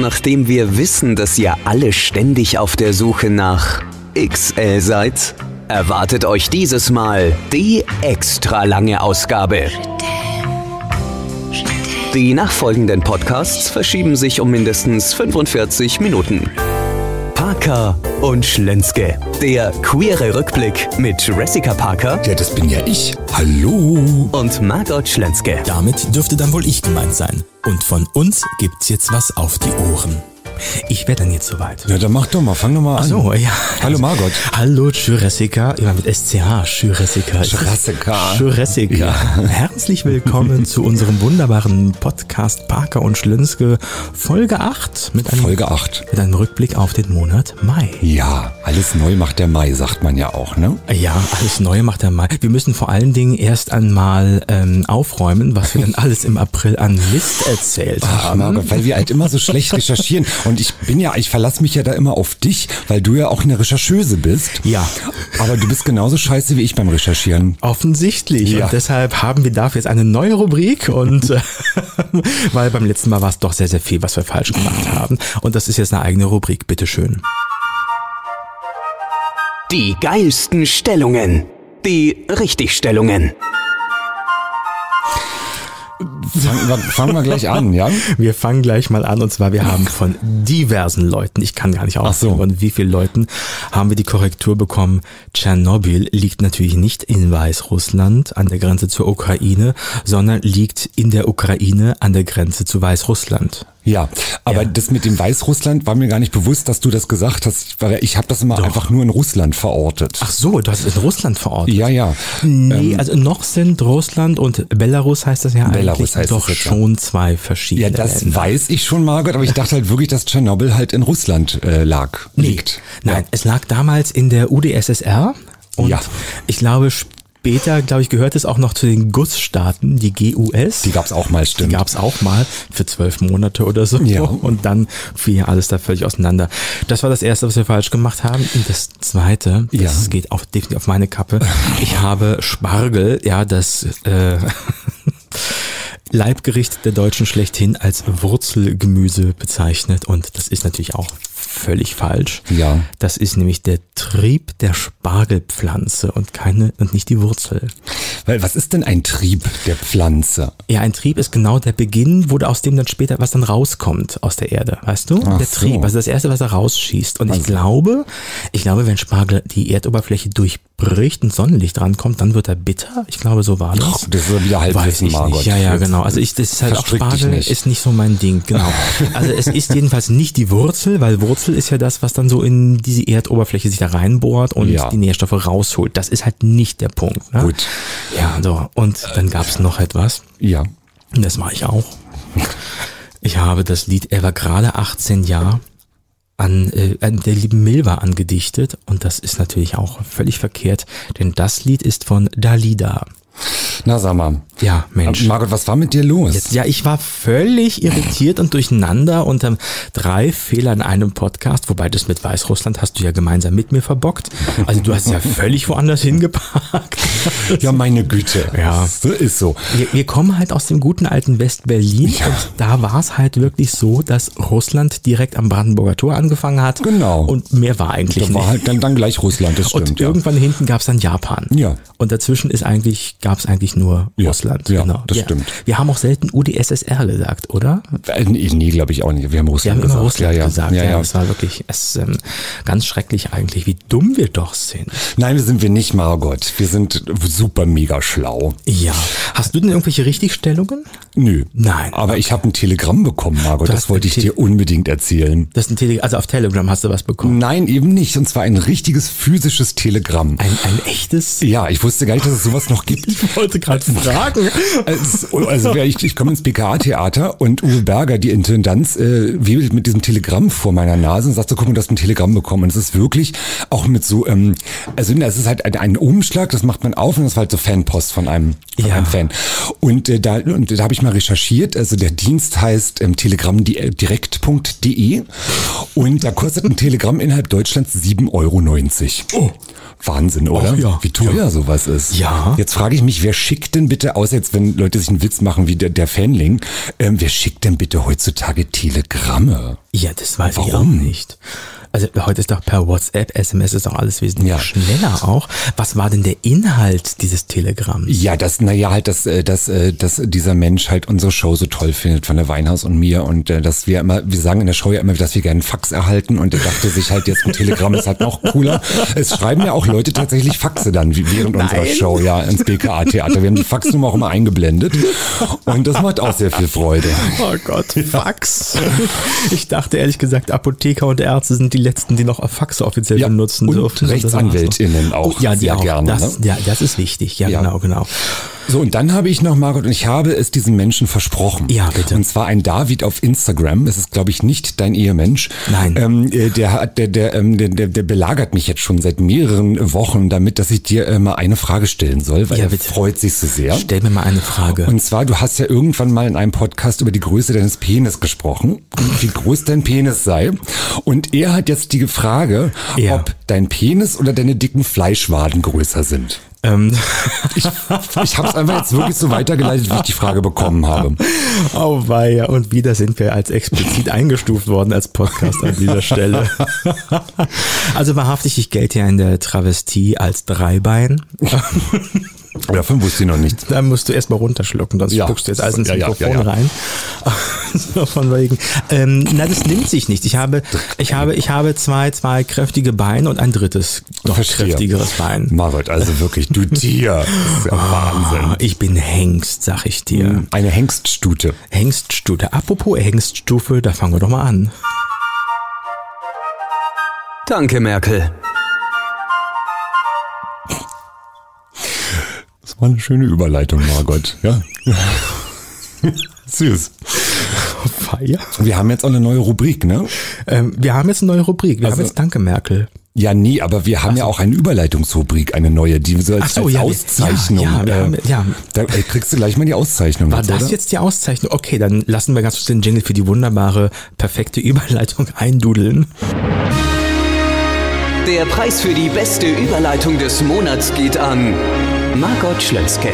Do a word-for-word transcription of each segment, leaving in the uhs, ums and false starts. Nachdem wir wissen, dass ihr alle ständig auf der Suche nach X L seid, erwartet euch dieses Mal die extra lange Ausgabe. Die nachfolgenden Podcasts verschieben sich um mindestens fünfundvierzig Minuten. Parka und Schlönzke. Der queere Rückblick mit Jurassica Parka. Ja, das bin ja ich. Hallo. Und Margot Schlönzke. Damit dürfte dann wohl ich gemeint sein. Und von uns gibt's jetzt was auf die Ohren. Ich werde dann jetzt soweit. Ja, dann mach doch mal, fang doch mal an. Ach so, ja. Hallo Margot. Hallo Jurassica, immer mit S C H, Jurassica. Jurassica. Jurassica. Ja. Herzlich willkommen zu unserem wunderbaren Podcast Parka und Schlönzke, Folge acht. Mit einem, Folge acht. Mit einem Rückblick auf den Monat Mai. Ja, alles neu macht der Mai, sagt man ja auch, ne? Ja, alles neu macht der Mai. Wir müssen vor allen Dingen erst einmal ähm, aufräumen, was wir dann alles im April an Mist erzählt Ach, haben. Margot, weil wir halt immer so schlecht recherchieren. Und ich bin ja, ich verlasse mich ja da immer auf dich, weil du ja auch eine Rechercheuse bist. Ja. Aber du bist genauso scheiße wie ich beim Recherchieren. Offensichtlich. Ja. Und deshalb haben wir dafür jetzt eine neue Rubrik. Und weil beim letzten Mal war es doch sehr, sehr viel, was wir falsch gemacht haben. Und das ist jetzt eine eigene Rubrik. Bitteschön. Die geilsten Stellungen. Die Richtigstellungen. Fangen wir, fangen wir gleich an, ja? Wir fangen gleich mal an, und zwar wir haben von diversen Leuten, ich kann gar nicht aufzählen, von wie vielen Leuten haben wir die Korrektur bekommen. Tschernobyl liegt natürlich nicht in Weißrussland an der Grenze zur Ukraine, sondern liegt in der Ukraine an der Grenze zu Weißrussland. Ja, aber ja. Das mit dem Weißrussland war mir gar nicht bewusst, dass du das gesagt hast. Ich habe das immer Doch. einfach nur in Russland verortet. Ach so, du hast es in Russland verortet? Ja, ja. Nee, ähm, also noch sind Russland und Belarus heißt das ja Belarus eigentlich heißt doch schon zwei verschiedene. Ja, das Länder. Weiß ich schon, Margot, aber ich dachte halt wirklich, dass Tschernobyl halt in Russland äh, lag. Nee, liegt. Nein, ja. Es lag damals in der U d S S R und ja. ich glaube, später, glaube ich, gehört es auch noch zu den G U S-Staaten, die G U S. Die gab es auch mal, stimmt. Die gab es auch mal für zwölf Monate oder so. Ja. Und dann fiel alles da völlig auseinander. Das war das Erste, was wir falsch gemacht haben. Und das Zweite, das ja. geht auf, definitiv auf meine Kappe, ich habe Spargel, ja, das äh, Leibgericht der Deutschen schlechthin als Wurzelgemüse bezeichnet. Und das ist natürlich auch völlig falsch. Ja. Das ist nämlich der Trieb der Spargelpflanze und keine und nicht die Wurzel. Weil was ist denn ein Trieb der Pflanze? Ja, ein Trieb ist genau der Beginn, wo aus dem dann später was dann rauskommt aus der Erde, weißt du? Ach der so. Trieb, also das erste, was da rausschießt. Und also. ich glaube, ich glaube, wenn Spargel die Erdoberfläche durchbricht und Sonnenlicht rankommt, dann wird er bitter. Ich glaube, so war das. Ach, das wird wieder Halbwissen, Margot. Ja, ja, genau. Also ich, das ist halt auch Spargel nicht. Ist nicht so mein Ding, genau. Also es ist jedenfalls nicht die Wurzel, weil Wurzel ist ja das, was dann so in diese Erdoberfläche sich da reinbohrt und ja. die Nährstoffe rausholt. Das ist halt nicht der Punkt. Ne? Gut. Ja, so. Und dann gab es noch etwas. Ja. Das mache ich auch. Ich habe das Lied Er war gerade achtzehn Jahre an, äh, an der lieben Milva angedichtet. Und das ist natürlich auch völlig verkehrt, denn das Lied ist von Dalida. Na, sag mal. Ja, Mensch. Margot, was war mit dir los? Jetzt, ja, ich war völlig irritiert und durcheinander und ähm, drei Fehler in einem Podcast, wobei das mit Weißrussland hast du ja gemeinsam mit mir verbockt. Also du hast ja völlig woanders hingeparkt. Ja, meine Güte. Ja. Das ist so. Wir, wir kommen halt aus dem guten alten West-Berlin ja. und da war es halt wirklich so, dass Russland direkt am Brandenburger Tor angefangen hat. Genau. Und mehr war eigentlich nicht. Da war halt dann, dann gleich Russland, das stimmt. Und ja. irgendwann hinten gab es dann Japan. Ja. Und dazwischen ist eigentlich... gab es eigentlich nur ja, Russland. Ja, genau. das ja. stimmt. Wir haben auch selten U d S S R gesagt, oder? Nee, nee glaube ich auch nicht. Wir haben Russland wir haben immer gesagt. Russland ja, ja. gesagt. Ja, ja. Ja, das war wirklich es, ähm, ganz schrecklich eigentlich, wie dumm wir doch sind. Nein, wir sind wir nicht, Margot. Wir sind super mega schlau. Ja. Hast du denn irgendwelche Richtigstellungen? Nö. Nein. Aber okay. ich habe ein Telegramm bekommen, Margot. Das wollte ich Te dir unbedingt erzählen. Das ist ein Telegramm. Also auf Telegram hast du was bekommen? Nein, eben nicht. Und zwar ein richtiges physisches Telegramm. Ein, ein echtes? Ja, ich wusste gar nicht, dass es sowas noch gibt. Ich wollte gerade fragen. Also, also ich, ich komme ins B K A-Theater und Uwe Berger, die Intendanz, äh, wiebelt mit diesem Telegramm vor meiner Nase und sagt so, guck mal, du hast ein Telegramm bekommen. Und es ist wirklich auch mit so, ähm, also es ist halt ein, ein Umschlag, das macht man auf und das war halt so Fanpost von einem, von ja. einem Fan. Und äh, da, da habe ich ich mal recherchiert. Also der Dienst heißt im Telegramm direkt punkt de und da kostet ein Telegramm innerhalb Deutschlands sieben Euro neunzig. Oh. Wahnsinn, oder? Oh, ja. Wie teuer ja. sowas ist. Ja. Jetzt frage ich mich, wer schickt denn bitte, außer jetzt, wenn Leute sich einen Witz machen wie der, der Fanling, ähm, wer schickt denn bitte heutzutage Telegramme? Ja, das weiß Warum? ich auch nicht. Also heute ist doch per WhatsApp, S M S ist doch alles wesentlich ja. schneller auch. Was war denn der Inhalt dieses Telegramms? Ja, das, naja, halt, dass, dass, dass dieser Mensch halt unsere Show so toll findet, von der Weinhaus und mir, und dass wir immer, wir sagen in der Show ja immer, dass wir gerne Fax erhalten, und er dachte sich halt, jetzt ein Telegramm ist halt noch cooler. Es schreiben ja auch Leute tatsächlich Faxe dann während Nein. unserer Show, ja, ins B K A-Theater. Wir haben die Faxnummer auch immer eingeblendet und das macht auch sehr viel Freude. Oh Gott, Fax. Ich dachte ehrlich gesagt, Apotheker und Ärzte sind die Letzten, die noch Faxe offiziell ja, benutzen und dürfen. RechtsanwältInnen auch ja, sehr auch. gerne. Das, ne? Ja, das ist wichtig. Ja, ja, genau, genau. So, und dann habe ich noch, Margot, und ich habe es diesen Menschen versprochen. Ja, bitte. Und zwar ein David auf Instagram. Das ist, glaube ich, nicht dein Ehemensch. Nein. Ähm, der, hat, der, der, ähm, der, der, der belagert mich jetzt schon seit mehreren Wochen damit, dass ich dir äh, mal eine Frage stellen soll, weil ja, er bitte. freut sich so sehr. Stell mir mal eine Frage. Und zwar, du hast ja irgendwann mal in einem Podcast über die Größe deines Penis gesprochen und wie groß dein Penis sei. Und er hat jetzt die Frage, ja. ob dein Penis oder deine dicken Fleischwaden größer sind. Ähm. Ich, ich habe es einfach jetzt wirklich so weitergeleitet, wie ich die Frage bekommen habe. Oh weia, und wieder sind wir als explizit eingestuft worden als Podcast an dieser Stelle. Also wahrhaftig, ich gelte ja in der Travestie als Dreibein. Davon wusste ich noch nichts. Da musst du erstmal runterschlucken, sonst ja. spuckst du jetzt alles ins ja, Mikrofon ja, ja, ja. rein. So von wegen. Ähm, na, das nimmt sich nicht. Ich habe, ich habe, ich habe zwei, zwei kräftige Beine und ein drittes, noch Verstehe. kräftigeres Bein. Margot, also wirklich, du Tier. Das ist ja oh, Wahnsinn. Ich bin Hengst, sag ich dir. Eine Hengststute. Hengststute. Apropos Hengststufe, da fangen wir doch mal an. Danke, Merkel. Das war eine schöne Überleitung, Margot. Ja. Süß. Feier. Wir haben jetzt auch eine neue Rubrik, ne? Ähm, wir haben jetzt eine neue Rubrik. Wir also, haben jetzt Danke, Merkel. Ja, nie, aber wir haben so. ja auch eine Überleitungsrubrik, eine neue, die so als, so, als ja, Auszeichnung. Ja, ja, haben, ja. Da kriegst du gleich mal die Auszeichnung. War jetzt, das oder? jetzt die Auszeichnung? Okay, dann lassen wir ganz kurz den Jingle für die wunderbare, perfekte Überleitung eindudeln. Der Preis für die beste Überleitung des Monats geht an Margot Schlönzke.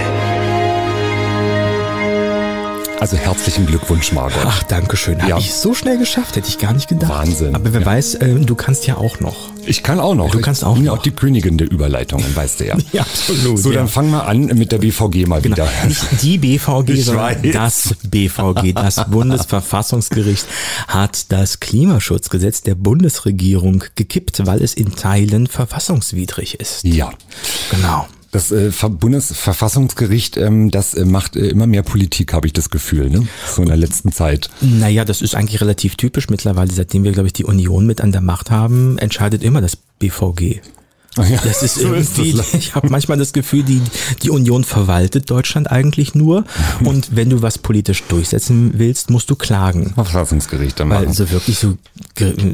Also herzlichen Glückwunsch, Margot. Ach, danke schön. Habe ja. ich so schnell geschafft, hätte ich gar nicht gedacht. Wahnsinn. Aber wer ja. weiß, äh, du kannst ja auch noch. Ich kann auch noch. Du kannst auch ich bin noch. auch die Königin der Überleitungen, weißt du ja. Ja, absolut. So, ja. dann fangen wir an mit der B V G mal genau. wieder. Nicht die B V G, ich sondern weiß. das B V G. Das Bundesverfassungsgericht hat das Klimaschutzgesetz der Bundesregierung gekippt, weil es in Teilen verfassungswidrig ist. Ja. Genau. Das äh, Bundesverfassungsgericht, ähm, das äh, macht äh, immer mehr Politik, habe ich das Gefühl, ne? So in der letzten Zeit. Naja, das ist eigentlich relativ typisch mittlerweile. Seitdem wir, glaube ich, die Union mit an der Macht haben, entscheidet immer das B V G. Ja, das ist so irgendwie, ist das. Ich habe manchmal das Gefühl, die, die Union verwaltet Deutschland eigentlich nur. Und wenn du was politisch durchsetzen willst, musst du klagen. Verfassungsgericht dann machen. Weil so wirklich so,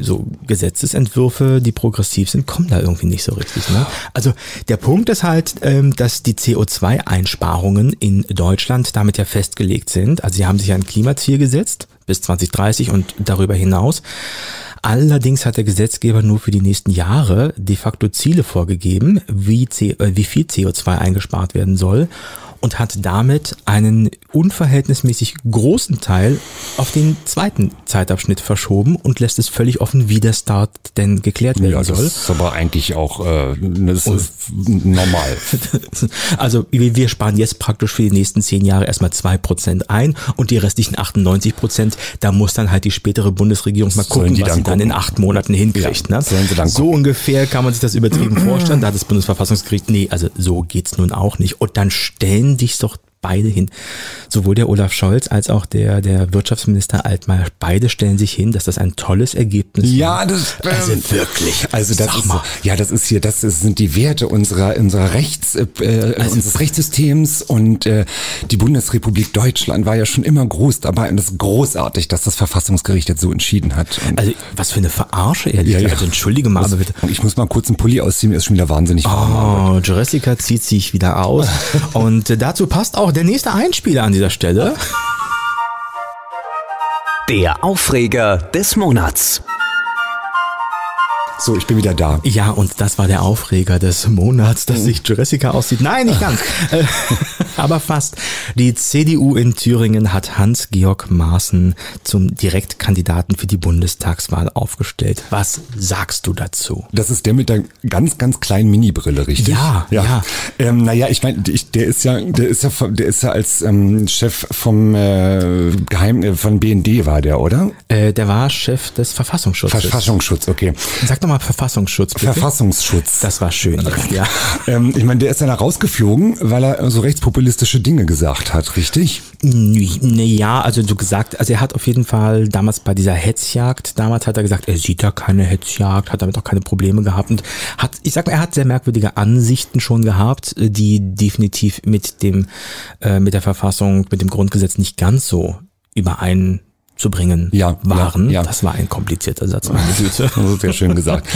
so Gesetzesentwürfe, die progressiv sind, kommen da irgendwie nicht so richtig. Ne? Also der Punkt ist halt, dass die C O zwei Einsparungen in Deutschland damit ja festgelegt sind. Also sie haben sich ja ein Klimaziel gesetzt bis zwanzig dreißig und darüber hinaus. Allerdings hat der Gesetzgeber nur für die nächsten Jahre de facto Ziele vorgegeben, wie, C, wie viel C O zwei eingespart werden soll, und hat damit einen unverhältnismäßig großen Teil auf den zweiten Zeitabschnitt verschoben und lässt es völlig offen, wie der Start denn geklärt werden ja, das soll. Das ist aber eigentlich auch äh, das ist normal. Also wir sparen jetzt praktisch für die nächsten zehn Jahre erstmal zwei Prozent ein, und die restlichen achtundneunzig Prozent, da muss dann halt die spätere Bundesregierung mal gucken, was sie dann in acht Monaten hinkriegt. Ja, ne? So ungefähr kann man sich das übertrieben vorstellen. Da hat das Bundesverfassungsgericht, nee, also so geht's nun auch nicht. Und dann stellen dich doch beide hin. Sowohl der Olaf Scholz als auch der, der Wirtschaftsminister Altmaier, beide stellen sich hin, dass das ein tolles Ergebnis ist. Ja, das ähm, also wirklich. Also das ist, ja, das ist hier, das sind die Werte unserer, unserer Rechts, äh, also, unseres Rechtssystems, und äh, die Bundesrepublik Deutschland war ja schon immer groß dabei, und das ist großartig, dass das Verfassungsgericht jetzt so entschieden hat. Und also was für eine Verarsche, ehrlich. Ja, ja. Also entschuldige mal, bitte. Ich muss mal einen kurzen Pulli ausziehen, ist schon wieder wahnsinnig. Oh, Jurassica zieht sich wieder aus. Und äh, dazu passt auch der nächste Einspieler an dieser Stelle. Der Aufreger des Monats. So, ich bin wieder da. Ja, und das war der Aufreger des Monats, dass sich Jurassica aussieht. Nein, nicht ganz. Aber fast. Die C D U in Thüringen hat Hans-Georg Maaßen zum Direktkandidaten für die Bundestagswahl aufgestellt. Was sagst du dazu? Das ist der mit der ganz, ganz kleinen Mini-Brille, richtig? Ja, ja. ja. Ähm, naja, ich meine, der ist ja, der ist ja, der ist ja als ähm, Chef vom äh, Geheim, äh, von B N D war der, oder? Äh, der war Chef des Verfassungsschutzes. Verfassungsschutz, okay. Sag doch mal Verfassungsschutz, bitte. Verfassungsschutz. Das war schön, ja. ähm, ich meine, der ist ja da rausgeflogen, weil er so rechtspopulistische Dinge gesagt hat, richtig? Naja, also so gesagt, also er hat auf jeden Fall damals bei dieser Hetzjagd, damals hat er gesagt, er sieht da keine Hetzjagd, hat damit auch keine Probleme gehabt und hat, ich sag mal, er hat sehr merkwürdige Ansichten schon gehabt, die definitiv mit dem, äh, mit der Verfassung, mit dem Grundgesetz nicht ganz so überein zu bringen ja, waren. Ja, ja. Das war ein komplizierter Satz, meine Güte. Das ist ja schön gesagt.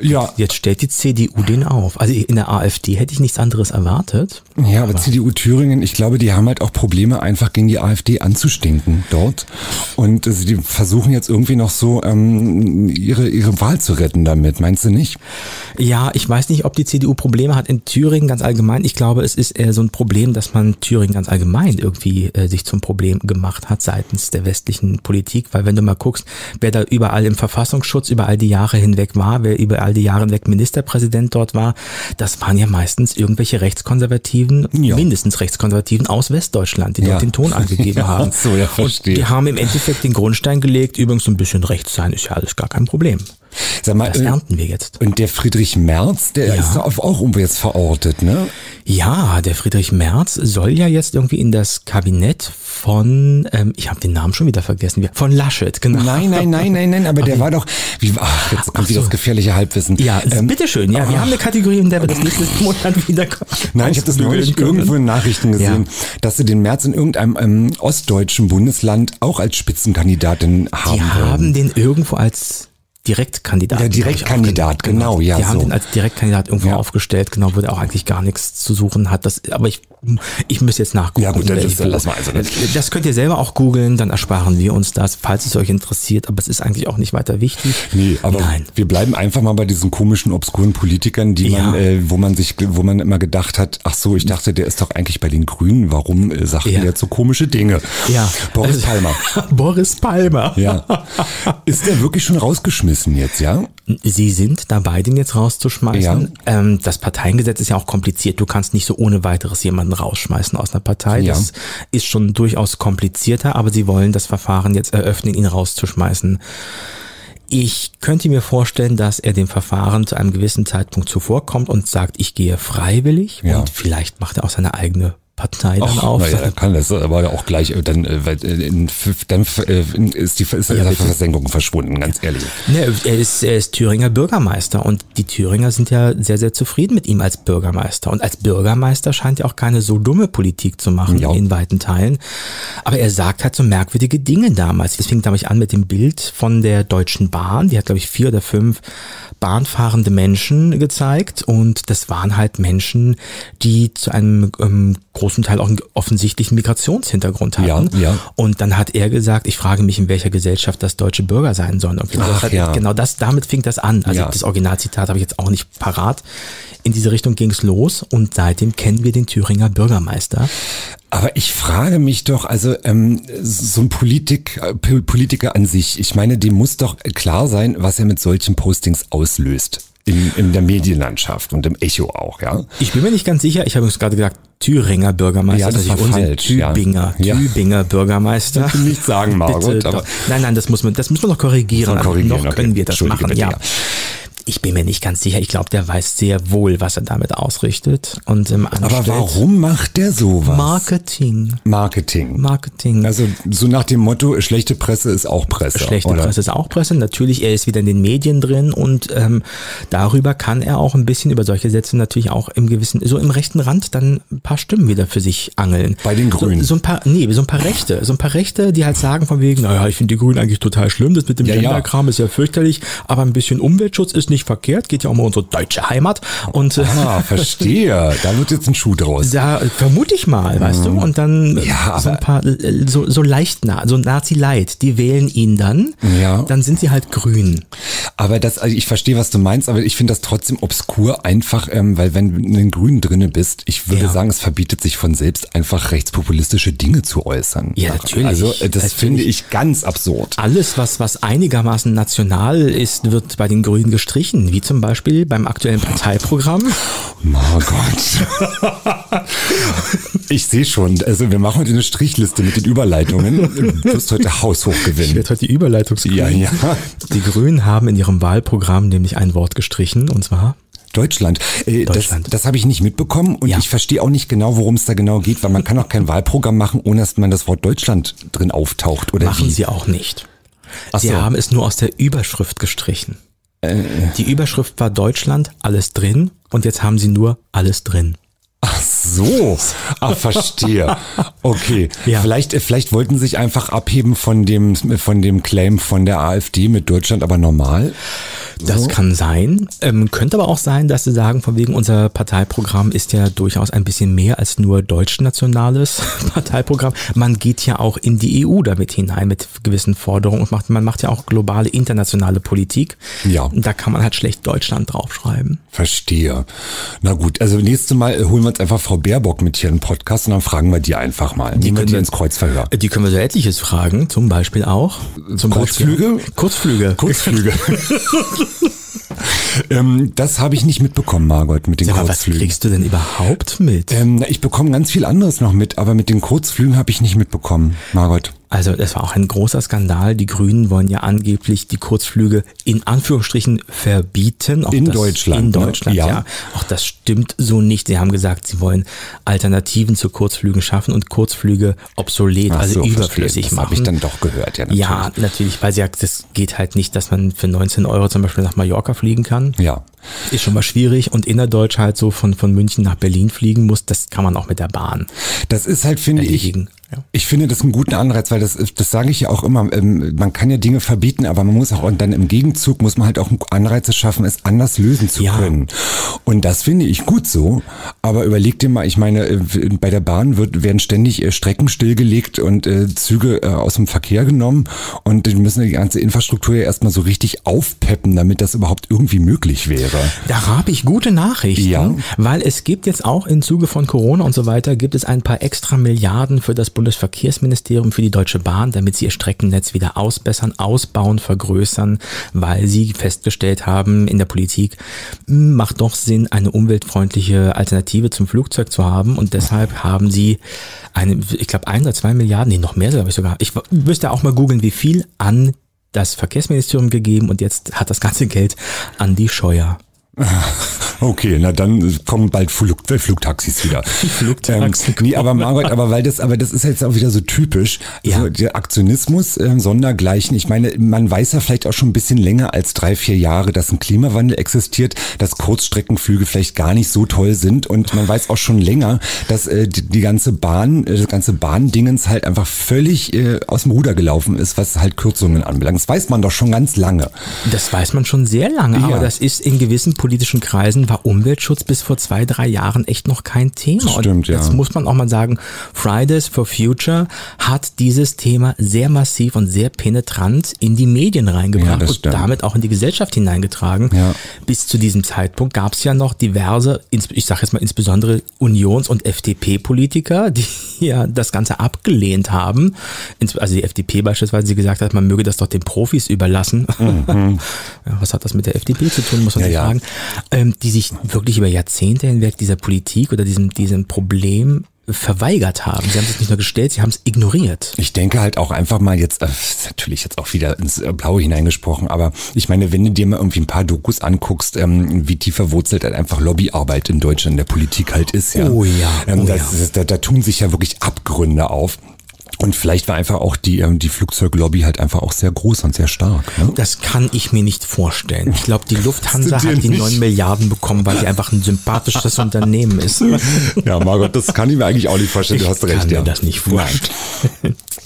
Ja. Jetzt stellt die C D U den auf. Also in der A F D hätte ich nichts anderes erwartet. Ja, aber, aber C D U Thüringen, ich glaube, die haben halt auch Probleme, einfach gegen die A F D anzustinken dort. Und also die versuchen jetzt irgendwie noch so ähm, ihre, ihre Wahl zu retten damit. Meinst du nicht? Ja, ich weiß nicht, ob die C D U Probleme hat in Thüringen ganz allgemein. Ich glaube, es ist eher so ein Problem, dass man Thüringen ganz allgemein irgendwie äh, sich zum Problem gemacht hat seitens der westlichen Politik. Weil wenn du mal guckst, wer da überall im Verfassungsschutz über all die Jahre hinweg war, wer überall die Jahre hinweg Ministerpräsident dort war, das waren ja meistens irgendwelche rechtskonservativen, ja. mindestens rechtskonservativen aus Westdeutschland, die ja. dort den Ton angegeben ja, haben. So, ja, und die haben im Endeffekt den Grundstein gelegt, übrigens ein bisschen rechts sein ist ja alles gar kein Problem. Sag mal, das ernten wir jetzt. Und der Friedrich Merz, der ja. ist da auch um jetzt verortet, ne? Ja, der Friedrich Merz soll ja jetzt irgendwie in das Kabinett von, ähm, ich habe den Namen schon wieder vergessen, von Laschet, genau. Nein, nein, nein, nein, nein, aber okay. der war doch, wie, ach, jetzt kommt ach, so. das gefährliche Halbwissen. Ja, ähm, bitteschön, ja, wir ach. haben eine Kategorie, in der wir das nächste Monat wieder Nein, ich habe das neulich können. irgendwo in Nachrichten gesehen, ja. dass sie den Merz in irgendeinem ähm, ostdeutschen Bundesland auch als Spitzenkandidatin haben Die wollen. haben den irgendwo als... Direktkandidat. Der Direktkandidat, genau, ja. Die haben so. den als Direktkandidat irgendwo ja. aufgestellt, genau, wo der auch eigentlich gar nichts zu suchen hat. Das, aber ich, ich müsste jetzt nachgucken. Ja, gut, das, ist, lass mal also nicht. Das könnt ihr selber auch googeln, dann ersparen wir uns das, falls es euch interessiert, aber es ist eigentlich auch nicht weiter wichtig. Nee, aber Nein. wir bleiben einfach mal bei diesen komischen, obskuren Politikern, die man, ja. äh, wo man sich, wo man immer gedacht hat, ach so, ich dachte, der ist doch eigentlich bei den Grünen, warum äh, sagt ja. der jetzt so komische Dinge? Ja. Boris also, Palmer. Boris Palmer. Ja. Ist der wirklich schon rausgeschmissen? Jetzt, ja? Sie sind dabei, den jetzt rauszuschmeißen. Ja. Ähm, das Parteiengesetz ist ja auch kompliziert. Du kannst nicht so ohne weiteres jemanden rausschmeißen aus einer Partei. Ja. Das ist schon durchaus komplizierter, aber sie wollen das Verfahren jetzt eröffnen, ihn rauszuschmeißen. Ich könnte mir vorstellen, dass er dem Verfahren zu einem gewissen Zeitpunkt zuvorkommt und sagt, ich gehe freiwillig ja. und vielleicht macht er auch seine eigene Partei dann Och, auf. Ja, dann kann das aber auch gleich, dann, dann ist die, ist die ja, Versenkung verschwunden, ganz ehrlich. Ne, er, ist, er ist Thüringer Bürgermeister und die Thüringer sind ja sehr, sehr zufrieden mit ihm als Bürgermeister. Und als Bürgermeister scheint er auch keine so dumme Politik zu machen ja. in weiten Teilen. Aber er sagt halt so merkwürdige Dinge damals. Deswegen kam ich an mit dem Bild von der Deutschen Bahn. Die hat, glaube ich, vier oder fünf bahnfahrende Menschen gezeigt und das waren halt Menschen, die zu einem ähm, großen Teil auch einen offensichtlichen Migrationshintergrund hatten. Ja, ja. Und dann hat er gesagt, ich frage mich, in welcher Gesellschaft das deutsche Bürger sein sollen. Und Ach, hat, ja. genau das, damit fing das an. Also ja. das Originalzitat habe ich jetzt auch nicht parat. In diese Richtung ging es los und seitdem kennen wir den Thüringer Bürgermeister. Aber ich frage mich doch, also ähm, so ein Politik, Politiker an sich, ich meine, dem muss doch klar sein, was er mit solchen Postings auslöst. In, in der Medienlandschaft und im Echo auch, ja. Ich bin mir nicht ganz sicher, ich habe uns gerade gesagt, Thüringer Bürgermeister, ja, das war falsch. Tübinger, ja. Tübinger Bürgermeister. Das will ich nicht sagen, Margot. Aber nein, nein, das muss man, das müssen wir noch korrigieren. Noch, korrigieren, noch okay. können wir das machen, bitte, ja. ja. Ich bin mir nicht ganz sicher. Ich glaube, der weiß sehr wohl, was er damit ausrichtet und ähm, anstellt. Aber warum macht der sowas? Marketing. Marketing. Marketing. Also so nach dem Motto, schlechte Presse ist auch Presse. Schlechte oder? Presse ist auch Presse. Natürlich, er ist wieder in den Medien drin und ähm, darüber kann er auch ein bisschen über solche Sätze natürlich auch im gewissen, so im rechten Rand dann ein paar Stimmen wieder für sich angeln. Bei den Grünen. So, so ein paar, nee, so ein paar Rechte. So ein paar Rechte, die halt sagen von wegen, naja, ich finde die Grünen eigentlich total schlimm, das mit dem ja, Gender-Kram ja. ist ja fürchterlich, aber ein bisschen Umweltschutz ist nicht verkehrt, geht ja auch mal unsere deutsche Heimat. Und, ah, äh, verstehe. Da wird jetzt ein Schuh draus. Da vermute ich mal, weißt mhm. du. Und dann ja, so ein paar, so, so leicht, so Nazi-Light, die wählen ihn dann. Ja. Dann sind sie halt grün. Aber das, also ich verstehe, was du meinst, aber ich finde das trotzdem obskur einfach, ähm, weil wenn du in den Grünen drinne bist, ich würde ja. sagen, es verbietet sich von selbst einfach rechtspopulistische Dinge zu äußern. Ja, natürlich. Also das natürlich. finde ich ganz absurd. Alles, was, was einigermaßen national ist, wird bei den Grünen gestrichen, wie zum Beispiel beim aktuellen Parteiprogramm. Oh Gott. Ich sehe schon, also wir machen heute eine Strichliste mit den Überleitungen. Du wirst heute haushoch gewinnen. Ich werde heute die Überleitungsgrünen. Ja, ja. Die Grünen haben in ihrem Wahlprogramm nämlich ein Wort gestrichen, und zwar Deutschland. Äh, Deutschland. Das, das habe ich nicht mitbekommen und ja. ich verstehe auch nicht genau, worum es da genau geht, weil man kann auch kein Wahlprogramm machen, ohne dass man das Wort Deutschland drin auftaucht. Oder machen wie? Sie auch nicht. Ach Sie so. haben es nur aus der Überschrift gestrichen. Äh. Die Überschrift war Deutschland, alles drin, und jetzt haben sie nur alles drin. Ach so, ah, verstehe. Okay, ja. vielleicht, vielleicht wollten sie sich einfach abheben von dem, von dem Claim von der AfD mit Deutschland, aber normal. Das so. kann sein. Ähm, könnte aber auch sein, dass sie sagen, von wegen unser Parteiprogramm ist ja durchaus ein bisschen mehr als nur deutschnationales Parteiprogramm. Man geht ja auch in die E U damit hinein mit gewissen Forderungen und macht, man macht ja auch globale, internationale Politik. Ja. Da kann man halt schlecht Deutschland draufschreiben. Verstehe. Na gut, also nächstes Mal holen wir einfach Frau Baerbock mit hier im Podcast und dann fragen wir die einfach mal. Die können wir ins Kreuzverhör. Die können wir so etliches fragen, zum Beispiel auch. Zum Kurzflüge? Beispiel. Kurzflüge. Kurzflüge. ähm, das habe ich nicht mitbekommen, Margot, mit den ja, Kurzflügen. Was kriegst du denn überhaupt mit? Ähm, ich bekomme ganz viel anderes noch mit, aber mit den Kurzflügen habe ich nicht mitbekommen, Margot. Also das war auch ein großer Skandal. Die Grünen wollen ja angeblich die Kurzflüge in Anführungsstrichen verbieten. Auch in das, Deutschland. In Deutschland, ne? ja. ja. Auch das stimmt so nicht. Sie haben gesagt, sie wollen Alternativen zu Kurzflügen schaffen und Kurzflüge obsolet, Ach also so, überflüssig das machen. Das habe ich dann doch gehört, ja natürlich. Ja, natürlich, weil sie sagt, das geht halt nicht, dass man für neunzehn Euro zum Beispiel nach Mallorca fliegen kann. Ja. Ist schon mal schwierig, und innerdeutsch halt so von, von München nach Berlin fliegen muss, das kann man auch mit der Bahn. Das ist halt, finde ich, ja. ich finde das einen guten Anreiz, weil das, das sage ich ja auch immer, man kann ja Dinge verbieten, aber man muss auch, und dann im Gegenzug muss man halt auch Anreize schaffen, es anders lösen zu ja. können. Und das finde ich gut so, aber überleg dir mal, ich meine, bei der Bahn wird, werden ständig Strecken stillgelegt und Züge aus dem Verkehr genommen, und die müssen die ganze Infrastruktur ja erstmal so richtig aufpeppen, damit das überhaupt irgendwie möglich wäre. Da habe ich gute Nachrichten, ja. weil es gibt jetzt auch im Zuge von Corona und so weiter, gibt es ein paar extra Milliarden für das Bundesverkehrsministerium, für die Deutsche Bahn, damit sie ihr Streckennetz wieder ausbessern, ausbauen, vergrößern, weil sie festgestellt haben in der Politik, macht doch Sinn, eine umweltfreundliche Alternative zum Flugzeug zu haben, und deshalb haben sie eine, ich glaube, ein oder zwei Milliarden, nee, noch mehr, glaube ich sogar, ich müsste auch mal googeln, wie viel an das Verkehrsministerium gegeben, und jetzt hat das ganze Geld an die Scheuer. Okay, na dann kommen bald Flug, Flugtaxis wieder. Flugtaxis. Ähm, nee, aber Margot, aber weil das, aber das ist jetzt auch wieder so typisch, ja. so der Aktionismus, äh, Sondergleichen. Ich meine, man weiß ja vielleicht auch schon ein bisschen länger als drei, vier Jahre, dass ein Klimawandel existiert, dass Kurzstreckenflüge vielleicht gar nicht so toll sind, und man weiß auch schon länger, dass äh, die, die ganze Bahn, äh, das ganze Bahndingens halt einfach völlig äh, aus dem Ruder gelaufen ist, was halt Kürzungen anbelangt. Das weiß man doch schon ganz lange. Das weiß man schon sehr lange, ja. aber das ist in gewissen politischen Kreisen war Umweltschutz bis vor zwei, drei Jahren echt noch kein Thema. Stimmt, und jetzt ja. muss man auch mal sagen, Fridays for Future hat dieses Thema sehr massiv und sehr penetrant in die Medien reingebracht ja, und stimmt. damit auch in die Gesellschaft hineingetragen. Ja. Bis zu diesem Zeitpunkt gab es ja noch diverse, ich sage jetzt mal insbesondere Unions- und F D P-Politiker, die ja das Ganze abgelehnt haben. Also die F D P beispielsweise, die gesagt hat, man möge das doch den Profis überlassen. Mhm. Ja, was hat das mit der F D P zu tun, muss man sich ja, ja. fragen. Die sich wirklich über Jahrzehnte hinweg dieser Politik oder diesem, diesem Problem verweigert haben. Sie haben es nicht nur gestellt, sie haben es ignoriert. Ich denke halt auch einfach mal jetzt, das ist natürlich jetzt auch wieder ins Blaue hineingesprochen, aber ich meine, wenn du dir mal irgendwie ein paar Dokus anguckst, ähm, wie tief verwurzelt halt einfach Lobbyarbeit in Deutschland in der Politik halt ist. Ja. Oh ja. Ähm, oh das, ja. Das, da, da tun sich ja wirklich Abgründe auf. Und vielleicht war einfach auch die, ähm, die Flugzeuglobby halt einfach auch sehr groß und sehr stark. Ne? Das kann ich mir nicht vorstellen. Ich glaube, die Lufthansa hat die neun Milliarden bekommen, weil sie einfach ein sympathisches Unternehmen ist. Ja, Margot, das kann ich mir eigentlich auch nicht vorstellen. Du hast recht. Ich kann mir ja. das nicht vorstellen.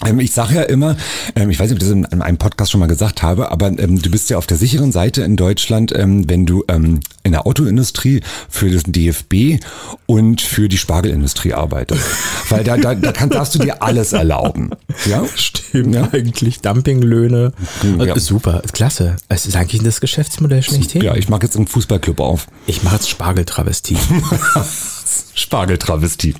Ähm, ich sage ja immer, ähm, ich weiß nicht, ob ich das in einem Podcast schon mal gesagt habe, aber ähm, du bist ja auf der sicheren Seite in Deutschland, ähm, wenn du ähm, in der Autoindustrie für das D F B und für die Spargelindustrie arbeitest. Weil da, da, da kann, darfst du dir alles erlauben. Ja, stimmt ja? eigentlich. Dumpinglöhne. Ja. Super, klasse. Es ist eigentlich das Geschäftsmodell schlechthin. Ja, ich mache jetzt einen Fußballclub auf. Ich mache jetzt Spargeltravestie. Spargeltravestie.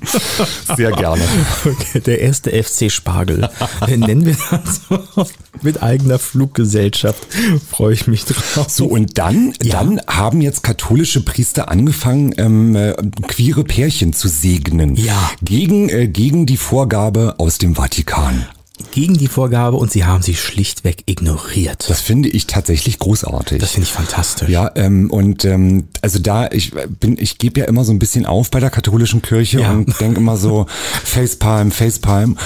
Sehr gerne. Okay, der erste F C Spargel. Nennen wir das so. Mit eigener Fluggesellschaft. Freue ich mich drauf. So, und dann, ja. dann haben jetzt katholische Priester angefangen, ähm, queere Pärchen zu segnen. Ja. Gegen, äh, gegen die Vorgabe aus dem Vatikan. Gegen die Vorgabe, und sie haben sie schlichtweg ignoriert. Das finde ich tatsächlich großartig. Das finde ich fantastisch. Ja, ähm, und ähm, also da, ich bin, ich gebe ja immer so ein bisschen auf bei der katholischen Kirche ja. und denke immer so Facepalm, Facepalm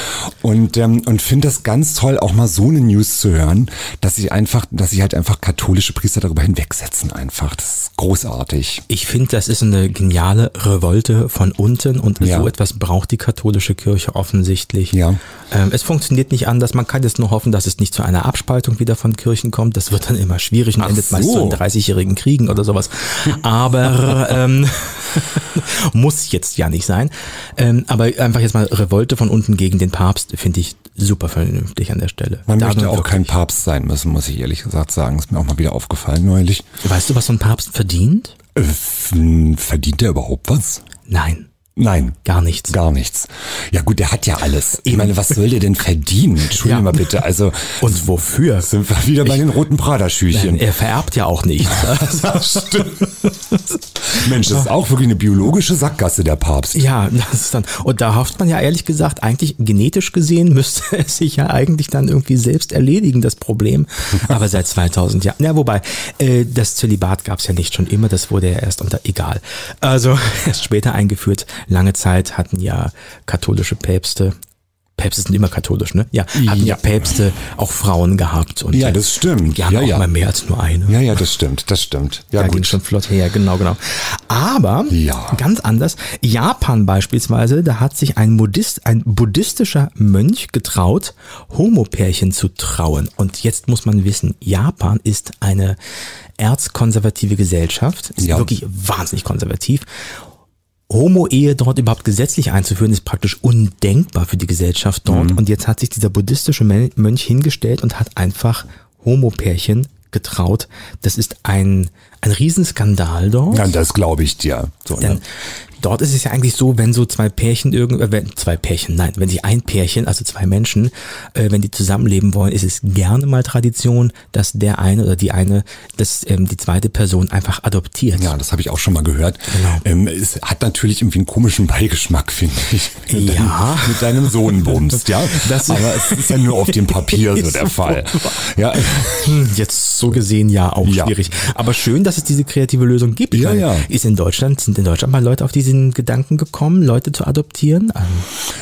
und ähm, und finde das ganz toll, auch mal so eine News zu hören, dass ich einfach, dass sich halt einfach katholische Priester darüber hinwegsetzen einfach. Das ist großartig. Ich finde, das ist eine geniale Revolte von unten und ja. so etwas braucht die katholische Kirche offensichtlich. Ja. Ähm, es funktioniert nicht anders. Man kann jetzt nur hoffen, dass es nicht zu einer Abspaltung wieder von Kirchen kommt. Das wird dann immer schwierig und Ach endet so. meist so in dreißigjährigen Kriegen oder sowas. Aber ähm, muss jetzt ja nicht sein. Ähm, aber einfach jetzt mal Revolte von unten gegen den Papst finde ich super vernünftig an der Stelle. Man Darum möchte auch wirklich. kein Papst sein müssen, muss ich ehrlich gesagt sagen. Ist mir auch mal wieder aufgefallen neulich. Weißt du, was so ein Papst verdient? Äh, verdient er überhaupt was? Nein. Nein. Gar nichts. Gar nichts. Ja gut, der hat ja alles. Ich meine, was soll der denn verdienen? Entschuldigung ja. mal bitte. Also, und wofür? Sind wir wieder bei ich, den roten Prada-Schüchchen. Er vererbt ja auch nichts. Das stimmt. Mensch, das ist auch wirklich eine biologische Sackgasse, der Papst. Ja, das ist dann. Und da hofft man ja ehrlich gesagt, eigentlich genetisch gesehen müsste es sich ja eigentlich dann irgendwie selbst erledigen, das Problem. Aber seit zweitausend Jahren. Ja, wobei, äh, das Zölibat gab es ja nicht schon immer. Das wurde ja erst unter, egal. Also erst später eingeführt. Lange Zeit hatten ja katholische Päpste, Päpste sind immer katholisch, ne? Ja, hatten ja, ja Päpste auch Frauen gehabt. Und ja, das stimmt. Ja, auch ja. mal mehr als nur eine. Ja, ja, das stimmt, das stimmt. Ja, da gut. ging schon flott her, genau, genau. Aber ja. ganz anders, Japan beispielsweise, da hat sich ein, Buddhist, ein buddhistischer Mönch getraut, Homopärchen zu trauen. Und jetzt muss man wissen, Japan ist eine erzkonservative Gesellschaft, ist ja. wirklich wahnsinnig konservativ. Homo-Ehe dort überhaupt gesetzlich einzuführen, ist praktisch undenkbar für die Gesellschaft dort. Mhm. Und jetzt hat sich dieser buddhistische Mönch hingestellt und hat einfach Homopärchen getraut. Das ist ein, ein Riesenskandal dort. Ja, das glaube ich dir. So, Denn ja. dort ist es ja eigentlich so, wenn so zwei Pärchen, irgend, wenn, zwei Pärchen, nein, wenn sich ein Pärchen, also zwei Menschen, äh, wenn die zusammenleben wollen, ist es gerne mal Tradition, dass der eine oder die eine, dass ähm, die zweite Person einfach adoptiert. Ja, das habe ich auch schon mal gehört. Genau. Ähm, es hat natürlich irgendwie einen komischen Beigeschmack, finde ich. Mit ja. Deinem, mit deinem Sohn bummst, ja. Das Aber es ist ja nur auf dem Papier so der Fall. Ja. Jetzt so gesehen ja auch ja. schwierig. Aber schön, dass es diese kreative Lösung gibt. Ja, meine, ja. Ist in Deutschland, sind in Deutschland mal Leute auf diese Gedanken gekommen, Leute zu adoptieren? Also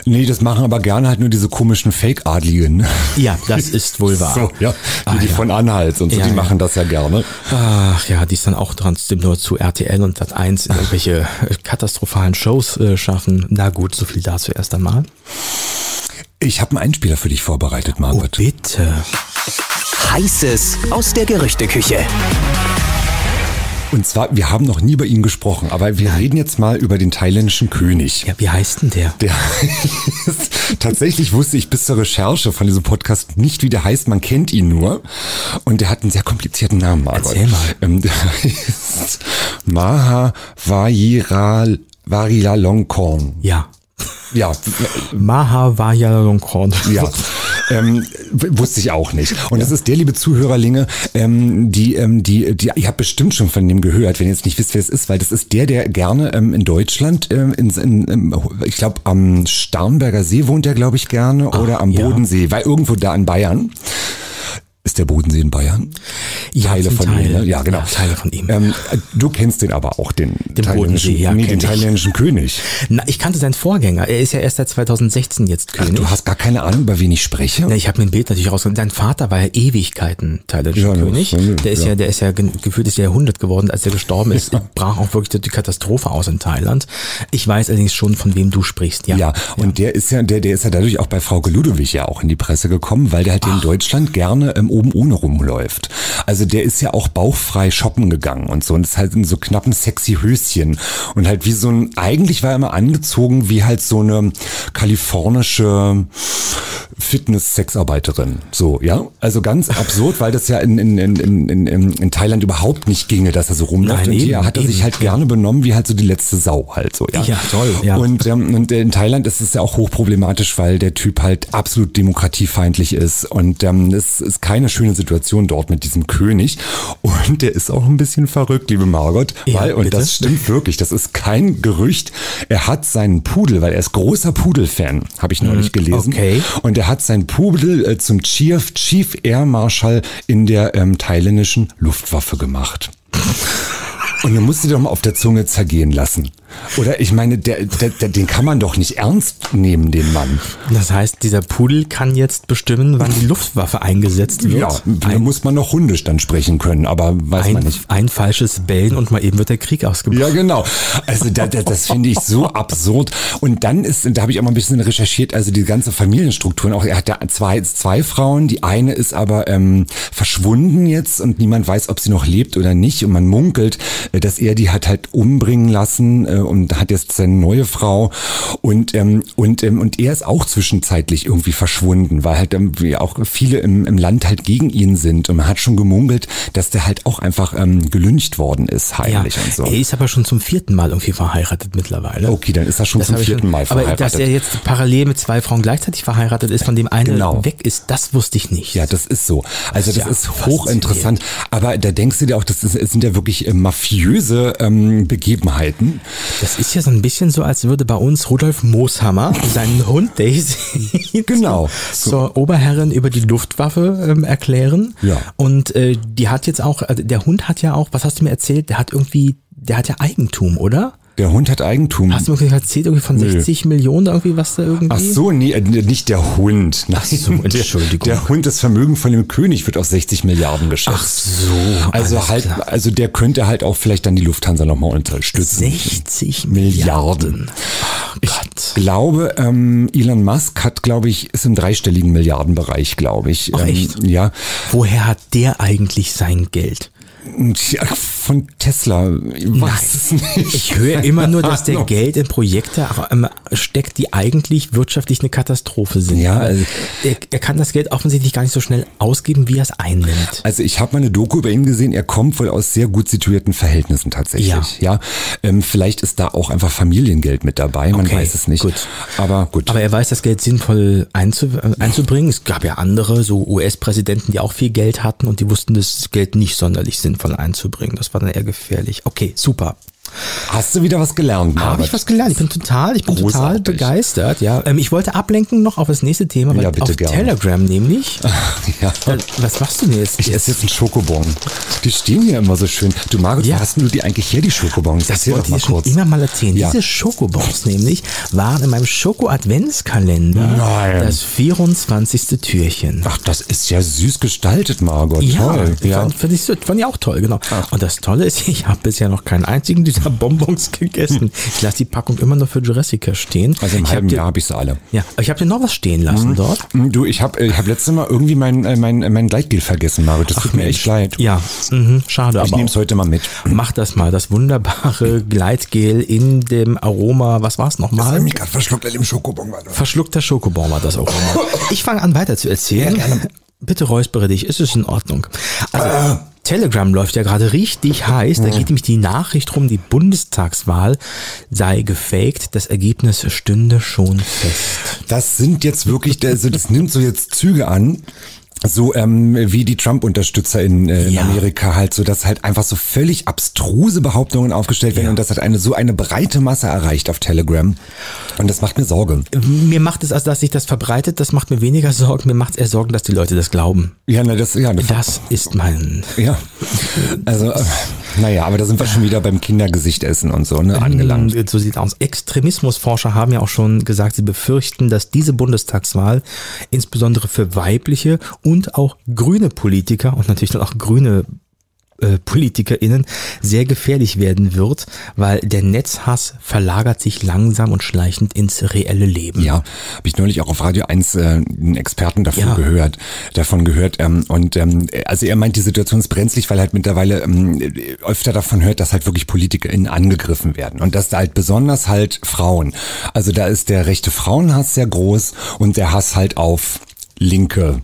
nee, das machen aber gerne halt nur diese komischen Fake-Adligen. Ja, das ist wohl wahr. So, ja, ah, die ja. von Anhalt und so, ja, die ja. machen das ja gerne. Ach ja, die es dann auch trotzdem nur zu R T L und Sat eins in irgendwelche katastrophalen Shows äh, schaffen. Na gut, so viel dazu erst einmal. Ich habe einen Einspieler für dich vorbereitet, Margot. Oh, bitte. Heißes aus der Gerüchteküche. Und zwar, wir haben noch nie über ihn gesprochen, aber wir Nein. reden jetzt mal über den thailändischen König. Ja, wie heißt denn der? Der heißt, tatsächlich wusste ich bis zur Recherche von diesem Podcast nicht, wie der heißt. Man kennt ihn nur. Und der hat einen sehr komplizierten Namen. Margot. Erzähl mal. Ähm, der heißt Maha Vajiral, Vajiralongkorn. Ja. Ja. Maha Vajiralongkorn. Ja. Ähm, wusste ich auch nicht. Und ja. das ist der, liebe Zuhörerlinge, ähm, die, ähm, die, die, ihr habt bestimmt schon von dem gehört, wenn ihr jetzt nicht wisst, wer es ist, weil das ist der, der gerne ähm, in Deutschland, ähm, in, in, ich glaube am Starnberger See wohnt er, glaube ich, gerne, Ach, oder am ja. Bodensee, weil irgendwo da in Bayern. Ist der Bodensee in Bayern? Teile von Teil. ihm. Ne? Ja, genau. Ja, Teile von ihm. Ähm, du kennst den aber auch, den, den thailändischen, ja, nee, den thailändischen König. Na, ich kannte seinen Vorgänger. Er ist ja erst seit zweitausendsechzehn jetzt König. Ach, du hast gar keine Ahnung, über wen ich spreche? Na, ich habe mir ein Bild natürlich rausgeholt. Sein Vater war ja Ewigkeiten thailändischer ja, König. Ja, der ist ja, ja der ist ja gefühlt ist ja Jahrhundert geworden, als er gestorben ist. Ja. Brach auch wirklich die Katastrophe aus in Thailand. Ich weiß allerdings schon, von wem du sprichst. Ja, ja und ja. der ist ja, der, der ist ja dadurch auch bei Frau Ludowig ja auch in die Presse gekommen, weil der halt Ach. in Deutschland gerne ähm, oben ohne rumläuft. Also der ist ja auch bauchfrei shoppen gegangen und so und ist halt in so knappen sexy Höschen und halt wie so ein, eigentlich war er immer angezogen wie halt so eine kalifornische Fitness-Sexarbeiterin. So, ja. Also ganz absurd, weil das ja in, in, in, in, in, in Thailand überhaupt nicht ginge, dass er so rumläuft. Nein, und eben, hier hat er eben. sich halt gerne benommen wie halt so die letzte Sau halt so. Ja, ja toll. Ja. Und, ähm, und in Thailand ist es ja auch hochproblematisch, weil der Typ halt absolut demokratiefeindlich ist und ähm, es ist keine schöne Situation dort mit diesem König und der ist auch ein bisschen verrückt, liebe Margot, ja, weil, und bitte? das stimmt wirklich, das ist kein Gerücht, er hat seinen Pudel, weil er ist großer Pudel-Fan, habe ich neulich gelesen, okay. und er hat seinen Pudel äh, zum Chief, Chief Air Marshal in der ähm, thailändischen Luftwaffe gemacht. Und du musst dir doch mal auf der Zunge zergehen lassen. Oder ich meine, der, der, der, den kann man doch nicht ernst nehmen, den Mann. Das heißt, dieser Pudel kann jetzt bestimmen, wann die Luftwaffe eingesetzt wird? Ja, da muss man noch Hundisch dann sprechen können, aber weiß ein, man nicht. Ein falsches Bellen und mal eben wird der Krieg ausgebrochen. Ja, genau. Also da, da, das finde ich so absurd. Und dann ist, da habe ich auch mal ein bisschen recherchiert, also die ganze Familienstrukturen. Auch, er hat ja zwei, zwei Frauen, die eine ist aber ähm, verschwunden jetzt und niemand weiß, ob sie noch lebt oder nicht. Und man munkelt, dass er die hat halt umbringen lassen, und hat jetzt seine neue Frau und ähm, und ähm, und er ist auch zwischenzeitlich irgendwie verschwunden, weil halt ähm, auch viele im, im Land halt gegen ihn sind und man hat schon gemunkelt, dass der halt auch einfach ähm, gelyncht worden ist heimlich ja, und so. Er ist aber schon zum vierten Mal irgendwie verheiratet mittlerweile. Okay, dann ist er schon das zum vierten schon, Mal verheiratet. Aber dass er jetzt parallel mit zwei Frauen gleichzeitig verheiratet ist, von dem eine genau. weg ist, das wusste ich nicht. Ja, das ist so. Also das ja, ist hochinteressant. Aber da denkst du dir auch, das sind ja wirklich äh, mafiöse ähm, Begebenheiten. Das ist ja so ein bisschen so, als würde bei uns Rudolf Mooshammer seinen Hund Daisy genau. so. zur Oberherrin über die Luftwaffe ähm, erklären. Ja. Und äh, die hat jetzt auch, also der Hund hat ja auch, was hast du mir erzählt, der hat irgendwie, der hat ja Eigentum, oder? Der Hund hat Eigentum. Hast du mir erzählt, irgendwie von sechzig Nö. Millionen irgendwie, was da irgendwie? Ach so, nee, nicht der Hund. Nein, Ach so, Entschuldigung. Der, der Hund, das Vermögen von dem König wird auf sechzig Milliarden geschätzt. Ach so. Also halt, klar. also der könnte halt auch vielleicht dann die Lufthansa nochmal unterstützen. sechzig Milliarden. Oh Gott. Ich glaube, ähm, Elon Musk hat, glaube ich, ist im dreistelligen Milliardenbereich, glaube ich. Ach, ähm, echt? Ja. Woher hat der eigentlich sein Geld? Ja, von Tesla. Was? Ich höre immer nur, dass der Geld in Projekte steckt, die eigentlich wirtschaftlich eine Katastrophe sind. Ja, also er, er kann das Geld offensichtlich gar nicht so schnell ausgeben, wie er es einnimmt. Also ich habe mal eine Doku über ihn gesehen. Er kommt wohl aus sehr gut situierten Verhältnissen tatsächlich. Ja. ja. Ähm, vielleicht ist da auch einfach Familiengeld mit dabei. Man okay, weiß es nicht. Gut. Aber gut. Aber er weiß, das Geld sinnvoll einzubringen. Es gab ja andere, so U S-Präsidenten, die auch viel Geld hatten und die wussten, dass das Geld nicht sonderlich sinnvoll einzubringen. Das war dann eher gefährlich. Okay, super. Hast du wieder was gelernt, Margot? Habe ich was gelernt. Ich bin total, ich bin Großartig. total begeistert. Ja, ähm, ich wollte ablenken noch auf das nächste Thema, weil ja, bitte auf gerne. Telegram nämlich. Ja. Äh, was machst du denn jetzt? Ich esse jetzt einen Schokobon. Die stehen hier immer so schön. Du, Margot, ja. wo hast denn du die eigentlich her, die Schokobons? Das Erzähl wollte ich schon kurz. immer mal erzählen. Ja. Diese Schokobons nämlich waren in meinem Schoko-Adventskalender Nein. das vierundzwanzigste Türchen. Ach, das ist ja süß gestaltet, Margot. Ja, toll. Ja. Fand, fand, ich, fand ich auch toll, genau. Ach. Und das Tolle ist, ich habe bisher noch keinen einzigen dieser Bonbons gegessen. Ich lasse die Packung immer nur für Jurassica stehen. Also im ich halben hab dir, Jahr habe ich sie alle. Ja, aber ich habe dir noch was stehen lassen mhm. dort. Du, ich habe ich hab letztes Mal irgendwie mein, mein, mein Gleitgel vergessen, Margot. Das Ach tut mir Mensch. echt leid. Ja, mhm. schade. Ich nehme es heute mal mit. Mach das mal, das wunderbare Gleitgel in dem Aroma, was war es nochmal? Verschluckter Schokobon war das. Verschluckter Schokobon war das Aroma. Ich fange an weiter zu erzählen. Ja, gerne. Bitte räuspere dich, es ist in Ordnung. Also, ah. Telegram läuft ja gerade richtig heiß. Da geht nämlich die Nachricht rum, die Bundestagswahl sei gefaked. Das Ergebnis stünde schon fest. Das sind jetzt wirklich, also das nimmt so jetzt Züge an. so ähm, wie die Trump-Unterstützer in, äh, in ja. Amerika halt, so dass halt einfach so völlig abstruse Behauptungen aufgestellt werden, ja. und das hat eine so eine breite Masse erreicht auf Telegram, und das macht mir Sorge. Mir macht es, also dass sich das verbreitet, das macht mir weniger Sorgen, mir macht es eher Sorgen, dass die Leute das glauben. Ja, na, das, ja, das, das ist mein... Ja, also äh, naja, aber da sind wir schon wieder beim Kindergesicht-Essen und so, ne, angelangt. So sieht aus. Extremismusforscher haben ja auch schon gesagt, sie befürchten, dass diese Bundestagswahl insbesondere für weibliche und auch grüne Politiker und natürlich dann auch grüne äh, PolitikerInnen sehr gefährlich werden wird, weil der Netzhass verlagert sich langsam und schleichend ins reelle Leben. Ja, habe ich neulich auch auf Radio eins äh, einen Experten davon ja. gehört. Davon gehört ähm, und ähm, also er meint, die Situation ist brenzlig, weil halt mittlerweile ähm, öfter davon hört, dass halt wirklich PolitikerInnen angegriffen werden und dass da halt besonders halt Frauen, also da ist der rechte Frauenhass sehr groß und der Hass halt auf linke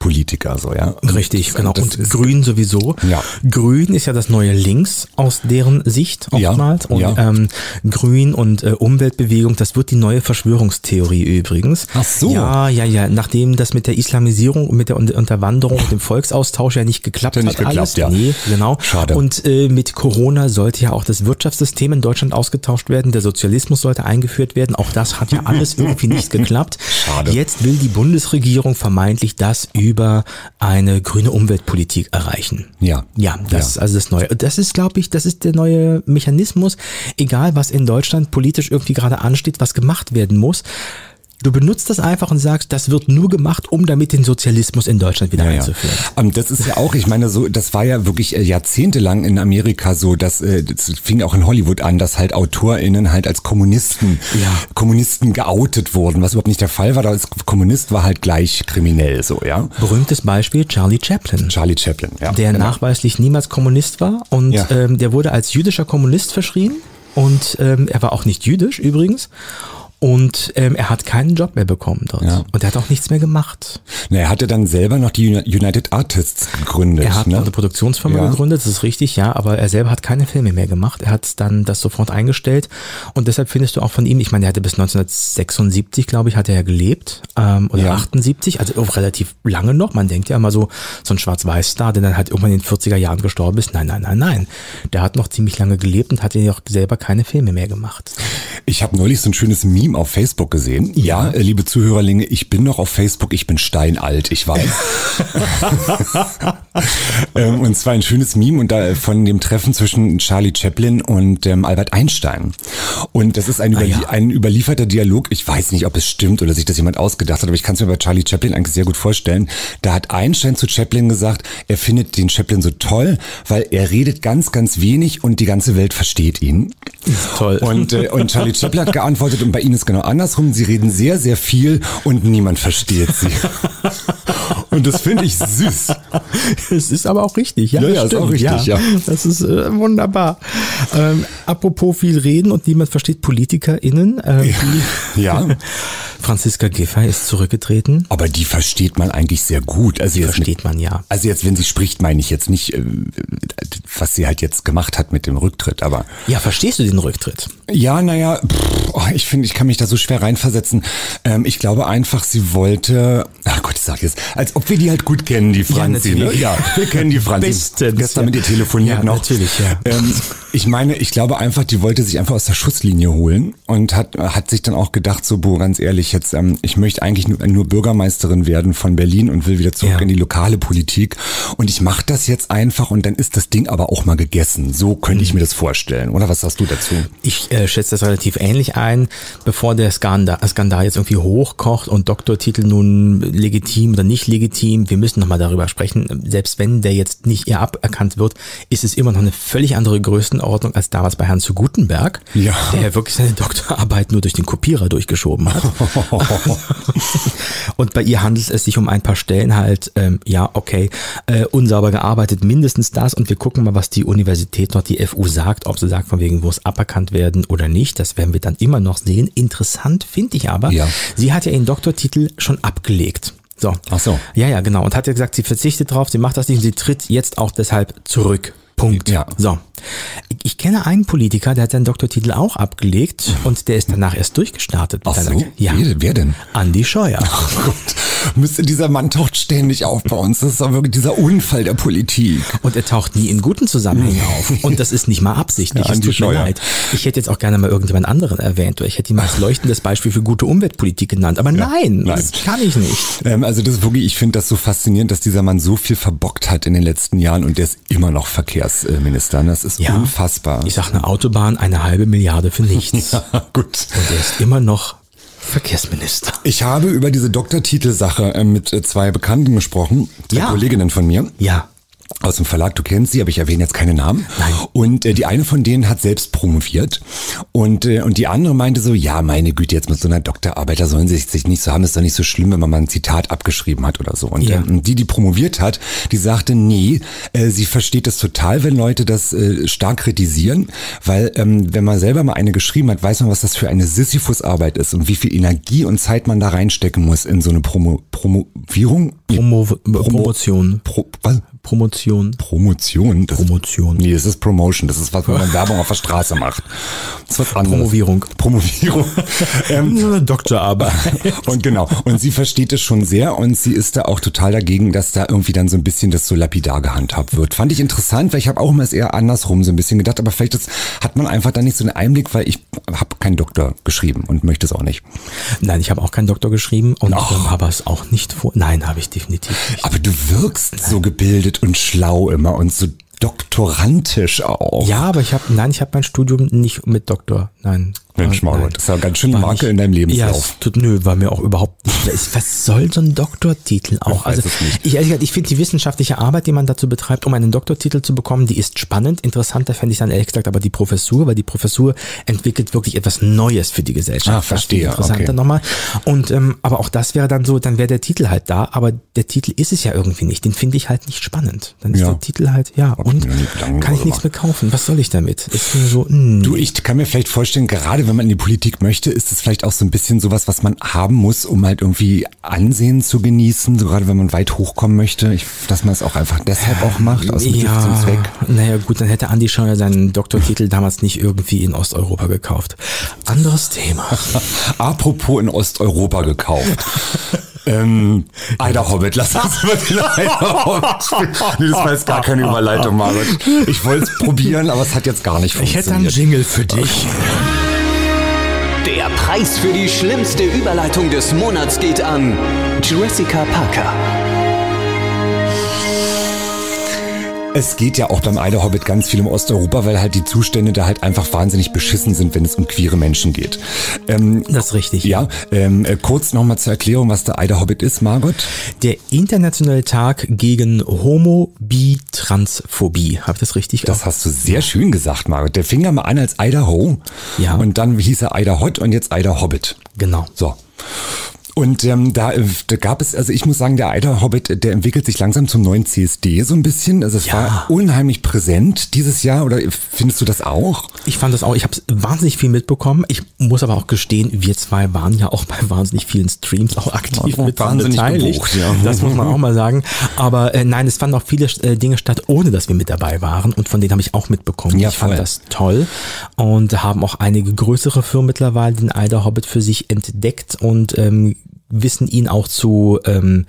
Politiker, so, ja. Richtig, genau. Und Grün sowieso. Ja. Grün ist ja das neue Links aus deren Sicht oftmals. Ja, und ja. Ähm, Grün und äh, Umweltbewegung, das wird die neue Verschwörungstheorie übrigens. Ach so. Ja, ja, ja. Nachdem das mit der Islamisierung und mit der Unterwanderung und dem Volksaustausch ja nicht geklappt hat. Nicht geklappt, alles. Ja. Nee, genau. Schade. Und äh, mit Corona sollte ja auch das Wirtschaftssystem in Deutschland ausgetauscht werden. Der Sozialismus sollte eingeführt werden. Auch das hat ja alles irgendwie nicht geklappt. Schade. Jetzt will die Bundesregierung vermeintlich das über über eine grüne Umweltpolitik erreichen. Ja. Ja, das ja. ist also das Neue. Das ist, glaube ich, das ist der neue Mechanismus. Egal, was in Deutschland politisch irgendwie gerade ansteht, was gemacht werden muss, du benutzt das einfach und sagst, das wird nur gemacht, um damit den Sozialismus in Deutschland wieder ja, einzuführen. Ja. Das ist ja auch, ich meine, so, das war ja wirklich jahrzehntelang in Amerika so, dass, das fing auch in Hollywood an, dass halt AutorInnen halt als Kommunisten, ja. Kommunisten geoutet wurden, was überhaupt nicht der Fall war, da als Kommunist war halt gleich kriminell, so, ja. Berühmtes Beispiel Charlie Chaplin. Charlie Chaplin, ja. Der genau. nachweislich niemals Kommunist war und ja. ähm, der wurde als jüdischer Kommunist verschrien und ähm, er war auch nicht jüdisch übrigens. Und ähm, er hat keinen Job mehr bekommen dort. Ja. Und er hat auch nichts mehr gemacht. Na, er hatte dann selber noch die United Artists gegründet. Er hat ne? noch eine Produktionsfirma ja. gegründet, das ist richtig, ja. Aber er selber hat keine Filme mehr gemacht. Er hat dann das sofort eingestellt. Und deshalb findest du auch von ihm, ich meine, er hatte bis neunzehnhundertsechsundsiebzig, glaube ich, hat er ja gelebt. Ähm, oder ja. achtundsiebzig, also auch relativ lange noch. Man denkt ja immer so, so ein Schwarz-Weiß-Star, der dann halt irgendwann in den vierziger Jahren gestorben ist. Nein, nein, nein, nein. Der hat noch ziemlich lange gelebt und hat ja auch selber keine Filme mehr gemacht. Ich habe neulich so ein schönes Meme auf Facebook gesehen. Ja, ja, liebe Zuhörerlinge, ich bin noch auf Facebook, ich bin steinalt, ich weiß. Und zwar ein schönes Meme und da von dem Treffen zwischen Charlie Chaplin und ähm, Albert Einstein. Und das ist ein, ah, ja. ein überlieferter Dialog. Ich weiß nicht, ob es stimmt oder sich das jemand ausgedacht hat, aber ich kann es mir bei Charlie Chaplin eigentlich sehr gut vorstellen. Da hat Einstein zu Chaplin gesagt, er findet den Chaplin so toll, weil er redet ganz, ganz wenig und die ganze Welt versteht ihn. Toll. Und, äh, und Charlie Chaplin hat geantwortet, und bei ihnen ist genau andersrum, sie reden sehr, sehr viel und niemand versteht sie. Und das finde ich süß. Es ist aber auch richtig. Ja, ja, ja, ist auch richtig. Ja. Ja. Das ist äh, wunderbar. Ähm, apropos viel reden und niemand versteht PolitikerInnen. Ähm, ja. ja. Franziska Giffey ist zurückgetreten. Aber die versteht man eigentlich sehr gut. Also die jetzt versteht man, ja. Also jetzt, wenn sie spricht, meine ich jetzt nicht, äh, was sie halt jetzt gemacht hat mit dem Rücktritt, aber... Ja, verstehst du den Rücktritt? Ja, naja, oh, ich finde, ich kann mich da so schwer reinversetzen. Ähm, ich glaube einfach, sie wollte... Ach Gott, ich sag jetzt, als ob wir die halt gut kennen, die Franzi. Ja, ne? ja wir kennen die Franzi. Bestens. Gestern ja. mit ihr telefoniert ja, noch. Natürlich, ja. Ähm, ich meine, ich glaube einfach, die wollte sich einfach aus der Schusslinie holen und hat, hat sich dann auch gedacht, so, boah, ganz ehrlich, jetzt, ähm, ich möchte eigentlich nur, nur Bürgermeisterin werden von Berlin und will wieder zurück ja. in die lokale Politik und ich mache das jetzt einfach und dann ist das Ding aber auch mal gegessen. So könnte mhm. ich mir das vorstellen, oder? Was sagst du dazu? Ich äh, schätze das relativ ähnlich ein, bevor der Skandal, Skandal jetzt irgendwie hochkocht und Doktortitel nun legitim oder nicht legitim, wir müssen nochmal darüber sprechen. Selbst wenn der jetzt nicht eher aberkannt wird, ist es immer noch eine völlig andere Größenordnung als damals bei Herrn zu Gutenberg, ja. der ja wirklich seine Doktorarbeit nur durch den Kopierer durchgeschoben hat. Und bei ihr handelt es sich um ein paar Stellen halt, ähm, ja, okay, äh, unsauber gearbeitet, mindestens das. Und wir gucken mal, was die Universität dort, die F U, sagt, ob sie sagt, von wegen, wo es aberkannt werden oder nicht. Das werden wir dann immer noch sehen. Interessant finde ich aber, ja. sie hat ja ihren Doktortitel schon abgelegt. So. Ach so. Ja, ja, genau. Und hat ja gesagt, sie verzichtet drauf, sie macht das nicht und sie tritt jetzt auch deshalb zurück. Punkt. Ja. So. Ich kenne einen Politiker, der hat seinen Doktortitel auch abgelegt und der ist danach erst durchgestartet. Ach so? Ja. Wer denn? Andi Scheuer. Ach Gott. müsste dieser Mann taucht ständig auf bei uns. Das ist doch wirklich dieser Unfall der Politik. Und er taucht nie in guten Zusammenhängen auf. Und das ist nicht mal absichtlich. Ja, es tut mir leid. Ich hätte jetzt auch gerne mal irgendjemand anderen erwähnt. Oder ich hätte ihn mal als leuchtendes Beispiel für gute Umweltpolitik genannt. Aber ja, nein, nein, das kann ich nicht. Ähm, also das ist wirklich, ich finde das so faszinierend, dass dieser Mann so viel verbockt hat in den letzten Jahren und der ist immer noch Verkehrsminister. Das ist ja unfassbar. Ich sage eine Autobahn, eine halbe Milliarde für nichts. Ja, gut. Und er ist immer noch Verkehrsminister. Ich habe über diese Doktortitelsache mit zwei Bekannten gesprochen, zwei ja. Kolleginnen von mir. Ja. Aus dem Verlag, du kennst sie, aber ich erwähne jetzt keine Namen. Nein. Und äh, die eine von denen hat selbst promoviert und äh, und die andere meinte so, ja meine Güte, jetzt mit so einer Doktorarbeit, da sollen sie sich nicht so haben, ist doch nicht so schlimm, wenn man mal ein Zitat abgeschrieben hat oder so. Und ja. äh, die, die promoviert hat, die sagte, nee, äh, sie versteht das total, wenn Leute das äh, stark kritisieren, weil ähm, wenn man selber mal eine geschrieben hat, weiß man, was das für eine Sisyphusarbeit ist und wie viel Energie und Zeit man da reinstecken muss in so eine Promo Promovierung. Promo Promo Promotion. Pro was? Promotion. Promotion? Das Promotion. Nee, das ist Promotion. Das ist was, wo man Werbung auf der Straße macht. Das ist was anderes. Promovierung. Promovierung. ähm, Doktorarbeit. Und genau. Und sie versteht es schon sehr und sie ist da auch total dagegen, dass da irgendwie dann so ein bisschen das so lapidar gehandhabt wird. Fand ich interessant, weil ich habe auch immer es eher andersrum so ein bisschen gedacht, aber vielleicht ist, hat man einfach da nicht so einen Einblick, weil ich habe keinen Doktor geschrieben und möchte es auch nicht. Nein, ich habe auch keinen Doktor geschrieben und habe es auch nicht vor. Nein, habe ich definitiv nicht. Aber du wirkst Nein. so gebildet und schlau immer und so doktorantisch auch. Ja, aber ich habe, nein, ich habe mein Studium nicht mit Doktor, nein. Mensch, Margot, nein. Das ist ja ganz schön Makel in deinem Lebenslauf. Ja, tut, nö, war mir auch überhaupt nicht. Was soll so ein Doktortitel auch? Ich also, ich, ich finde die wissenschaftliche Arbeit, die man dazu betreibt, um einen Doktortitel zu bekommen, die ist spannend. Interessanter fände ich dann ehrlich gesagt aber die Professur, weil die Professur entwickelt wirklich etwas Neues für die Gesellschaft. Ah, verstehe. Das interessanter okay. nochmal. Und, ähm, aber auch das wäre dann so, dann wäre der Titel halt da, aber der Titel ist es ja irgendwie nicht. Den finde ich halt nicht spannend. Dann ist ja. der Titel halt, ja, Ob und ich kann ich nichts mehr kaufen. Was soll ich damit? Ist mir so, mh. Du, ich kann mir vielleicht vorstellen, gerade wenn man in die Politik möchte, ist es vielleicht auch so ein bisschen sowas, was man haben muss, um halt irgendwie Ansehen zu genießen, so gerade wenn man weit hochkommen möchte, ich, dass man es auch einfach deshalb auch macht, aus dem ja, zum Zweck. Naja gut, dann hätte Andi Scheuer seinen Doktortitel damals nicht irgendwie in Osteuropa gekauft. Anderes Thema. Apropos in Osteuropa gekauft. Ähm, Eider Hobbit, lass uns über den Eider Hobbit spielen. Nee, das war jetzt gar keine Überleitung, Margot. Ich wollte es probieren, aber es hat jetzt gar nicht funktioniert. Ich hätte einen Jingle für dich. Der Preis für die schlimmste Überleitung des Monats geht an Jurassica Parka. Es geht ja auch beim Eider Hobbit ganz viel um Osteuropa, weil halt die Zustände da halt einfach wahnsinnig beschissen sind, wenn es um queere Menschen geht. Ähm, das ist richtig. Ja, ähm, kurz nochmal zur Erklärung, was der Eider Hobbit ist, Margot. Der internationale Tag gegen Homo, Bi, Transphobie. Habe ich das richtig? Das auch? Hast du sehr schön gesagt, Margot. Der fing ja mal an als Eider Ho ja. und dann hieß er Eider Hot und jetzt Eider Hobbit. Genau. So. Und ähm, da, da gab es, also ich muss sagen, der Eider Hobbit, der entwickelt sich langsam zum neuen C S D so ein bisschen. Also es ja. war unheimlich präsent dieses Jahr, oder findest du das auch? Ich fand das auch, ich habe wahnsinnig viel mitbekommen. Ich muss aber auch gestehen, wir zwei waren ja auch bei wahnsinnig vielen Streams auch aktiv mit beteiligt. Gebucht, ja. Das muss man auch mal sagen. Aber äh, nein, es fanden auch viele äh, Dinge statt, ohne dass wir mit dabei waren. Und von denen habe ich auch mitbekommen. Ja, ich voll. fand das toll. Und haben auch einige größere Firmen mittlerweile den Eider Hobbit für sich entdeckt und ähm, wissen, ihn auch zu ähm,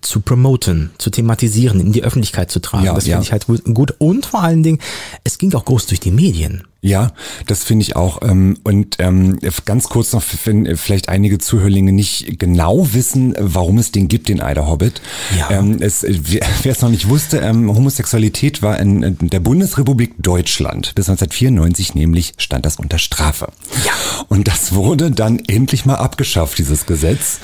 zu promoten, zu thematisieren, in die Öffentlichkeit zu tragen. Ja, das finde ja. ich halt gut. Und vor allen Dingen, es ging auch groß durch die Medien. Ja, das finde ich auch. Und ganz kurz noch, wenn vielleicht einige Zuhörlinge nicht genau wissen, warum es den gibt, den Eider Hobbit. Ja. Es, wer es noch nicht wusste, Homosexualität war in der Bundesrepublik Deutschland bis neunzehnhundertvierundneunzig nämlich, stand das unter Strafe. Ja. Und das wurde dann endlich mal abgeschafft, dieses Gesetz.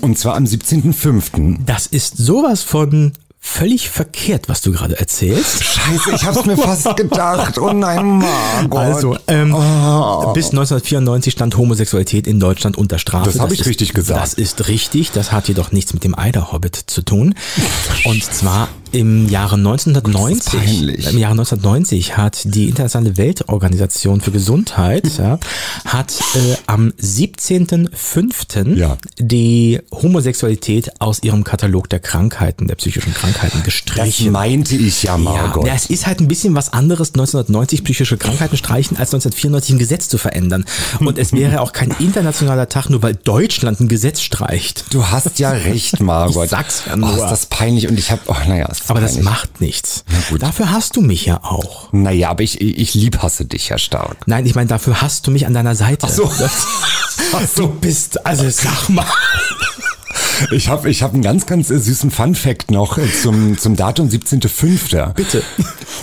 Und zwar am siebzehnten fünften Das ist sowas von völlig verkehrt, was du gerade erzählst. Scheiße, ich hab's mir fast gedacht. Oh nein, Margot. Also, ähm, oh. bis neunzehnhundertvierundneunzig stand Homosexualität in Deutschland unter Strafe. Das habe ich ist, richtig gesagt. Das ist richtig. Das hat jedoch nichts mit dem Eider Hobbit zu tun. Und zwar Im Jahre neunzehnhundertneunzig, im Jahre neunzehnhundertneunzig hat die Internationale Weltorganisation für Gesundheit ja, hat äh, am siebzehnten fünften ja. die Homosexualität aus ihrem Katalog der Krankheiten, der psychischen Krankheiten gestrichen. Das meinte ich ja, Margot. Ja, es ist halt ein bisschen was anderes, neunzehnhundertneunzig psychische Krankheiten streichen, als neunzehnhundertvierundneunzig ein Gesetz zu verändern. Und es wäre auch kein internationaler Tag, nur weil Deutschland ein Gesetz streicht. Du hast ja recht, Margot. Ich sag's ja nur. Oh, ist das peinlich. Und ich habe, oh, naja, aber das macht nichts. Dafür hast du mich ja auch. Naja, aber ich, ich lieb hasse dich ja stark. Nein, ich meine, dafür hast du mich an deiner Seite. Ach so. Das, Ach so. Du bist, also sag mal. Ich habe ich hab einen ganz, ganz süßen Fun-Fact noch zum, zum Datum siebzehnten fünften Bitte.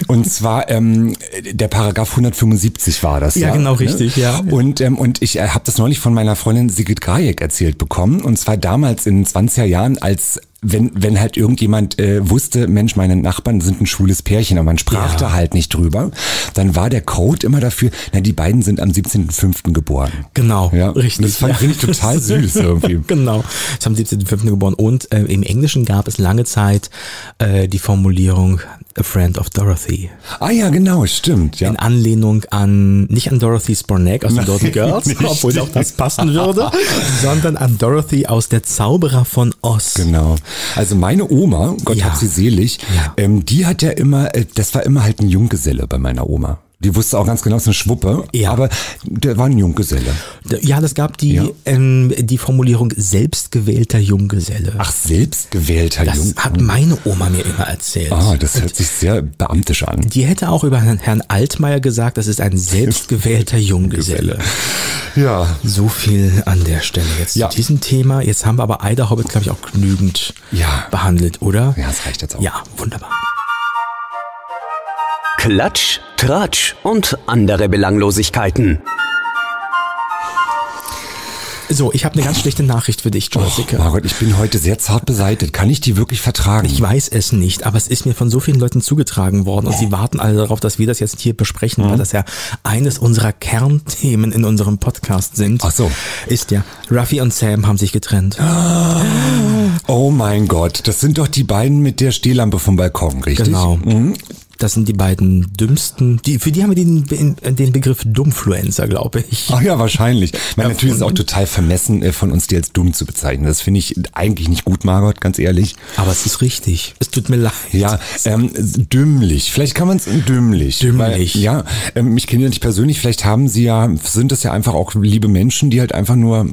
Und zwar ähm, der Paragraph hundertfünfundsiebzig war das. Ja, ja genau, ne? Richtig, ja. Und, ähm, und ich habe das neulich von meiner Freundin Sigrid Grajek erzählt bekommen. Und zwar damals in den zwanziger Jahren, als wenn, wenn halt irgendjemand äh, wusste, Mensch, meine Nachbarn sind ein schwules Pärchen, aber man sprach ja. da halt nicht drüber, dann war der Code immer dafür, na, die beiden sind am siebzehnten fünften geboren. Genau, ja? Richtig. Und das fand ja. ich total süß irgendwie. Genau, ist am siebzehnten fünften geboren. Und äh, im Englischen gab es lange Zeit äh, die Formulierung A Friend of Dorothy. Ah ja, genau, stimmt. Ja. In Anlehnung an, nicht an Dorothy Sporneck aus den Dorothy Girls, nicht. Obwohl auch das passen würde, sondern an Dorothy aus der Zauberer von Oz. Genau. Also meine Oma, Gott ja. hab sie selig, ja. ähm, die hat ja immer, das war immer halt ein Junggeselle bei meiner Oma. Die wusste auch ganz genau, es ist eine Schwuppe, ja. aber der war ein Junggeselle. Ja, das gab die, ja. ähm, die Formulierung selbstgewählter Junggeselle. Ach, selbstgewählter Junggeselle. Das hat meine Oma mir immer erzählt. Ah, das hört Und sich sehr beamtisch an. Die hätte auch über Herrn Altmaier gesagt, das ist ein selbstgewählter Junggeselle. Ja. So viel an der Stelle jetzt ja. zu diesem Thema. Jetzt haben wir aber Eider Hobbit, glaube ich, auch genügend ja. behandelt, oder? Ja, das reicht jetzt auch. Ja, wunderbar. Klatsch, Tratsch und andere Belanglosigkeiten. So, ich habe eine ganz schlechte Nachricht für dich, Jurassica. Oh, Margot, ich bin heute sehr zart beseitigt. Kann ich die wirklich vertragen? Ich weiß es nicht, aber es ist mir von so vielen Leuten zugetragen worden und oh. sie warten alle darauf, dass wir das jetzt hier besprechen, mhm. weil das ja eines unserer Kernthemen in unserem Podcast sind. Ach so. Ist ja, Ruffy und Sam haben sich getrennt. Oh mein Gott, das sind doch die beiden mit der Stehlampe vom Balkon, richtig? Genau. Mhm. Das sind die beiden dümmsten. Die, für die haben wir den, den Begriff Dummfluencer, glaube ich. Ach ja, wahrscheinlich. Ich meine, natürlich ist es auch total vermessen, von uns die als dumm zu bezeichnen. Das finde ich eigentlich nicht gut, Margot, ganz ehrlich. Aber es ist richtig. Es tut mir leid. Ja, ähm, dümmlich. Vielleicht kann man es dümmlich. Dümmlich. Weil, ja, ähm, ich kenne ja nicht persönlich. Vielleicht haben sie ja, sind das ja einfach auch liebe Menschen, die halt einfach nur...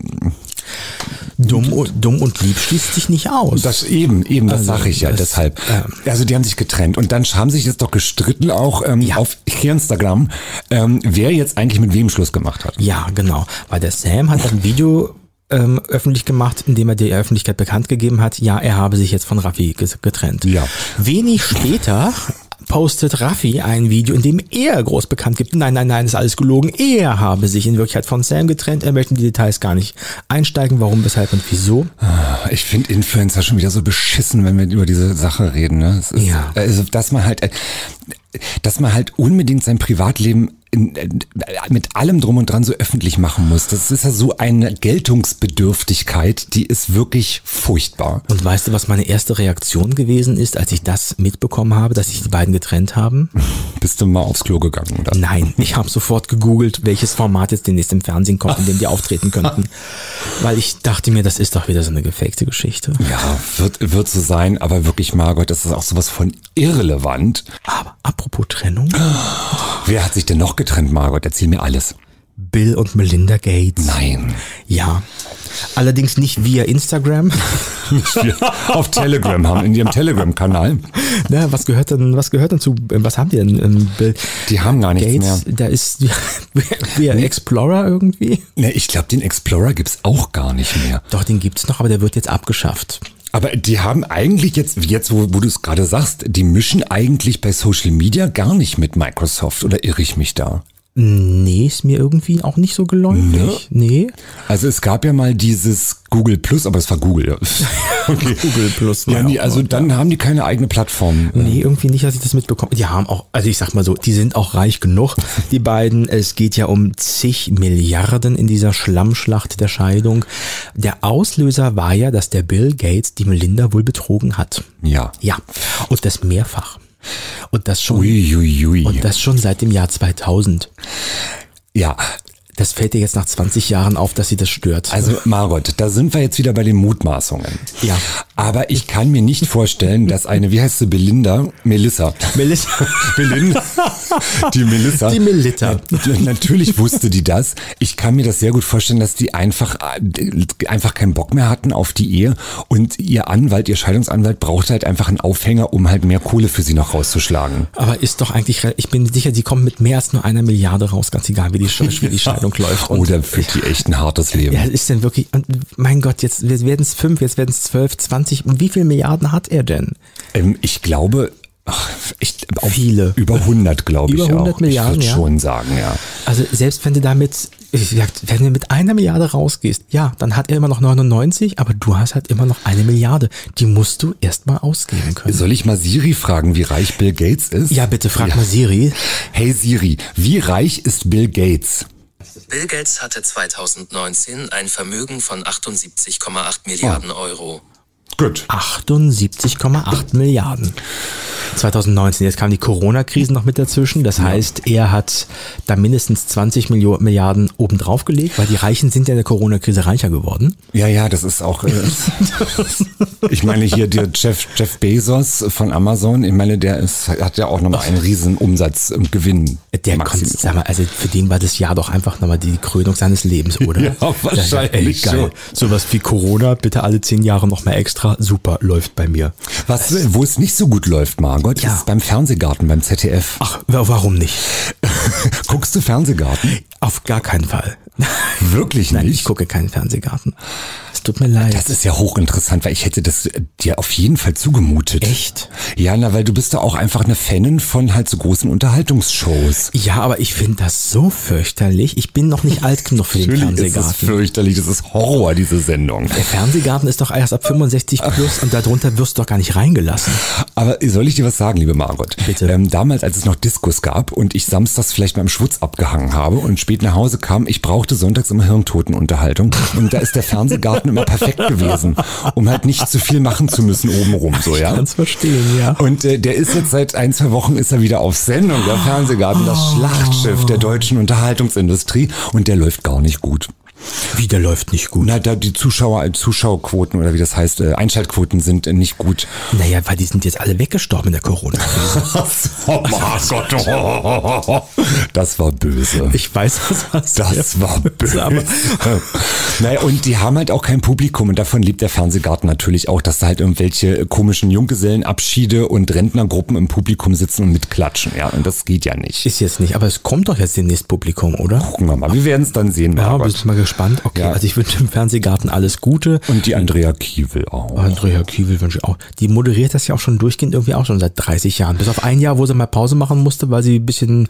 Dumm und, dumm und lieb schließt sich nicht aus. Das eben, eben, das also, sage ich ja das, deshalb. Ähm, also die haben sich getrennt und dann haben sich jetzt doch gestritten auch ähm, ja. auf Instagram, ähm, wer jetzt eigentlich mit wem Schluss gemacht hat. Ja, genau, weil der Sam hat ein Video ähm, öffentlich gemacht, indem er der Öffentlichkeit bekannt gegeben hat, ja, er habe sich jetzt von Raffi getrennt. Ja. Wenig später... postet Raffi ein Video, in dem er groß bekannt gibt, nein, nein, nein, ist alles gelogen, er habe sich in Wirklichkeit von Sam getrennt, er möchte in die Details gar nicht einsteigen, warum, weshalb und wieso. Ich finde Influencer schon wieder so beschissen, wenn wir über diese Sache reden, ne? Es ist, ja. Also, dass man halt, dass man halt unbedingt sein Privatleben in, mit allem drum und dran so öffentlich machen muss. Das ist ja so eine Geltungsbedürftigkeit, die ist wirklich furchtbar. Und weißt du, was meine erste Reaktion gewesen ist, als ich das mitbekommen habe, dass sich die beiden getrennt haben? Bist du mal aufs Klo gegangen, oder? Nein, ich habe sofort gegoogelt, welches Format jetzt demnächst im Fernsehen kommt, in dem die auftreten könnten. Weil ich dachte mir, das ist doch wieder so eine gefakte Geschichte. Ja, wird, wird so sein, aber wirklich, Margot, das ist auch sowas von irrelevant. Aber apropos Trennung. Wer hat sich denn noch getrennt? Getrennt, Margot, erzähl mir alles. Bill und Melinda Gates. Nein. Ja. Allerdings nicht via Instagram. Auf Telegram haben, in ihrem Telegram-Kanal. Na, was gehört denn, was gehört denn zu, was haben die denn? Bill die haben gar nichts Gates, mehr. Da ist ja, der nee. Explorer irgendwie. Ne, ich glaube, den Explorer gibt's auch gar nicht mehr. Doch, den gibt's noch, aber der wird jetzt abgeschafft. Aber die haben eigentlich jetzt, jetzt wo, wo du es gerade sagst, die mischen eigentlich bei Social Media gar nicht mit Microsoft, oder irre ich mich da? Nee, ist mir irgendwie auch nicht so geläufig. Nee. nee. Also es gab ja mal dieses Google Plus, aber es war Google. Ja. Okay. Google Plus. Ja, die, also dann ja. haben die keine eigene Plattform. Nee, irgendwie nicht, dass ich das mitbekomme. Die haben auch, also ich sag mal so, die sind auch reich genug, die beiden. Es geht ja um zig Milliarden in dieser Schlammschlacht der Scheidung. Der Auslöser war ja, dass der Bill Gates die Melinda wohl betrogen hat. Ja. Ja, und das mehrfach. Und das schon, ui, ui, ui. Und das schon seit dem Jahr zweitausend. Ja. Das fällt dir jetzt nach zwanzig Jahren auf, dass sie das stört. Also Margot, da sind wir jetzt wieder bei den Mutmaßungen. Ja. Aber ich kann mir nicht vorstellen, dass eine, wie heißt sie, Belinda? Melissa. Melissa. Belinda. Die Melissa. Die Melitta. Natürlich wusste die das. Ich kann mir das sehr gut vorstellen, dass die einfach, einfach keinen Bock mehr hatten auf die Ehe. Und ihr Anwalt, ihr Scheidungsanwalt braucht halt einfach einen Aufhänger, um halt mehr Kohle für sie noch rauszuschlagen. Aber ist doch eigentlich, ich bin sicher, sie kommen mit mehr als nur einer Milliarde raus, ganz egal, wie die, wie die Scheidung läuft. Und oder führt die echt ein hartes Leben. Ja, ist denn wirklich, mein Gott, jetzt werden es fünf, jetzt werden es zwölf, zwanzig. Und wie viele Milliarden hat er denn? Ähm, ich glaube, ach, ich, viele. Über hundert, glaube ich auch. Über hundert Milliarden, ich würde schon sagen, ja. Also selbst wenn du damit, ich sag, wenn du mit einer Milliarde rausgehst, ja, dann hat er immer noch neunundneunzig, aber du hast halt immer noch eine Milliarde. Die musst du erstmal ausgeben können. Soll ich mal Siri fragen, wie reich Bill Gates ist? Ja, bitte frag ja. mal Siri. Hey Siri, wie reich ist Bill Gates? Bill Gates hatte zweitausendneunzehn ein Vermögen von achtundsiebzig Komma acht Milliarden oh. Euro. Gut. achtundsiebzig Komma acht Milliarden. zweitausendneunzehn, jetzt kam die Corona-Krise noch mit dazwischen. Das ja. heißt, er hat da mindestens zwanzig Milliarden obendrauf gelegt, weil die Reichen sind ja in der Corona-Krise reicher geworden. Ja, ja, das ist auch... Äh, ich meine hier der Jeff, Jeff Bezos von Amazon, ich meine, der ist, hat ja auch nochmal einen riesen Umsatz im Gewinn. Der konnte, sag mal, also für den war das Jahr doch einfach nochmal die Krönung seines Lebens, oder? Ja, wahrscheinlich ja, ey, geil. So. Sowas wie Corona, bitte alle zehn Jahre nochmal extra, super, läuft bei mir. Was, wo es nicht so gut läuft, Margot, ja. ist beim Fernsehgarten, beim Z D F. Ach, warum nicht? Guckst du Fernsehgarten? Auf gar keinen Fall. Wirklich Nein, nicht? Ich gucke keinen Fernsehgarten. Es tut mir leid. Das ist ja hochinteressant, weil ich hätte das dir auf jeden Fall zugemutet. Echt? Ja, na, weil du bist ja auch einfach eine Fanin von halt so großen Unterhaltungsshows. Ja, aber ich finde das so fürchterlich. Ich bin noch nicht alt genug für den Fernsehgarten. Natürlich ist es fürchterlich. Das ist Horror, diese Sendung. Der Fernsehgarten ist doch erst ab fünfundsechzig plus und darunter wirst du doch gar nicht reingelassen. Aber soll ich dir was sagen, liebe Margot? Bitte. Ähm, damals, als es noch Diskus gab und ich samstags vielleicht mal im Schwutz abgehangen habe und spät nach Hause kam, ich brauche sonntags immer Hirntotenunterhaltung und da ist der Fernsehgarten immer perfekt gewesen, um halt nicht zu viel machen zu müssen obenrum, so, ja. Ich kann's verstehen, ja. Und äh, der ist jetzt seit ein, zwei Wochen ist er wieder auf Sendung, der Fernsehgarten, das Schlachtschiff der deutschen Unterhaltungsindustrie und der läuft gar nicht gut. Wie, der läuft nicht gut? Na, da die Zuschauer, Zuschauerquoten oder wie das heißt, Einschaltquoten sind nicht gut. Naja, weil die sind jetzt alle weggestorben in der Corona-Krise. Oh mein Gott, oh, oh, oh. Das war böse. Ich weiß, was das war. Das war böse. Aber naja, und die haben halt auch kein Publikum und davon lebt der Fernsehgarten natürlich auch, dass da halt irgendwelche komischen Junggesellenabschiede und Rentnergruppen im Publikum sitzen und mitklatschen, ja, und das geht ja nicht. Ist jetzt nicht, aber es kommt doch jetzt demnächst Publikum, oder? Gucken wir mal, wir werden es dann sehen. Ja, bist du mal gespannt? Okay, ja. Also ich wünsche dem Fernsehgarten alles Gute. Und die Andrea Kiewel auch. Andrea Kiewel wünsche ich auch. Die moderiert das ja auch schon durchgehend irgendwie auch schon seit dreißig Jahren. Bis auf ein Jahr, wo sie mal Pause machen musste, weil sie ein bisschen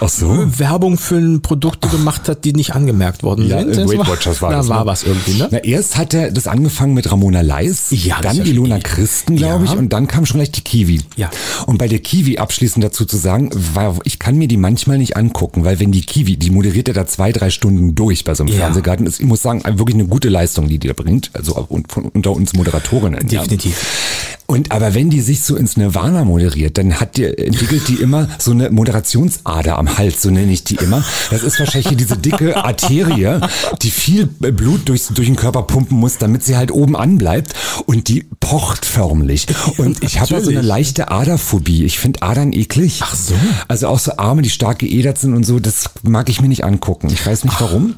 Ach so. Werbung für Produkte gemacht hat, die nicht angemerkt worden ja, sind. Weight Watchers war das. Da war was irgendwie, ne? Na, erst hat er das angefangen mit Ramona Leis, ja, dann Ilona Christen, glaube ja. ich, und dann kam schon gleich die Kiwi. Ja. Und bei der Kiwi abschließend dazu zu sagen, war, ich kann mir die manchmal nicht angucken, weil wenn die Kiwi, die moderiert er da zwei, drei Stunden durch bei so einem ja. Fernsehgarten. Ist, ich muss sagen, wirklich eine gute Leistung, die die da bringt, also von unter uns Moderatorinnen. Definitiv. Ja. Und aber wenn die sich so ins Nirvana moderiert, dann hat die, entwickelt die immer so eine Moderationsader am Hals, so nenne ich die immer. Das ist wahrscheinlich diese dicke Arterie, die viel Blut durchs, durch den Körper pumpen muss, damit sie halt oben anbleibt und die pocht förmlich. Und ich habe ja so eine leichte Aderphobie. Ich finde Adern eklig. Ach so. Also auch so Arme, die stark geädert sind und so, das mag ich mir nicht angucken. Ich weiß nicht warum.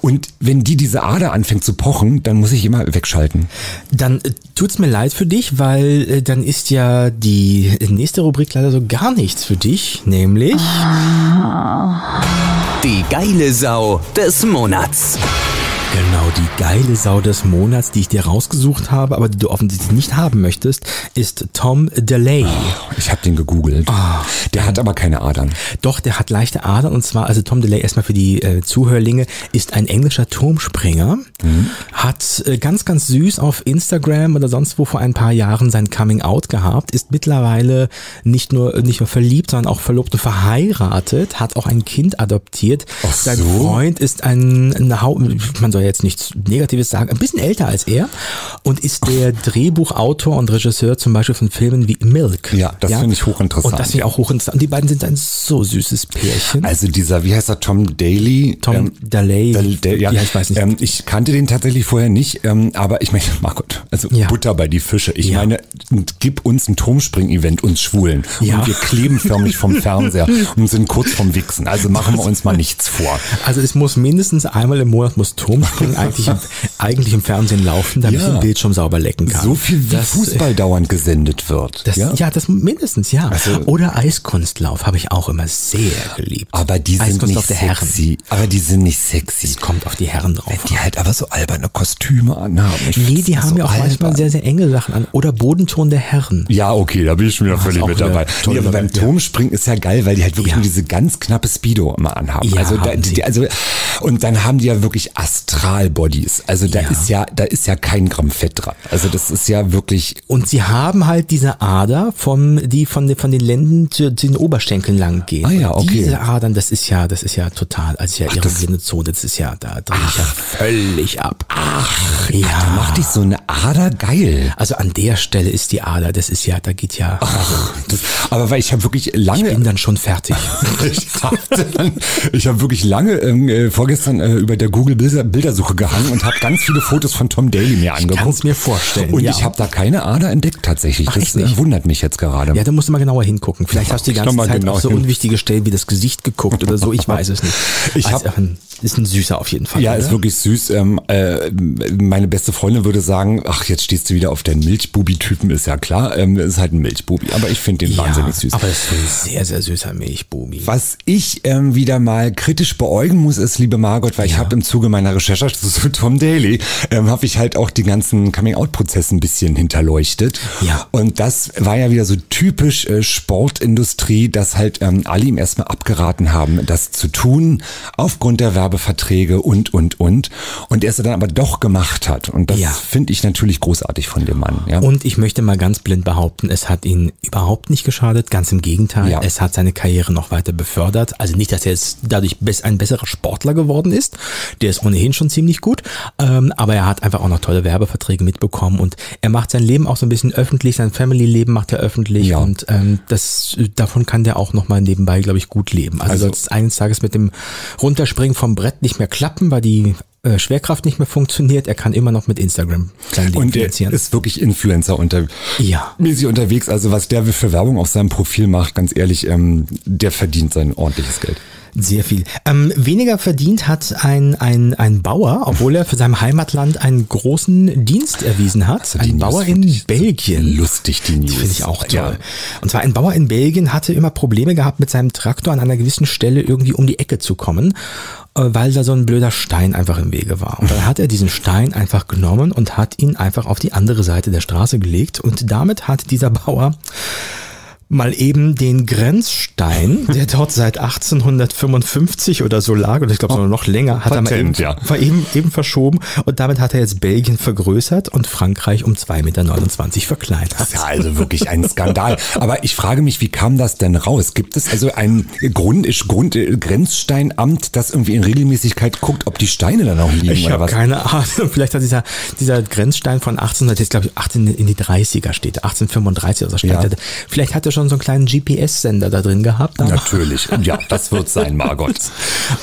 Und wenn die diese Ader anfängt zu pochen, dann muss ich immer wegschalten. Dann äh, tut's mir leid für dich, weil dann ist ja die nächste Rubrik leider so gar nichts für dich, nämlich die geile Sau des Monats. Genau, die geile Sau des Monats, die ich dir rausgesucht habe, aber die du offensichtlich nicht haben möchtest, ist Tom Delay. Oh, ich habe den gegoogelt. Oh, der hat aber keine Adern. Doch, der hat leichte Adern, und zwar, also Tom Delay, erstmal für die äh, Zuhörlinge, ist ein englischer Turmspringer, mhm. hat äh, ganz, ganz süß auf Instagram oder sonst wo vor ein paar Jahren sein Coming-out gehabt, ist mittlerweile nicht nur, nicht nur verliebt, sondern auch verlobt und verheiratet, hat auch ein Kind adoptiert. Ach so. Sein Freund ist ein, eine Hau- man soll jetzt nichts Negatives sagen, ein bisschen älter als er und ist der Drehbuchautor und Regisseur zum Beispiel von Filmen wie Milk. Ja, das ja? finde ich hochinteressant. Und das finde ich auch hochinteressant. Und die beiden sind ein so süßes Pärchen. Also dieser, wie heißt er, Tom Daly? Tom ähm, Daley. Ja. ja, ich weiß nicht. Ähm, ich kannte den tatsächlich vorher nicht, ähm, aber ich meine, Margot, also ja. Butter bei die Fische. Ich ja. meine, gib uns ein Turmspring-Event, uns Schwulen. Ja. Und wir kleben förmlich vom Fernseher und sind kurz vom Wichsen. Also machen wir uns mal nichts vor. Also es muss mindestens einmal im Monat muss Turmspringen eigentlich, eigentlich im Fernsehen laufen, damit ja. ich den Bildschirm sauber lecken kann. So viel wie das, Fußball dauernd gesendet wird. Das, ja? ja, das mindestens, ja. Also, oder Eiskunstlauf habe ich auch immer sehr geliebt. Aber die sind nicht sexy. Aber die sind nicht sexy. Es kommt auf die Herren drauf. Wenn die halt aber so alberne Kostüme anhaben. Nee, die haben ja so auch albern. manchmal sehr, sehr enge Sachen an. Oder Bodenton der Herren. Ja, okay, da bin ich schon wieder völlig mit dabei. Nee, aber beim Turmspringen ist ja geil, weil die halt wirklich ja. nur diese ganz knappe Speedo immer anhaben. Ja, also, da, die, also, und dann haben die ja wirklich Astralbodies. Also da ja. ist ja, da ist ja kein Gramm Fett dran. Also das ist ja wirklich. Und sie haben halt diese Ader, vom, die von, von den Lenden zu den Oberschenkeln lang gehen. Ah ja, okay. Diese Adern, das ist ja, das ist ja total, also ja ihre Sinne-Zone, das ist ja, da drehe ich ja völlig ab. Ach, ja. Da macht dich so eine Ader geil. Also an der Stelle ist die Ader, das ist ja, da geht ja. Ach, also, das, aber weil ich habe wirklich lange. Ich bin dann schon fertig. ich ich habe wirklich lange äh, vorgestern äh, über der Google Bilder, Bildersuche gehangen und habe ganz viele Fotos von Tom Daly mir angeguckt. Ich kann es mir vorstellen. Und ja. ich habe da keine Ader entdeckt tatsächlich. Ach, das äh, wundert mich jetzt gerade. Ja, da musst du mal genauer hingucken. Vielleicht ja, hast du die ganze Zeit genau auf so hin. unwichtige Stellen wie das Gesicht geguckt oder so. Ich weiß es nicht. Ich also, hab, ist ein süßer auf jeden Fall. Ja, oder? Ist wirklich süß. Ähm, äh, meine beste Freundin würde sagen, ach, jetzt stehst du wieder auf den Milchbubi-Typen, ist ja klar. Ähm, ist halt ein Milchbubi. Aber ich finde den ja, wahnsinnig süß. Aber es ist ein sehr, sehr süßer Milchbubi. Was ich ähm, wieder mal kritisch beäugen muss, ist, liebe Margot, weil ja. ich habe im Zuge meiner Recherche zu Tom Daly, ähm, habe ich halt auch die ganzen Coming-out-Prozesse ein bisschen hinterleuchtet. Ja. Und das war ja wieder so typisch äh, Sportindustrie, dass halt ähm, alle ihm erstmal abgeraten haben, das zu tun, aufgrund der Werbeverträge und, und, und. Und er es dann aber doch gemacht hat. Und das ja. finde ich natürlich großartig von dem Mann. Ja. Und ich möchte mal ganz blind behaupten, es hat ihn überhaupt nicht geschadet. Ganz im Gegenteil, ja. es hat seine Karriere noch weiter befördert. Also nicht, dass er jetzt dadurch ein besserer Sportler geworden ist. Der ist ohnehin schon ziemlich gut. Ähm, aber er hat einfach auch noch tolle Werbeverträge mitbekommen. Und er macht sein Leben auch so ein bisschen öffentlich. Sein Family-Leben macht er öffentlich. Ja. Und ähm, das, davon kann der auch nochmal nebenbei, glaube ich, gut leben. Also, also soll es eines Tages mit dem Runterspringen vom Brett nicht mehr klappen, weil die äh, Schwerkraft nicht mehr funktioniert. Er kann immer noch mit Instagram sein Leben finanzieren. Und er ist wirklich Influencer unter ja. mäßig unterwegs. Also was der für Werbung auf seinem Profil macht, ganz ehrlich, ähm, der verdient sein ordentliches Geld. Sehr viel. Ähm, weniger verdient hat ein, ein, ein Bauer, obwohl er für sein Heimatland einen großen Dienst erwiesen hat. Also ein Bauer in Belgien. Lustig, die News. Finde ich auch toll. Ja. Und zwar ein Bauer in Belgien hatte immer Probleme gehabt, mit seinem Traktor an einer gewissen Stelle irgendwie um die Ecke zu kommen, weil da so ein blöder Stein einfach im Wege war. Und dann hat er diesen Stein einfach genommen und hat ihn einfach auf die andere Seite der Straße gelegt. Und damit hat dieser Bauer mal eben den Grenzstein, der dort seit achtzehnhundertfünfundfünfzig oder so lag, oder ich glaube sogar noch länger, hat Patent, er mal eben, ja. war eben, eben verschoben, und damit hat er jetzt Belgien vergrößert und Frankreich um zwei Komma neunundzwanzig Meter verkleinert. Das ist ja also wirklich ein Skandal. Aber ich frage mich, wie kam das denn raus? Gibt es also ein Grund, Grund, Grenzsteinamt, das irgendwie in Regelmäßigkeit guckt, ob die Steine dann auch liegen ich oder was? Ich habe keine Ahnung. Vielleicht hat dieser, dieser Grenzstein von achtzehnhundert, jetzt glaube ich achtzehn in die dreißiger steht, achtzehnhundertfünfunddreißig oder so steht. Ja. Vielleicht hat er schon so einen kleinen G P S-Sender da drin gehabt. Aber. Natürlich, ja, das wird sein, Margot.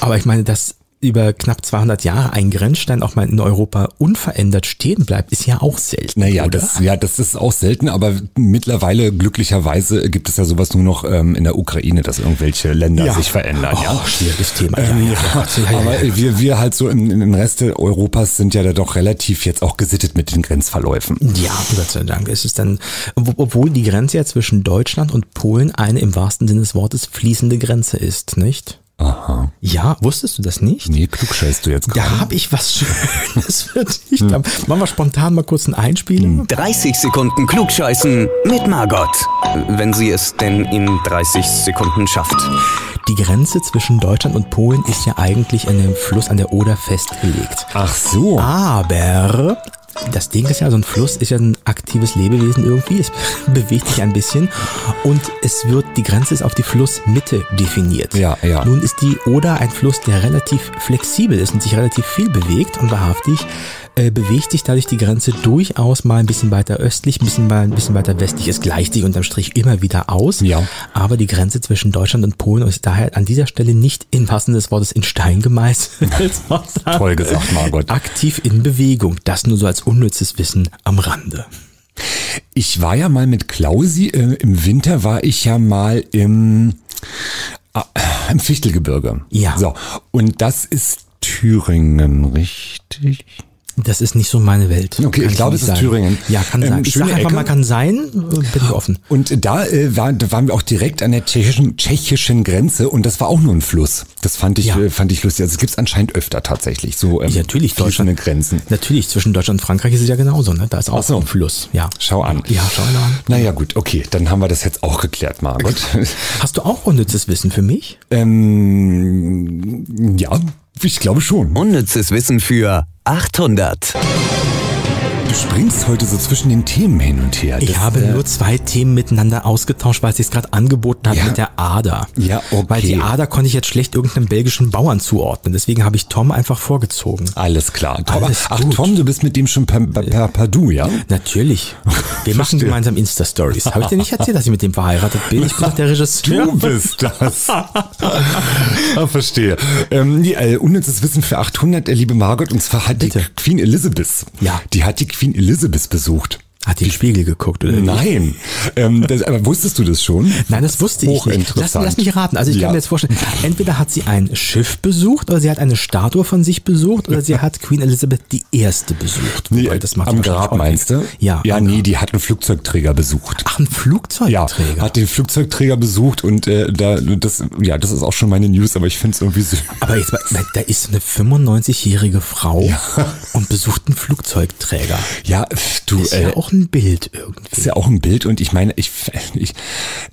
Aber ich meine, dass über knapp zweihundert Jahre ein Grenzstein auch mal in Europa unverändert stehen bleibt, ist ja auch selten. Naja, das, ja, das ist auch selten, aber mittlerweile glücklicherweise gibt es ja sowas nur noch ähm, in der Ukraine, dass irgendwelche Länder ja. sich verändern. Oh, ja, schwieriges Thema. Ähm, ja, ja. Ja, ja, aber ja. Wir, wir halt so in, in den Rest Europas sind ja da doch relativ jetzt auch gesittet mit den Grenzverläufen. Ja, Gott sei Dank. Es ist dann, obwohl die Grenze ja zwischen Deutschland und Polen eine im wahrsten Sinne des Wortes fließende Grenze ist, nicht? Aha. Ja, wusstest du das nicht? Nee, klugscheißt du jetzt gerade. Da habe ich was Schönes für dich. Hm. Machen wir spontan mal kurz einen Einspieler. Hm. dreißig Sekunden klugscheißen mit Margot. Wenn sie es denn in dreißig Sekunden schafft. Die Grenze zwischen Deutschland und Polen ist ja eigentlich an dem Fluss an der Oder festgelegt. Ach so. Aber das Ding ist ja, so ein Fluss ist ja ein aktives Lebewesen irgendwie, es bewegt sich ein bisschen und es wird, die Grenze ist auf die Flussmitte definiert. Ja, ja. Nun ist die Oder ein Fluss, der relativ flexibel ist und sich relativ viel bewegt und wahrhaftig äh, bewegt sich dadurch die Grenze durchaus mal ein bisschen weiter östlich, ein bisschen, mal ein bisschen weiter westlich, es gleicht sich unterm Strich immer wieder aus, ja. Aber die Grenze zwischen Deutschland und Polen ist daher an dieser Stelle nicht im Wassen des Wortes in Stein gemeißelt. Toll gesagt, Margot. Aktiv in Bewegung, das nur so als unnützes Wissen am Rande. Ich war ja mal mit Klausi, äh, im Winter war ich ja mal im, äh, im Fichtelgebirge. Ja. So, und das ist Thüringen, richtig? Das ist nicht so meine Welt. Okay, kann ich glaube, es ist sein. Thüringen. Ja, kann ähm, sein. Ich sage einfach mal, kann sein, bin ich offen. Und da äh, war, waren wir auch direkt an der tschechischen, tschechischen Grenze und das war auch nur ein Fluss. Das fand ich, ja. äh, fand ich lustig. Also es gibt es anscheinend öfter tatsächlich, so ähm, ja, natürlich, Deutschland, Grenzen. Natürlich, zwischen Deutschland und Frankreich ist es ja genauso, ne? Da ist auch so ein Fluss. Ja. Schau an. Ja, schau an. Naja gut, okay, dann haben wir das jetzt auch geklärt, Margot. Hast du auch unnützes Wissen für mich? Ähm, ja, ich glaube schon. Unnützes Wissen für achthundert. Du springst heute so zwischen den Themen hin und her. Ich das, habe äh, nur zwei Themen miteinander ausgetauscht, weil sie es gerade angeboten hat, ja, mit der Ader. Ja, okay. Weil die Ader konnte ich jetzt schlecht irgendeinem belgischen Bauern zuordnen. Deswegen habe ich Tom einfach vorgezogen. Alles klar. Tom, Alles ach, gut. Tom, du bist mit dem schon per, per, per, per Du, ja? Natürlich. Wir machen gemeinsam Insta-Stories. Habe ich dir nicht erzählt, dass ich mit dem verheiratet bin? Ich bin doch der Regisseur. Du bist das. Ja, verstehe. Ähm, die, äh, unnützes Wissen für achthundert, äh, liebe Margot. Und zwar hat Bitte. die Queen Elizabeth. Ja. Die hat die Queen Elizabeth besucht. Hat die im Spiegel geguckt, oder? Nein. Ähm, das, aber wusstest du das schon? Nein, das wusste ich nicht. Lass, lass mich raten. Also ich ja. kann mir jetzt vorstellen, entweder hat sie ein Schiff besucht, oder sie hat eine Statue von sich besucht, oder sie hat Queen Elizabeth die Erste besucht. Nee, das macht am Grab meinst du? Ja. Ja, nee, die hat einen Flugzeugträger besucht. Ach, einen Flugzeugträger? Ja, hat den Flugzeugträger besucht und äh, da, das, ja, das ist auch schon meine News, aber ich finde es irgendwie süß. Aber jetzt mal, da ist eine fünfundneunzigjährige Frau ja. und besucht einen Flugzeugträger. Ja, du, ist ja äh, auch ein Bild irgendwie. Ist ja auch ein Bild und ich meine, ich, ich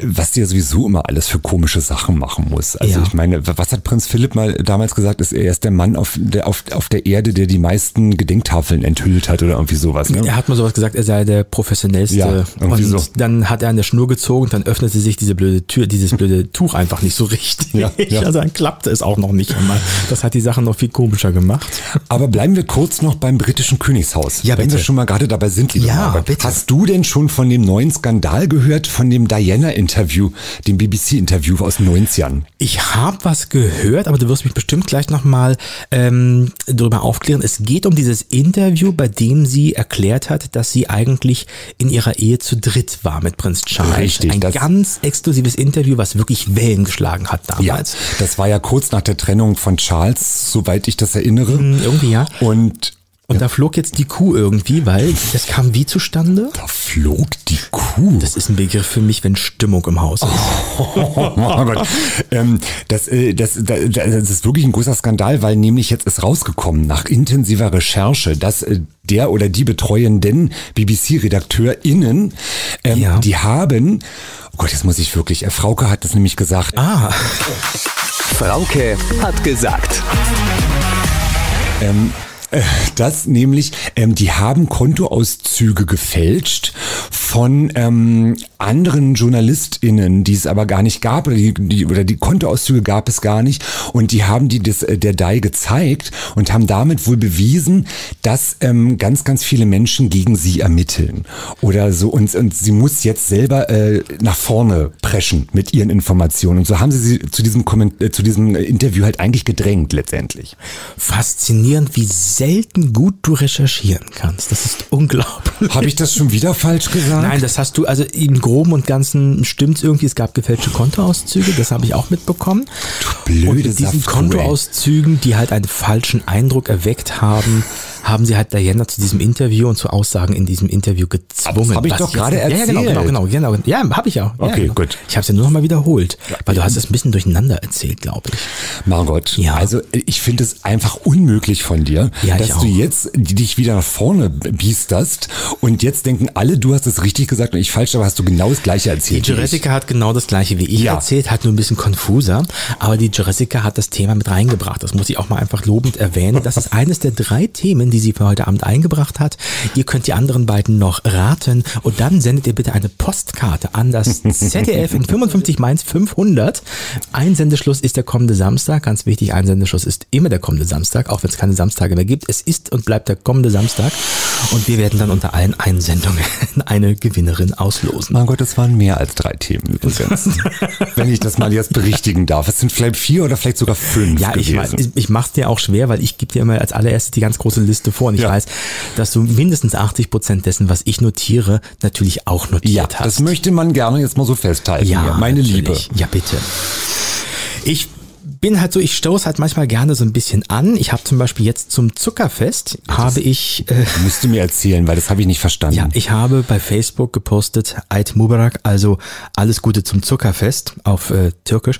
was der sowieso immer alles für komische Sachen machen muss. Also ja. ich meine, was hat Prinz Philipp mal damals gesagt, ist er ist der Mann auf der, auf, auf der Erde, der die meisten Gedenktafeln enthüllt hat oder irgendwie sowas. Ne? Er hat mal sowas gesagt, er sei der professionellste. Ja, und so. Dann hat er an der Schnur gezogen, dann öffnete sich diese blöde Tür, dieses blöde Tuch einfach nicht so richtig. Ja, ja. Also dann klappte es auch noch nicht einmal. Das hat die Sachen noch viel komischer gemacht. Aber bleiben wir kurz noch beim britischen Königshaus. Ja, wenn bitte. wir schon mal gerade dabei sind, liebe ja. Margot. Bitte. Hast du denn schon von dem neuen Skandal gehört, von dem Diana-Interview, dem B B C-Interview aus den neunzigern? Ich habe was gehört, aber du wirst mich bestimmt gleich nochmal ähm, darüber aufklären. Es geht um dieses Interview, bei dem sie erklärt hat, dass sie eigentlich in ihrer Ehe zu dritt war mit Prinz Charles. Richtig. Ein ganz exklusives Interview, was wirklich Wellen geschlagen hat damals. Ja, das war ja kurz nach der Trennung von Charles, soweit ich das erinnere. Mhm, irgendwie, ja. Und... Und da flog jetzt die Kuh irgendwie, weil das kam wie zustande? Da flog die Kuh. Das ist ein Begriff für mich, wenn Stimmung im Haus ist. Oh, oh Gott. ähm, das, äh, das, das, das ist wirklich ein großer Skandal, weil nämlich jetzt ist rausgekommen, nach intensiver Recherche, dass äh, der oder die betreuenden B B C-RedakteurInnen, ähm, ja. die haben, oh Gott, jetzt muss ich wirklich, äh, Frauke hat das nämlich gesagt. Ah. Frauke hat gesagt. Ähm, Das nämlich, ähm, die haben Kontoauszüge gefälscht von ähm, anderen JournalistInnen, die es aber gar nicht gab oder die, die, oder die Kontoauszüge gab es gar nicht und die haben die das, der D A I gezeigt und haben damit wohl bewiesen, dass ähm, ganz, ganz viele Menschen gegen sie ermitteln oder so und, und sie muss jetzt selber äh, nach vorne preschen mit ihren Informationen und so haben sie sie zu diesem, Komment äh, zu diesem Interview halt eigentlich gedrängt letztendlich. Faszinierend, wie sehr selten gut du recherchieren kannst. Das ist unglaublich. Habe ich das schon wieder falsch gesagt? Nein, das hast du, also im Groben und Ganzen stimmt's irgendwie. Es gab gefälschte Kontoauszüge, das habe ich auch mitbekommen. Du blöde und mit diesen Kontoauszügen, die halt einen falschen Eindruck erweckt haben, haben sie halt Diana zu diesem Interview und zu Aussagen in diesem Interview gezwungen. Das habe ich doch gerade erzählt. Ja, genau, genau, genau, genau. Ja, habe ich auch. Ja, okay, genau. Gut. Ich habe es ja nur noch mal wiederholt, weil du hast es ein bisschen durcheinander erzählt, glaube ich. Margot, ja. Also ich finde es einfach unmöglich von dir, ja, dass du jetzt dich wieder nach vorne biesterst und jetzt denken alle, du hast es richtig gesagt und ich falsch, aber hast du genau das Gleiche erzählt. Die Jurassica hat genau das Gleiche wie ich ja. erzählt, hat nur ein bisschen konfuser, aber die Jurassica hat das Thema mit reingebracht. Das muss ich auch mal einfach lobend erwähnen. Das ist eines der drei Themen, die sie für heute Abend eingebracht hat. Ihr könnt die anderen beiden noch raten und dann sendet ihr bitte eine Postkarte an das Z D F in fünfundfünfzig Mainz fünfhundert. Einsendeschluss ist der kommende Samstag. Ganz wichtig, Einsendeschluss ist immer der kommende Samstag, auch wenn es keine Samstage mehr gibt. Es ist und bleibt der kommende Samstag und wir werden dann unter allen Einsendungen eine Gewinnerin auslosen. Mein Gott, das waren mehr als drei Themen übrigens. Wenn ich das mal jetzt berichtigen darf. Es sind vielleicht vier oder vielleicht sogar fünf Ja, ich, ich, ich mache es dir auch schwer, weil ich gebe dir immer als allererstes die ganz große Liste vor und ich ja. weiß, dass du mindestens achtzig Prozent dessen, was ich notiere, natürlich auch notiert ja, hast. Ja, das möchte man gerne jetzt mal so festhalten. Ja, hier. Meine natürlich. Liebe. Ja, bitte. Ich bin halt so, ich stoße halt manchmal gerne so ein bisschen an. Ich habe zum Beispiel jetzt zum Zuckerfest, das habe ich... Äh, musst du mir erzählen, weil das habe ich nicht verstanden. Ja, ich habe bei Facebook gepostet, Eid Mubarak, also alles Gute zum Zuckerfest auf äh, Türkisch.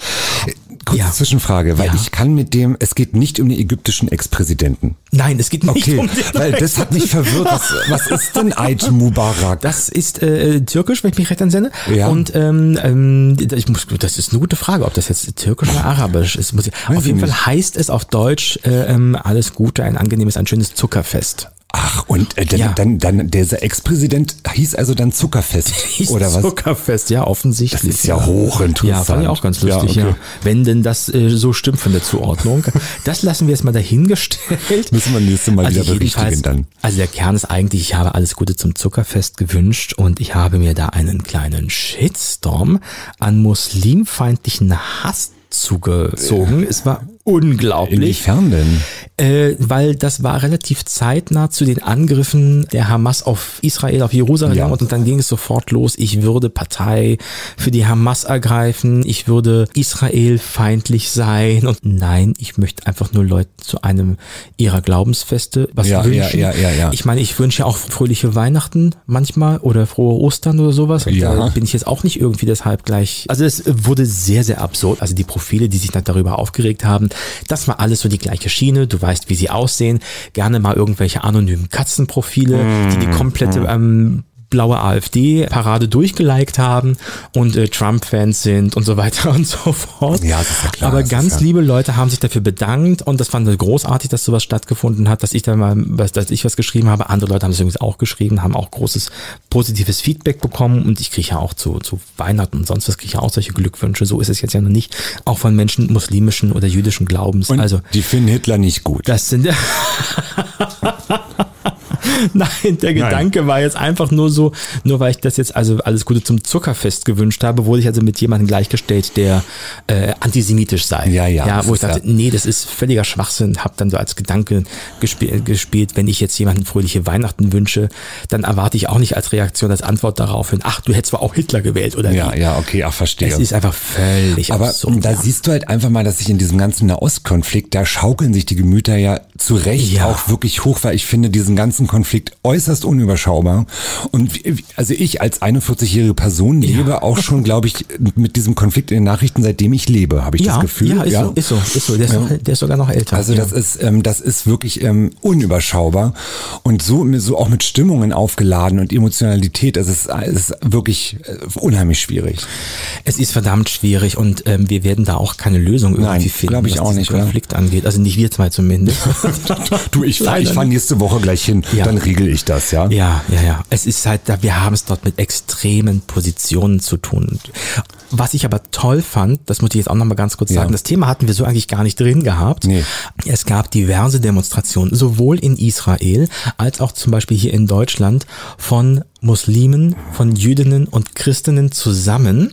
Kurze ja. Zwischenfrage, weil ja. ich kann mit dem, es geht nicht um den ägyptischen Ex-Präsidenten. Nein, es geht nicht okay, um den weil das hat mich verwirrt. Was, was ist denn Eid Mubarak? Das ist äh, türkisch, wenn ich mich recht entsinne. Ja. Und ähm, ähm, ich muss, das ist eine gute Frage, ob das jetzt türkisch oder arabisch ist. Muss ich, auf jeden Fall heißt es auf Deutsch äh, äh, alles Gute, ein angenehmes, ein schönes Zuckerfest. Ach, und äh, dann, ja. dann, dann dieser Ex-Präsident hieß also dann Zuckerfest, hieß oder was? Zuckerfest, ja, offensichtlich. Das ist ja, ja. hochinteressant. Ja, fand ich auch ganz lustig, ja. Okay. ja. Wenn denn das äh, so stimmt von der Zuordnung. Das lassen wir jetzt mal dahingestellt. Müssen wir nächstes Mal also wieder berichtigen dann. Also der Kern ist eigentlich, ich habe alles Gute zum Zuckerfest gewünscht und ich habe mir da einen kleinen Shitstorm an muslimfeindlichen Hass zugezogen. Es war unglaublich. Inwiefern denn? Äh, weil das war relativ zeitnah zu den Angriffen der Hamas auf Israel, auf Jerusalem ja. und dann ging es sofort los. Ich würde Partei für die Hamas ergreifen. Ich würde israelfeindlich sein. Und nein, ich möchte einfach nur Leute zu einem ihrer Glaubensfeste was ja, wünschen. Ja, ja, ja, ja. Ich meine, ich wünsche ja auch fröhliche Weihnachten manchmal oder frohe Ostern oder sowas. Und ja. da bin ich jetzt auch nicht irgendwie deshalb gleich. Also es wurde sehr, sehr absurd. Also die Profile, die sich dann darüber aufgeregt haben, das war alles so die gleiche Schiene. Du weißt, wie sie aussehen. Gerne mal irgendwelche anonymen Katzenprofile, die die komplette ähm, blaue AfD-Parade durchgeliked haben und äh, Trump-Fans sind und so weiter und so fort. Ja, das ist ja klar. Aber ganz liebe Leute haben sich dafür bedankt und das fand ich großartig, dass sowas stattgefunden hat, dass ich da mal, dass ich was geschrieben habe. Andere Leute haben es übrigens auch geschrieben, haben auch großes positives Feedback bekommen und ich kriege ja auch zu, zu Weihnachten und sonst was kriege ich ja auch solche Glückwünsche. So ist es jetzt ja noch nicht. Auch von Menschen muslimischen oder jüdischen Glaubens. Und also, die finden Hitler nicht gut. Das sind... Nein, der Gedanke Nein. war jetzt einfach nur so, nur weil ich das jetzt also alles Gute zum Zuckerfest gewünscht habe, wurde ich also mit jemandem gleichgestellt, der äh, antisemitisch sei. Ja, ja. ja wo ich dachte, ja. nee, das ist völliger Schwachsinn. Hab dann so als Gedanke gespiel, gespielt, wenn ich jetzt jemanden fröhliche Weihnachten wünsche, dann erwarte ich auch nicht als Reaktion, als Antwort darauf hin, ach, du hättest zwar auch Hitler gewählt, oder Ja, wie? ja, okay, ach, verstehe. Es ist einfach völlig Aber absurd, da ja. siehst du halt einfach mal, dass sich in diesem ganzen Nahostkonflikt, da schaukeln sich die Gemüter ja zu Recht ja. auch wirklich hoch, weil ich finde diesen ganzen Konflikt äußerst unüberschaubar und also ich als einundvierzig-jährige Person lebe ja. auch schon, glaube ich, mit diesem Konflikt in den Nachrichten, seitdem ich lebe, habe ich ja. das Gefühl. Ja, ist ja. so, ist so, ist so. Der, ist ja. noch, der ist sogar noch älter. Also ja. das ist ähm, das ist wirklich ähm, unüberschaubar und so, so auch mit Stimmungen aufgeladen und Emotionalität, also es, es ist wirklich äh, unheimlich schwierig. Es ist verdammt schwierig und ähm, wir werden da auch keine Lösung irgendwie Nein, finden, glaub ich was auch nicht, Konflikt oder? Angeht. Also nicht wir zwei zumindest. Du, ich fahre fahr nächste Woche gleich hin. Ja. Dann riegel ich das, ja? Ja, ja, ja. Es ist halt, wir haben es dort mit extremen Positionen zu tun. Was ich aber toll fand, das muss ich jetzt auch nochmal ganz kurz ja. sagen, das Thema hatten wir so eigentlich gar nicht drin gehabt. Nee. Es gab diverse Demonstrationen, sowohl in Israel als auch zum Beispiel hier in Deutschland von Muslimen, von Jüdinnen und Christinnen zusammen.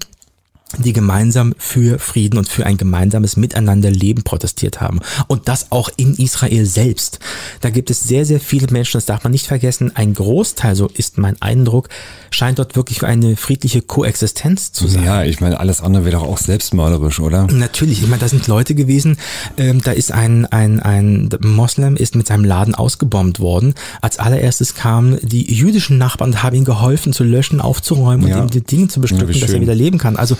die gemeinsam für Frieden und für ein gemeinsames Miteinanderleben protestiert haben. Und das auch in Israel selbst. Da gibt es sehr, sehr viele Menschen, das darf man nicht vergessen. Ein Großteil, so ist mein Eindruck, scheint dort wirklich eine friedliche Koexistenz zu sein. Ja, ich meine, alles andere wäre doch auch selbstmörderisch, oder? Natürlich, ich meine, da sind Leute gewesen, ähm, da ist ein, ein, ein Moslem ist mit seinem Laden ausgebombt worden. Als allererstes kamen die jüdischen Nachbarn und haben ihm geholfen zu löschen, aufzuräumen ja. und ihm die Dinge zu bestücken, ja, dass er wieder leben kann. Also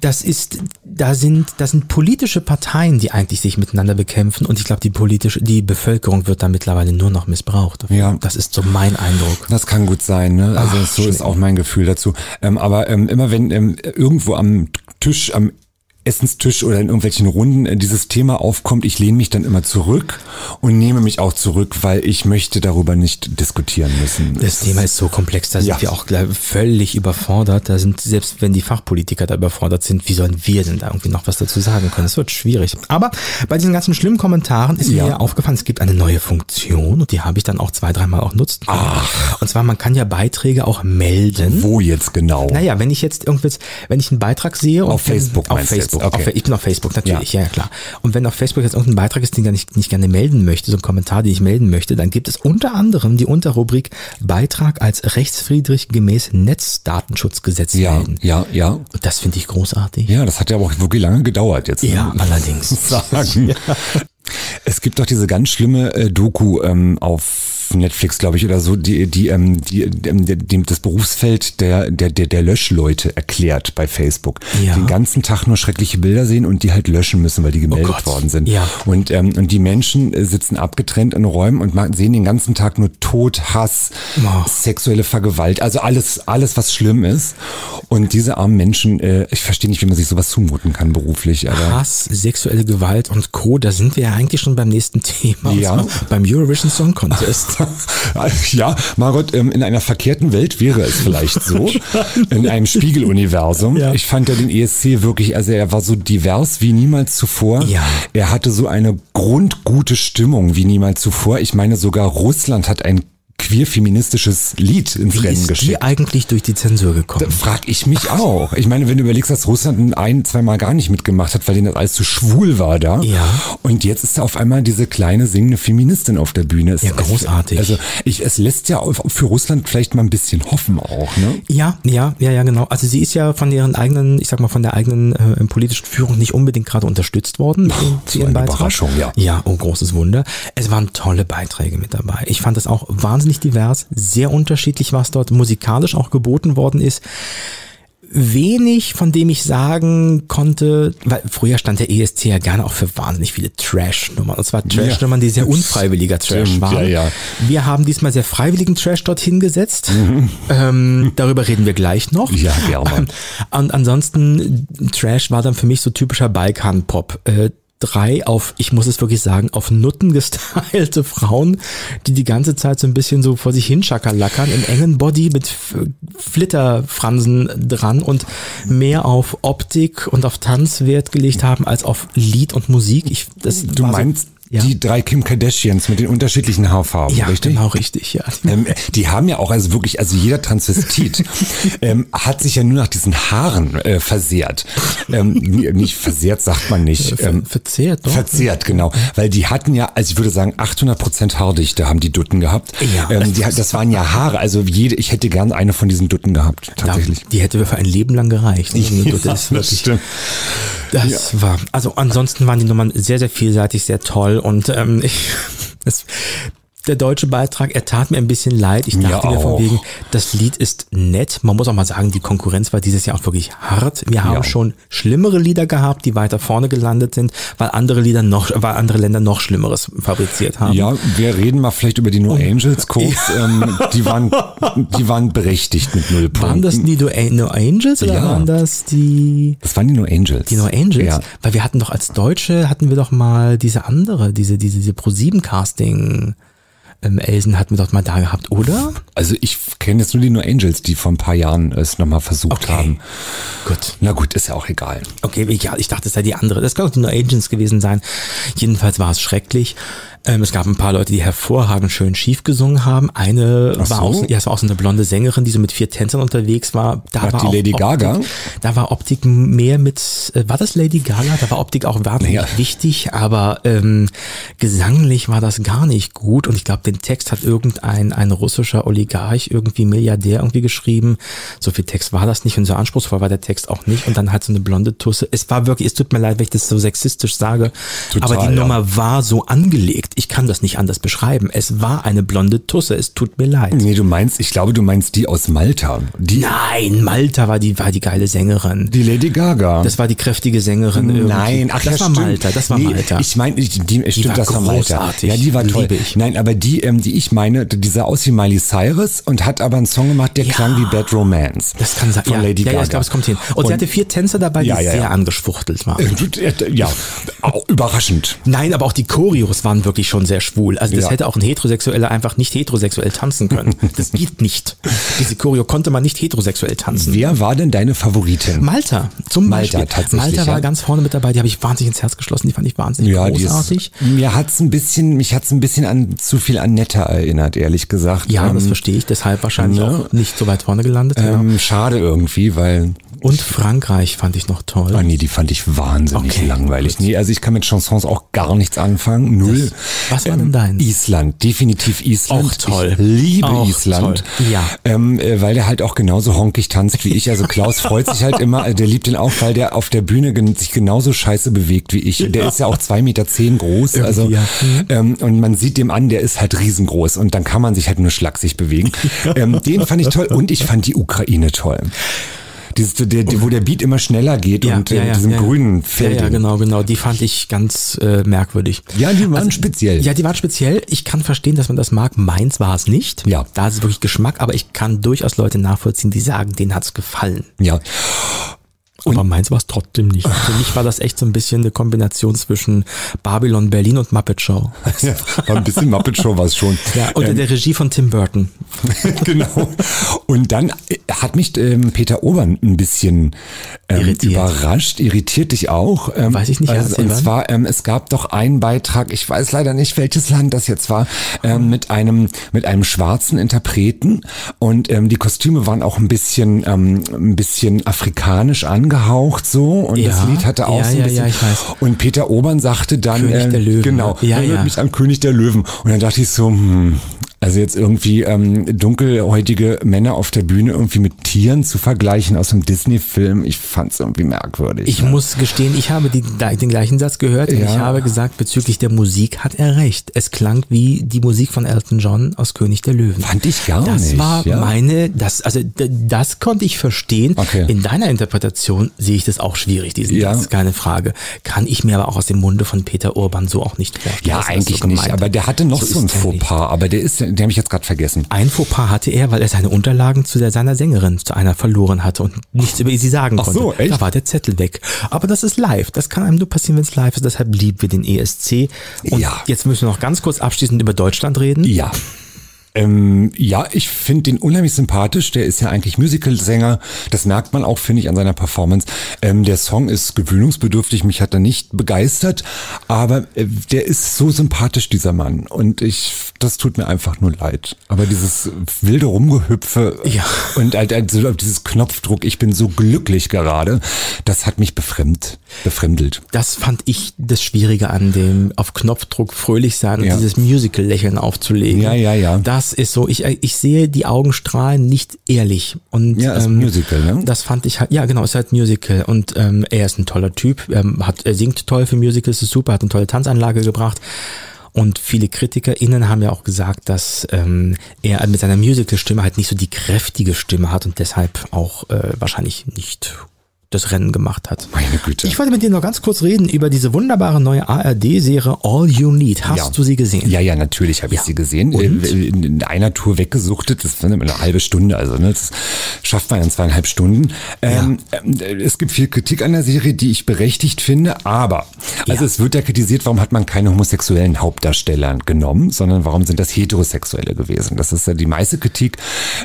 Das ist, da sind, das sind politische Parteien, die eigentlich sich miteinander bekämpfen, und ich glaube, die politische, die Bevölkerung wird da mittlerweile nur noch missbraucht. Ja. Das ist so mein Eindruck. Das kann gut sein, ne? Also Ach, so schlimm. Ist auch mein Gefühl dazu. Ähm, aber ähm, immer wenn ähm, irgendwo am Tisch, am Essenstisch oder in irgendwelchen Runden dieses Thema aufkommt, ich lehne mich dann immer zurück und nehme mich auch zurück, weil ich möchte darüber nicht diskutieren müssen. Das Thema ist so komplex, da sind ja. wir auch völlig überfordert. Da sind, selbst wenn die Fachpolitiker da überfordert sind, wie sollen wir denn da irgendwie noch was dazu sagen können? Es wird schwierig. Aber bei diesen ganzen schlimmen Kommentaren ist ja. mir aufgefallen, es gibt eine neue Funktion, und die habe ich dann auch zwei, dreimal auch nutzen können. Ach. Und zwar, man kann ja Beiträge auch melden. Wo jetzt genau? Naja, wenn ich jetzt irgendwie, wenn ich einen Beitrag sehe und auf Facebook, auf Facebook. Okay. Auf, ich bin auf Facebook, natürlich, ja. ja, klar. Und wenn auf Facebook jetzt irgendein Beitrag ist, den ich nicht, nicht gerne melden möchte, so ein Kommentar, den ich melden möchte, dann gibt es unter anderem die Unterrubrik Beitrag als rechtswidrig gemäß Netzdatenschutzgesetz ja, melden. Ja, ja, ja. Das finde ich großartig. Ja, das hat ja auch wirklich lange gedauert jetzt. Ja, ne? allerdings. Sagen. Ja. Es gibt doch diese ganz schlimme äh, Doku ähm, auf Netflix, glaube ich, oder so, die, die, ähm, die, ähm, dem das Berufsfeld der, der, der, der Löschleute erklärt bei Facebook. Ja. Den ganzen Tag nur schreckliche Bilder sehen und die halt löschen müssen, weil die gemeldet oh worden sind. Ja. Und, ähm, und die Menschen sitzen abgetrennt in Räumen und sehen den ganzen Tag nur Tod, Hass, oh. sexuelle Vergewalt, also alles, alles, was schlimm ist. Und diese armen Menschen, äh, ich verstehe nicht, wie man sich sowas zumuten kann beruflich. Aber Hass, sexuelle Gewalt und Co., da sind wir ja eigentlich schon beim nächsten Thema. Ja. Beim Eurovision Song Contest. Ja, Margot, in einer verkehrten Welt wäre es vielleicht so, in einem Spiegeluniversum. Ja. Ich fand ja den E S C wirklich, also er war so divers wie niemals zuvor. Ja. Er hatte so eine grundgute Stimmung wie niemals zuvor. Ich meine, sogar Russland hat ein queer-feministisches Lied ins Wie Rennen ist geschickt. Wie ist die eigentlich durch die Zensur gekommen? Da frag ich mich auch. Ich meine, wenn du überlegst, dass Russland ein, zweimal gar nicht mitgemacht hat, weil denen das alles zu schwul war da. Ja. Und jetzt ist da auf einmal diese kleine singende Feministin auf der Bühne. Es ja, großartig. Also, ich, es lässt ja für Russland vielleicht mal ein bisschen hoffen auch, ne? Ja, ja, ja, ja, genau. Also sie ist ja von ihren eigenen, ich sag mal, von der eigenen äh, politischen Führung nicht unbedingt gerade unterstützt worden. Zu ihren Beitrag. Überraschung, ja. Ja, oh, großes Wunder. Es waren tolle Beiträge mit dabei. Ich fand das auch wahnsinnig divers, sehr unterschiedlich, was dort musikalisch auch geboten worden ist. Wenig, von dem ich sagen konnte, weil früher stand der E S C ja gerne auch für wahnsinnig viele Trash-Nummern. Und zwar Trash-Nummern, die sehr unfreiwilliger Trash waren. Ja, ja. Wir haben diesmal sehr freiwilligen Trash dorthin gesetzt. Mhm. Ähm, darüber reden wir gleich noch. Ja, gerne. Und ansonsten, Trash war dann für mich so typischer Balkan-Pop. Äh, drei auf, ich muss es wirklich sagen, auf Nutten gestylte Frauen, die die ganze Zeit so ein bisschen so vor sich hin schakerlackern, im engen Body mit Flitterfransen dran und mehr auf Optik und auf Tanz Wert gelegt haben als auf Lied und Musik. Ich, das du meinst so, ja. die drei Kim Kardashians mit den unterschiedlichen Haarfarben, ja, richtig? Genau, richtig, ja. Ähm, die haben ja auch, also wirklich, also jeder Transvestit ähm, hat sich ja nur nach diesen Haaren äh, versehrt. Ähm, nicht versehrt, sagt man nicht. Ähm, verzehrt, doch. Verzehrt, genau. Weil die hatten ja, also ich würde sagen, achthundert Prozent Haardichte haben die Dutten gehabt. Ja. Ähm, die, das waren ja Haare, also jede, ich hätte gern eine von diesen Dutten gehabt, tatsächlich. Die hätte für ein Leben lang gereicht. Ne? Ja, Dutte ist wirklich, das stimmt. Das ja. war, also ansonsten waren die Nummern sehr, sehr vielseitig, sehr toll. Und ähm, ich, das, der deutsche Beitrag, er tat mir ein bisschen leid. Ich dachte mir, mir von wegen, das Lied ist nett. Man muss auch mal sagen, die Konkurrenz war dieses Jahr auch wirklich hart. Wir haben ja. schon schlimmere Lieder gehabt, die weiter vorne gelandet sind, weil andere Lieder noch, weil andere Länder noch Schlimmeres fabriziert haben. Ja, wir reden mal vielleicht über die No Angels kurz. Ja. Ähm, die waren, die waren berechtigt mit null Punkten. Waren das die No, no Angels oder ja. waren das die? Das waren die No Angels. Die No Angels, ja. Weil wir hatten doch als Deutsche hatten wir doch mal diese andere, diese diese diese Pro sieben Casting. Ähm, Elsen hatten wir doch mal da gehabt, oder? Also ich kenne jetzt nur die No Angels, die vor ein paar Jahren es nochmal versucht okay. haben. Gut. Na gut, ist ja auch egal. Okay, egal. Ich dachte, es sei die andere. Das kann auch die No Angels gewesen sein. Jedenfalls war es schrecklich. Ähm, es gab ein paar Leute, die hervorragend schön schief gesungen haben. Eine Ach war so. auch, ja, es war auch so eine blonde Sängerin, die so mit vier Tänzern unterwegs war. Da war, war die auch Lady Optik, Gaga? Da war Optik mehr mit, äh, war das Lady Gaga? Da war Optik auch wahnsinnig naja. wichtig, aber ähm, gesanglich war das gar nicht gut. Und ich glaube, den Text hat irgendein ein russischer Oligarch, irgendwie Milliardär irgendwie geschrieben. So viel Text war das nicht und so anspruchsvoll war der Text auch nicht. Und dann halt so eine blonde Tusse. Es war wirklich, es tut mir leid, wenn ich das so sexistisch sage, Total, aber die ja. Nummer war so angelegt. Ich kann das nicht anders beschreiben. Es war eine blonde Tusse. Es tut mir leid. Nee, du meinst, ich glaube, du meinst die aus Malta. Die Nein, Malta war die, war die geile Sängerin. Die Lady Gaga. Das war die kräftige Sängerin. Irgendwie. Nein, ach, das, das war stimmt. Malta. Das war nee, Malta. Ich meine, die, die, stimmt, war das war Malta. Ja, die war toll. Ich. Nein, aber die, ähm, die ich meine, die sah aus wie Miley Cyrus und hat aber einen Song gemacht, der ja. klang wie Bad Romance. Das kann sein. Von ja, Lady ja, Gaga. Ja, ich glaube, es kommt hin. Und, und sie hatte vier Tänzer dabei, die ja, ja, sehr ja. angeschwuchtelt waren. Ja, auch überraschend. Nein, aber auch die Choreos waren wirklich schon sehr schwul. Also das ja. hätte auch ein Heterosexueller einfach nicht heterosexuell tanzen können. Das geht nicht. Diese Choreo konnte man nicht heterosexuell tanzen. Wer war denn deine Favoritin? Malta, zum Malta, Beispiel. Tatsächlich, Malta war ja. ganz vorne mit dabei. Die habe ich wahnsinnig ins Herz geschlossen. Die fand ich wahnsinnig ja, großartig. Ist, mir hat's ein bisschen, mich hat's ein bisschen an zu viel an Netta erinnert, ehrlich gesagt. Ja, ähm, das verstehe ich. Deshalb wahrscheinlich ne? auch nicht so weit vorne gelandet. Ähm, ja. Schade irgendwie, weil... Und Frankreich fand ich noch toll. Ah nee, die fand ich wahnsinnig okay, langweilig. Gut. Nee, also ich kann mit Chansons auch gar nichts anfangen. Null. Das, was war ähm, denn dein? Island, definitiv Island. Auch toll. Ich liebe auch Island. Toll. Ja. Ähm, äh, weil der halt auch genauso honkig tanzt wie ich. Also Klaus freut sich halt immer, äh, der liebt den auch, weil der auf der Bühne gen sich genauso scheiße bewegt wie ich. Der ja. ist ja auch zwei Meter zehn groß. Irgendwie also ja. ähm, und man sieht dem an, der ist halt riesengroß und dann kann man sich halt nur schlaksig bewegen. ähm, den fand ich toll und ich fand die Ukraine toll. Dieses, der, der, wo der Beat immer schneller geht ja, und ja, ja, diesem ja, grünen Feld. Ja, ja, genau, genau. Die fand ich ganz äh, merkwürdig. Ja, die waren also, speziell. Ja, die waren speziell. Ich kann verstehen, dass man das mag. Meins war es nicht. Ja. Da ist es wirklich Geschmack, aber ich kann durchaus Leute nachvollziehen, die sagen, denen hat's gefallen. Ja. Und aber meins war es trotzdem nicht. Für mich war das echt so ein bisschen eine Kombination zwischen Babylon Berlin und Muppet Show. Ja, ein bisschen Muppet Show war es schon. Ja, unter ähm, der Regie von Tim Burton. Genau. Und dann hat mich ähm, Peter Urban ein bisschen ähm, irritiert. überrascht. Irritiert dich auch. Ähm, weiß ich nicht. Also, und zwar, ähm, es gab doch einen Beitrag, ich weiß leider nicht, welches Land das jetzt war, ähm, mit einem mit einem schwarzen Interpreten. Und ähm, die Kostüme waren auch ein bisschen, ähm, ein bisschen afrikanisch an. Gehaucht so und ja, das Lied hatte auch ja, so ein bisschen ja, ja, ich weiß. Und Peter Urban sagte dann König äh, der Löwen. Genau, ja, erinnert ja. mich an König der Löwen und dann dachte ich so, hm, also jetzt irgendwie ähm, dunkelhäutige Männer auf der Bühne irgendwie mit Tieren zu vergleichen aus einem Disney-Film, ich fand es irgendwie merkwürdig. Ich ne? muss gestehen, ich habe die, den gleichen Satz gehört und ja. ich habe gesagt, bezüglich der Musik hat er recht. Es klang wie die Musik von Elton John aus König der Löwen. Fand ich gar das nicht. Das war ja. meine, das, also das konnte ich verstehen. Okay. In deiner Interpretation sehe ich das auch schwierig, diesen ja. Satz, keine Frage. Kann ich mir aber auch aus dem Munde von Peter Urban so auch nicht vorstellen. Ja, eigentlich so nicht, aber der hatte noch so, so ein Fauxpas, aber der ist ja den habe ich jetzt gerade vergessen. Ein Fauxpas hatte er, weil er seine Unterlagen zu der, seiner Sängerin, zu einer verloren hatte und nichts über sie sagen konnte. Ach so, echt? Da war der Zettel weg. Aber das ist live. Das kann einem nur passieren, wenn es live ist. Deshalb lieben wir den E S C. Und ja. jetzt müssen wir noch ganz kurz abschließend über Deutschland reden. Ja. Ähm, ja, ich finde den unheimlich sympathisch. Der ist ja eigentlich Musical-Sänger. Das merkt man auch, finde ich, an seiner Performance. Ähm, der Song ist gewöhnungsbedürftig. Mich hat er nicht begeistert. Aber äh, der ist so sympathisch, dieser Mann. Und ich, das tut mir einfach nur leid. Aber dieses wilde Rumgehüpfe ja. und halt, halt so, dieses Knopfdruck, ich bin so glücklich gerade, das hat mich befremd, befremdelt. Das fand ich das Schwierige an dem auf Knopfdruck fröhlich sein und ja. dieses Musical-Lächeln aufzulegen. Ja, ja, ja. Da Das ist so, ich, ich sehe die Augenstrahlen nicht ehrlich. Und, ja, ist ein ähm, Musical, ne? Das fand ich halt, ja genau, ist halt Musical und ähm, er ist ein toller Typ, ähm, hat, er singt toll für Musicals, ist super, hat eine tolle Tanzanlage gebracht. Und viele KritikerInnen haben ja auch gesagt, dass ähm, er mit seiner Musical-Stimme halt nicht so die kräftige Stimme hat und deshalb auch äh, wahrscheinlich nicht das Rennen gemacht hat. Meine Güte. Ich wollte mit dir noch ganz kurz reden über diese wunderbare neue A R D-Serie All You Need. Hast ja. du sie gesehen? Ja, ja, natürlich habe ja. ich sie gesehen. Und? In einer Tour weggesuchtet. Das war eine halbe Stunde. Also ne, das schafft man in zweieinhalb Stunden. Ja. Ähm, es gibt viel Kritik an der Serie, die ich berechtigt finde. Aber also ja. es wird ja kritisiert, warum hat man keine homosexuellen Hauptdarsteller genommen, sondern warum sind das Heterosexuelle gewesen? Das ist ja die meiste Kritik.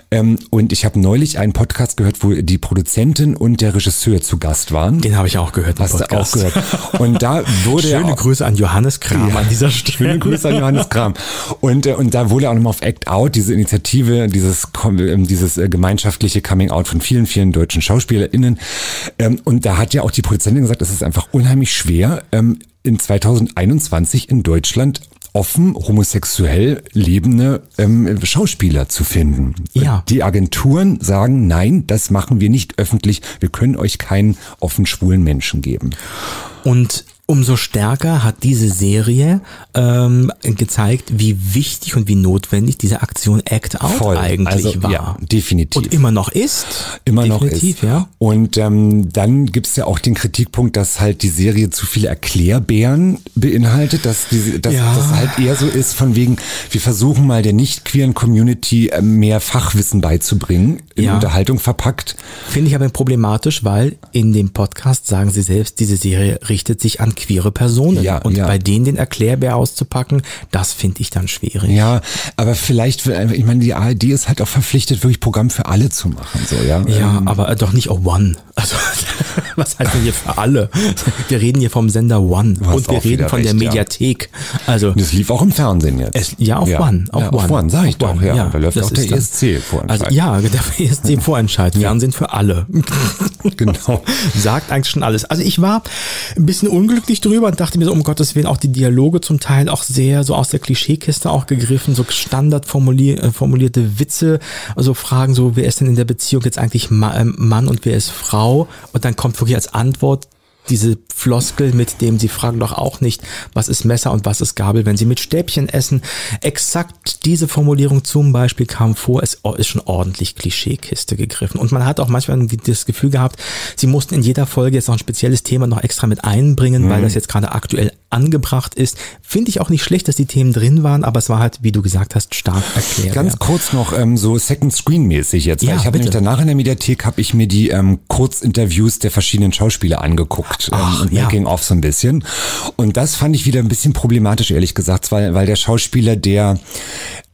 Ähm, und ich habe neulich einen Podcast gehört, wo die Produzentin und der Regisseur früher zu Gast waren. Den habe ich auch gehört. Hast du auch gehört. Und da wurde Schöne auch, Grüße an Johannes Kram ja, an dieser Stelle. Schöne Grüße an Johannes Kram. Und, und da wurde auch nochmal auf Act Out, diese Initiative, dieses, dieses gemeinschaftliche Coming Out von vielen, vielen deutschen SchauspielerInnen. Und da hat ja auch die Produzentin gesagt, es ist einfach unheimlich schwer, in zweitausendeinundzwanzig in Deutschland offen homosexuell lebende ähm, Schauspieler zu finden. Ja. Die Agenturen sagen, nein, das machen wir nicht öffentlich. Wir können euch keinen offen schwulen Menschen geben. Und umso stärker hat diese Serie ähm, gezeigt, wie wichtig und wie notwendig diese Aktion Act Out Voll. eigentlich also, war. Ja, definitiv. Und immer noch ist. Immer definitiv, noch ist. Ja. Und ähm, dann gibt's ja auch den Kritikpunkt, dass halt die Serie zu viele Erklärbären beinhaltet, dass diese, dass ja. das halt eher so ist von wegen, wir versuchen mal der nicht queeren Community mehr Fachwissen beizubringen, in ja. Unterhaltung verpackt. Finde ich aber problematisch, weil in dem Podcast sagen sie selbst, diese Serie richtet sich an queere Personen ja, und ja. bei denen den Erklärbär auszupacken, das finde ich dann schwierig. Ja, aber vielleicht, ich meine, die A R D ist halt auch verpflichtet, wirklich Programm für alle zu machen. So, ja, ja ähm, aber doch nicht auch One. Also, was heißt denn hier für alle? Wir reden hier vom Sender One und wir reden von recht, der Mediathek. Ja. Also, das lief auch im Fernsehen jetzt. Es, ja, auf ja. One. Auf ja, One, One sage ich One, doch. Ja, ja, da läuft auch der E S C-Vorentscheid. Also, ja, der E S C-Vorentscheid. Fernsehen für alle. Genau. Sagt eigentlich schon alles. Also ich war ein bisschen unglücklich drüber und dachte mir so, um Gottes Willen, auch die Dialoge zum Teil auch sehr so aus der Klischeekiste auch gegriffen, so standard formulier, formulierte Witze, also Fragen so, wer ist denn in der Beziehung jetzt eigentlich Mann und wer ist Frau? Und dann kommt wirklich als Antwort diese Floskel, mit dem sie fragen doch auch nicht, was ist Messer und was ist Gabel, wenn sie mit Stäbchen essen. Exakt diese Formulierung zum Beispiel kam vor, es ist schon ordentlich Klischeekiste gegriffen. Und man hat auch manchmal das Gefühl gehabt, sie mussten in jeder Folge jetzt noch ein spezielles Thema noch extra mit einbringen, mhm. weil das jetzt gerade aktuell angebracht ist. Finde ich auch nicht schlecht, dass die Themen drin waren, aber es war halt, wie du gesagt hast, stark erklärt. Ganz ja. kurz noch ähm, so Second-Screen-mäßig jetzt. Ja, ich habe nämlich danach in der Mediathek, habe ich mir die ähm, Kurzinterviews der verschiedenen Schauspieler angeguckt. Ach, und ja. ging off so ein bisschen. Und das fand ich wieder ein bisschen problematisch, ehrlich gesagt, weil, weil der Schauspieler, der,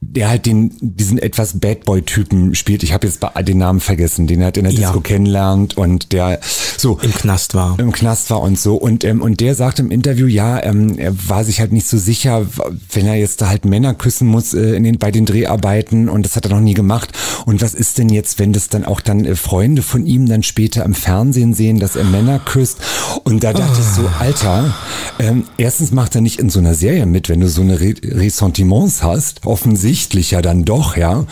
der halt den, diesen etwas Bad Boy-Typen spielt, ich habe jetzt den Namen vergessen, den er hat in der ja. Disco kennenlernt und der so im Knast war. Im Knast war und so. Und, ähm, und der sagt im Interview, ja, ähm, er war sich halt nicht so sicher, wenn er jetzt da halt Männer küssen muss äh, in den, bei den Dreharbeiten, und das hat er noch nie gemacht. Und was ist denn jetzt, wenn das dann auch dann äh, Freunde von ihm dann später im Fernsehen sehen, dass er Männer küsst? Und da dachte oh. ich so, Alter, ähm, erstens macht er nicht in so einer Serie mit, wenn du so eine Re Ressentiments hast, offensichtlich ja dann doch, ja.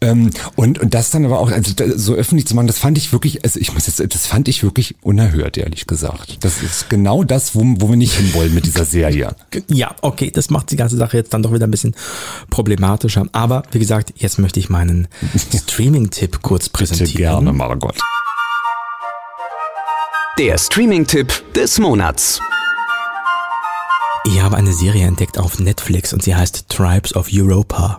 Ähm, und, und das dann aber auch also, so öffentlich zu machen, das fand ich wirklich, also ich muss jetzt, das fand ich wirklich unerhört, ehrlich gesagt. Das ist genau das, wo, wo wir nicht hinwollen mit dieser Serie. Ja, okay, das macht die ganze Sache jetzt dann doch wieder ein bisschen problematischer. Aber wie gesagt, jetzt möchte ich meinen Streaming-Tipp kurz präsentieren. Bitte gerne, Margot. Der Streaming-Tipp des Monats. Ich habe eine Serie entdeckt auf Netflix und sie heißt Tribes of Europa.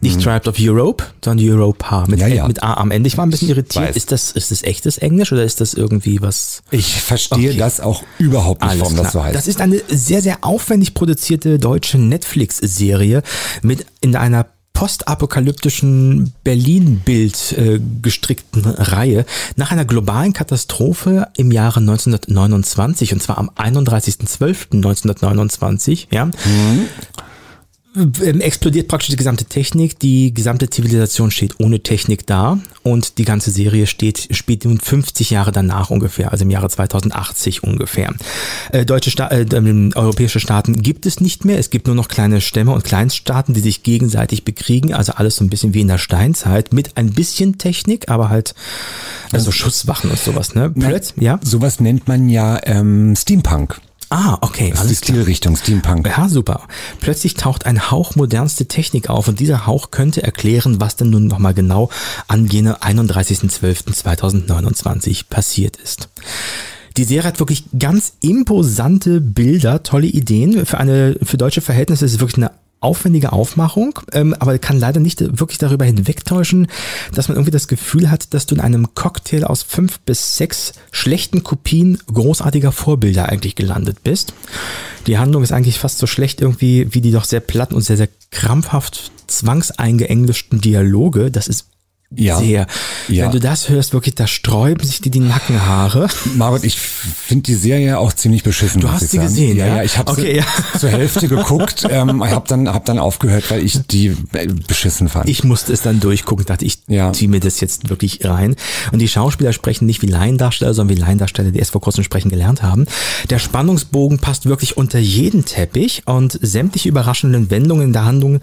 Nicht mhm. Tribes of Europe, sondern Europa mit, ja, ja. mit A am Ende. Ich war ein bisschen irritiert. Ist das, ist das echtes Englisch oder ist das irgendwie was? Ich verstehe okay. das auch überhaupt nicht, warum das so heißt. Das ist eine sehr, sehr aufwendig produzierte deutsche Netflix-Serie mit in einer postapokalyptischen Berlin-Bild äh, gestrickten Reihe nach einer globalen Katastrophe im Jahre neunzehnhundertneunundzwanzig, und zwar am einunddreißigsten zwölften neunzehnhundertneunundzwanzig, ja. Mhm. Explodiert praktisch die gesamte Technik, die gesamte Zivilisation steht ohne Technik da, und die ganze Serie steht, spielt nun fünfzig Jahre danach ungefähr, also im Jahre zweitausendachtzig ungefähr. Äh, deutsche Sta äh, äh, europäische Staaten gibt es nicht mehr, es gibt nur noch kleine Stämme und Kleinststaaten, die sich gegenseitig bekriegen, also alles so ein bisschen wie in der Steinzeit, mit ein bisschen Technik, aber halt also Schusswaffen und sowas, ne? Plötz, ja? Sowas nennt man ja ähm, Steampunk. Ah, okay. Das ist alles die Stilrichtung, Steampunk. Ja, super. Plötzlich taucht ein Hauch modernste Technik auf, und dieser Hauch könnte erklären, was denn nun nochmal genau an jene einunddreißigsten zwölften zweitausendneunundzwanzig passiert ist. Die Serie hat wirklich ganz imposante Bilder, tolle Ideen. Für eine, für deutsche Verhältnisse ist es wirklich eine aufwendige Aufmachung, ähm, aber kann leider nicht wirklich darüber hinwegtäuschen, dass man irgendwie das Gefühl hat, dass du in einem Cocktail aus fünf bis sechs schlechten Kopien großartiger Vorbilder eigentlich gelandet bist. Die Handlung ist eigentlich fast so schlecht irgendwie wie die doch sehr platten und sehr, sehr krampfhaft zwangseingeenglischen Dialoge. Das ist Ja, sehr. Ja. Wenn du das hörst, wirklich, da sträuben sich dir die Nackenhaare. Margot, ich finde die Serie auch ziemlich beschissen. Du hast sie gesehen, ja? Ja, ja, ich habe okay, ja. zur Hälfte geguckt, ähm, habe dann, hab dann aufgehört, weil ich die beschissen fand. Ich musste es dann durchgucken, dachte ich, ja. ziehe mir das jetzt wirklich rein. Und die Schauspieler sprechen nicht wie Laiendarsteller, sondern wie Laiendarsteller, die erst vor kurzem sprechen gelernt haben. Der Spannungsbogen passt wirklich unter jeden Teppich und sämtliche überraschenden Wendungen in der Handlung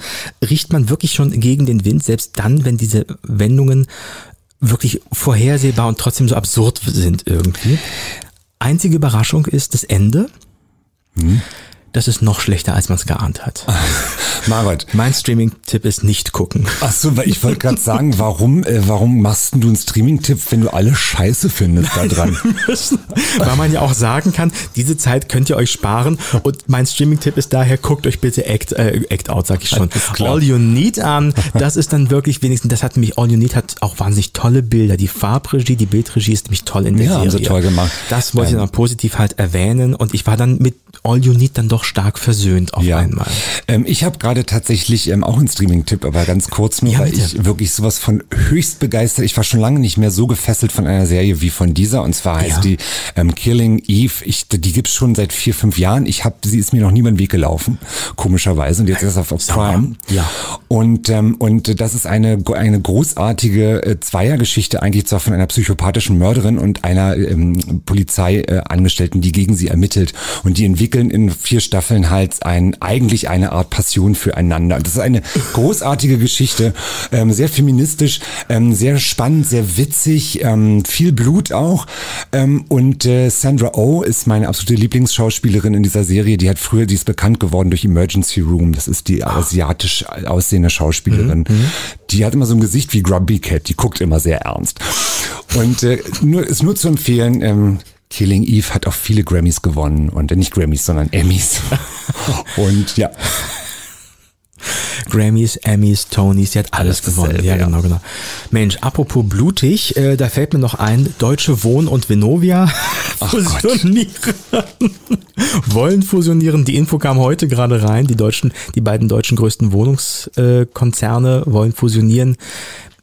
riecht man wirklich schon gegen den Wind, selbst dann, wenn diese Wendungen wirklich vorhersehbar und trotzdem so absurd sind irgendwie. Einzige Überraschung ist das Ende. Hm. Das ist noch schlechter, als man es geahnt hat. Margot. Mein Streaming-Tipp ist nicht gucken. Achso, weil ich wollte gerade sagen, warum, äh, warum machst du einen Streaming-Tipp, wenn du alle Scheiße findest da dran? Weil man ja auch sagen kann, diese Zeit könnt ihr euch sparen. Und mein Streaming-Tipp ist daher, guckt euch bitte Act, äh, Act Out, sag ich schon. All You Need an. Das ist dann wirklich wenigstens, das hat mich, All You Need hat auch wahnsinnig tolle Bilder. Die Farbregie, die Bildregie ist nämlich toll in der ja, Serie. Ja, haben sie toll gemacht. Das wollte ja. ich dann positiv halt erwähnen. Und ich war dann mit All You Need dann doch stark versöhnt auf ja. einmal. Ähm, ich habe gerade tatsächlich ähm, auch einen Streaming-Tipp, aber ganz kurz nur, ja, weil ich wirklich sowas von höchst begeistert, ich war schon lange nicht mehr so gefesselt von einer Serie wie von dieser, und zwar heißt ja. die ähm, Killing Eve. Ich, die gibt es schon seit vier, fünf Jahren. Ich habe, sie ist mir noch nie über den Weg gelaufen, komischerweise, und jetzt ist es auf Prime. Ja. Und, ähm, und das ist eine, eine großartige äh, Zweiergeschichte eigentlich, zwar von einer psychopathischen Mörderin und einer ähm, Polizeiangestellten, äh, die gegen sie ermittelt, und die entwickeln in vier Stunden Staffeln halt ein, eigentlich eine Art Passion füreinander. Und das ist eine großartige Geschichte, ähm, sehr feministisch, ähm, sehr spannend, sehr witzig, ähm, viel Blut auch. Ähm, und äh, Sandra Oh ist meine absolute Lieblingsschauspielerin in dieser Serie. Die hat früher, die ist bekannt geworden durch Emergency Room. Das ist die asiatisch aussehende Schauspielerin. Mhm, die hat immer so ein Gesicht wie Grubby Cat. Die guckt immer sehr ernst. Und äh, nur, ist nur zu empfehlen, ähm, Killing Eve hat auch viele Grammys gewonnen, und nicht Grammys, sondern Emmys. Und ja. Grammys, Emmys, Tonys, sie hat alles, alles gewonnen. Ja, ja, genau, genau. Mensch, apropos blutig, äh, da fällt mir noch ein, Deutsche Wohnen und Venovia Ach fusionieren. Wollen fusionieren. Die Info kam heute gerade rein. Die deutschen, die beiden deutschen größten Wohnungskonzerne wollen fusionieren.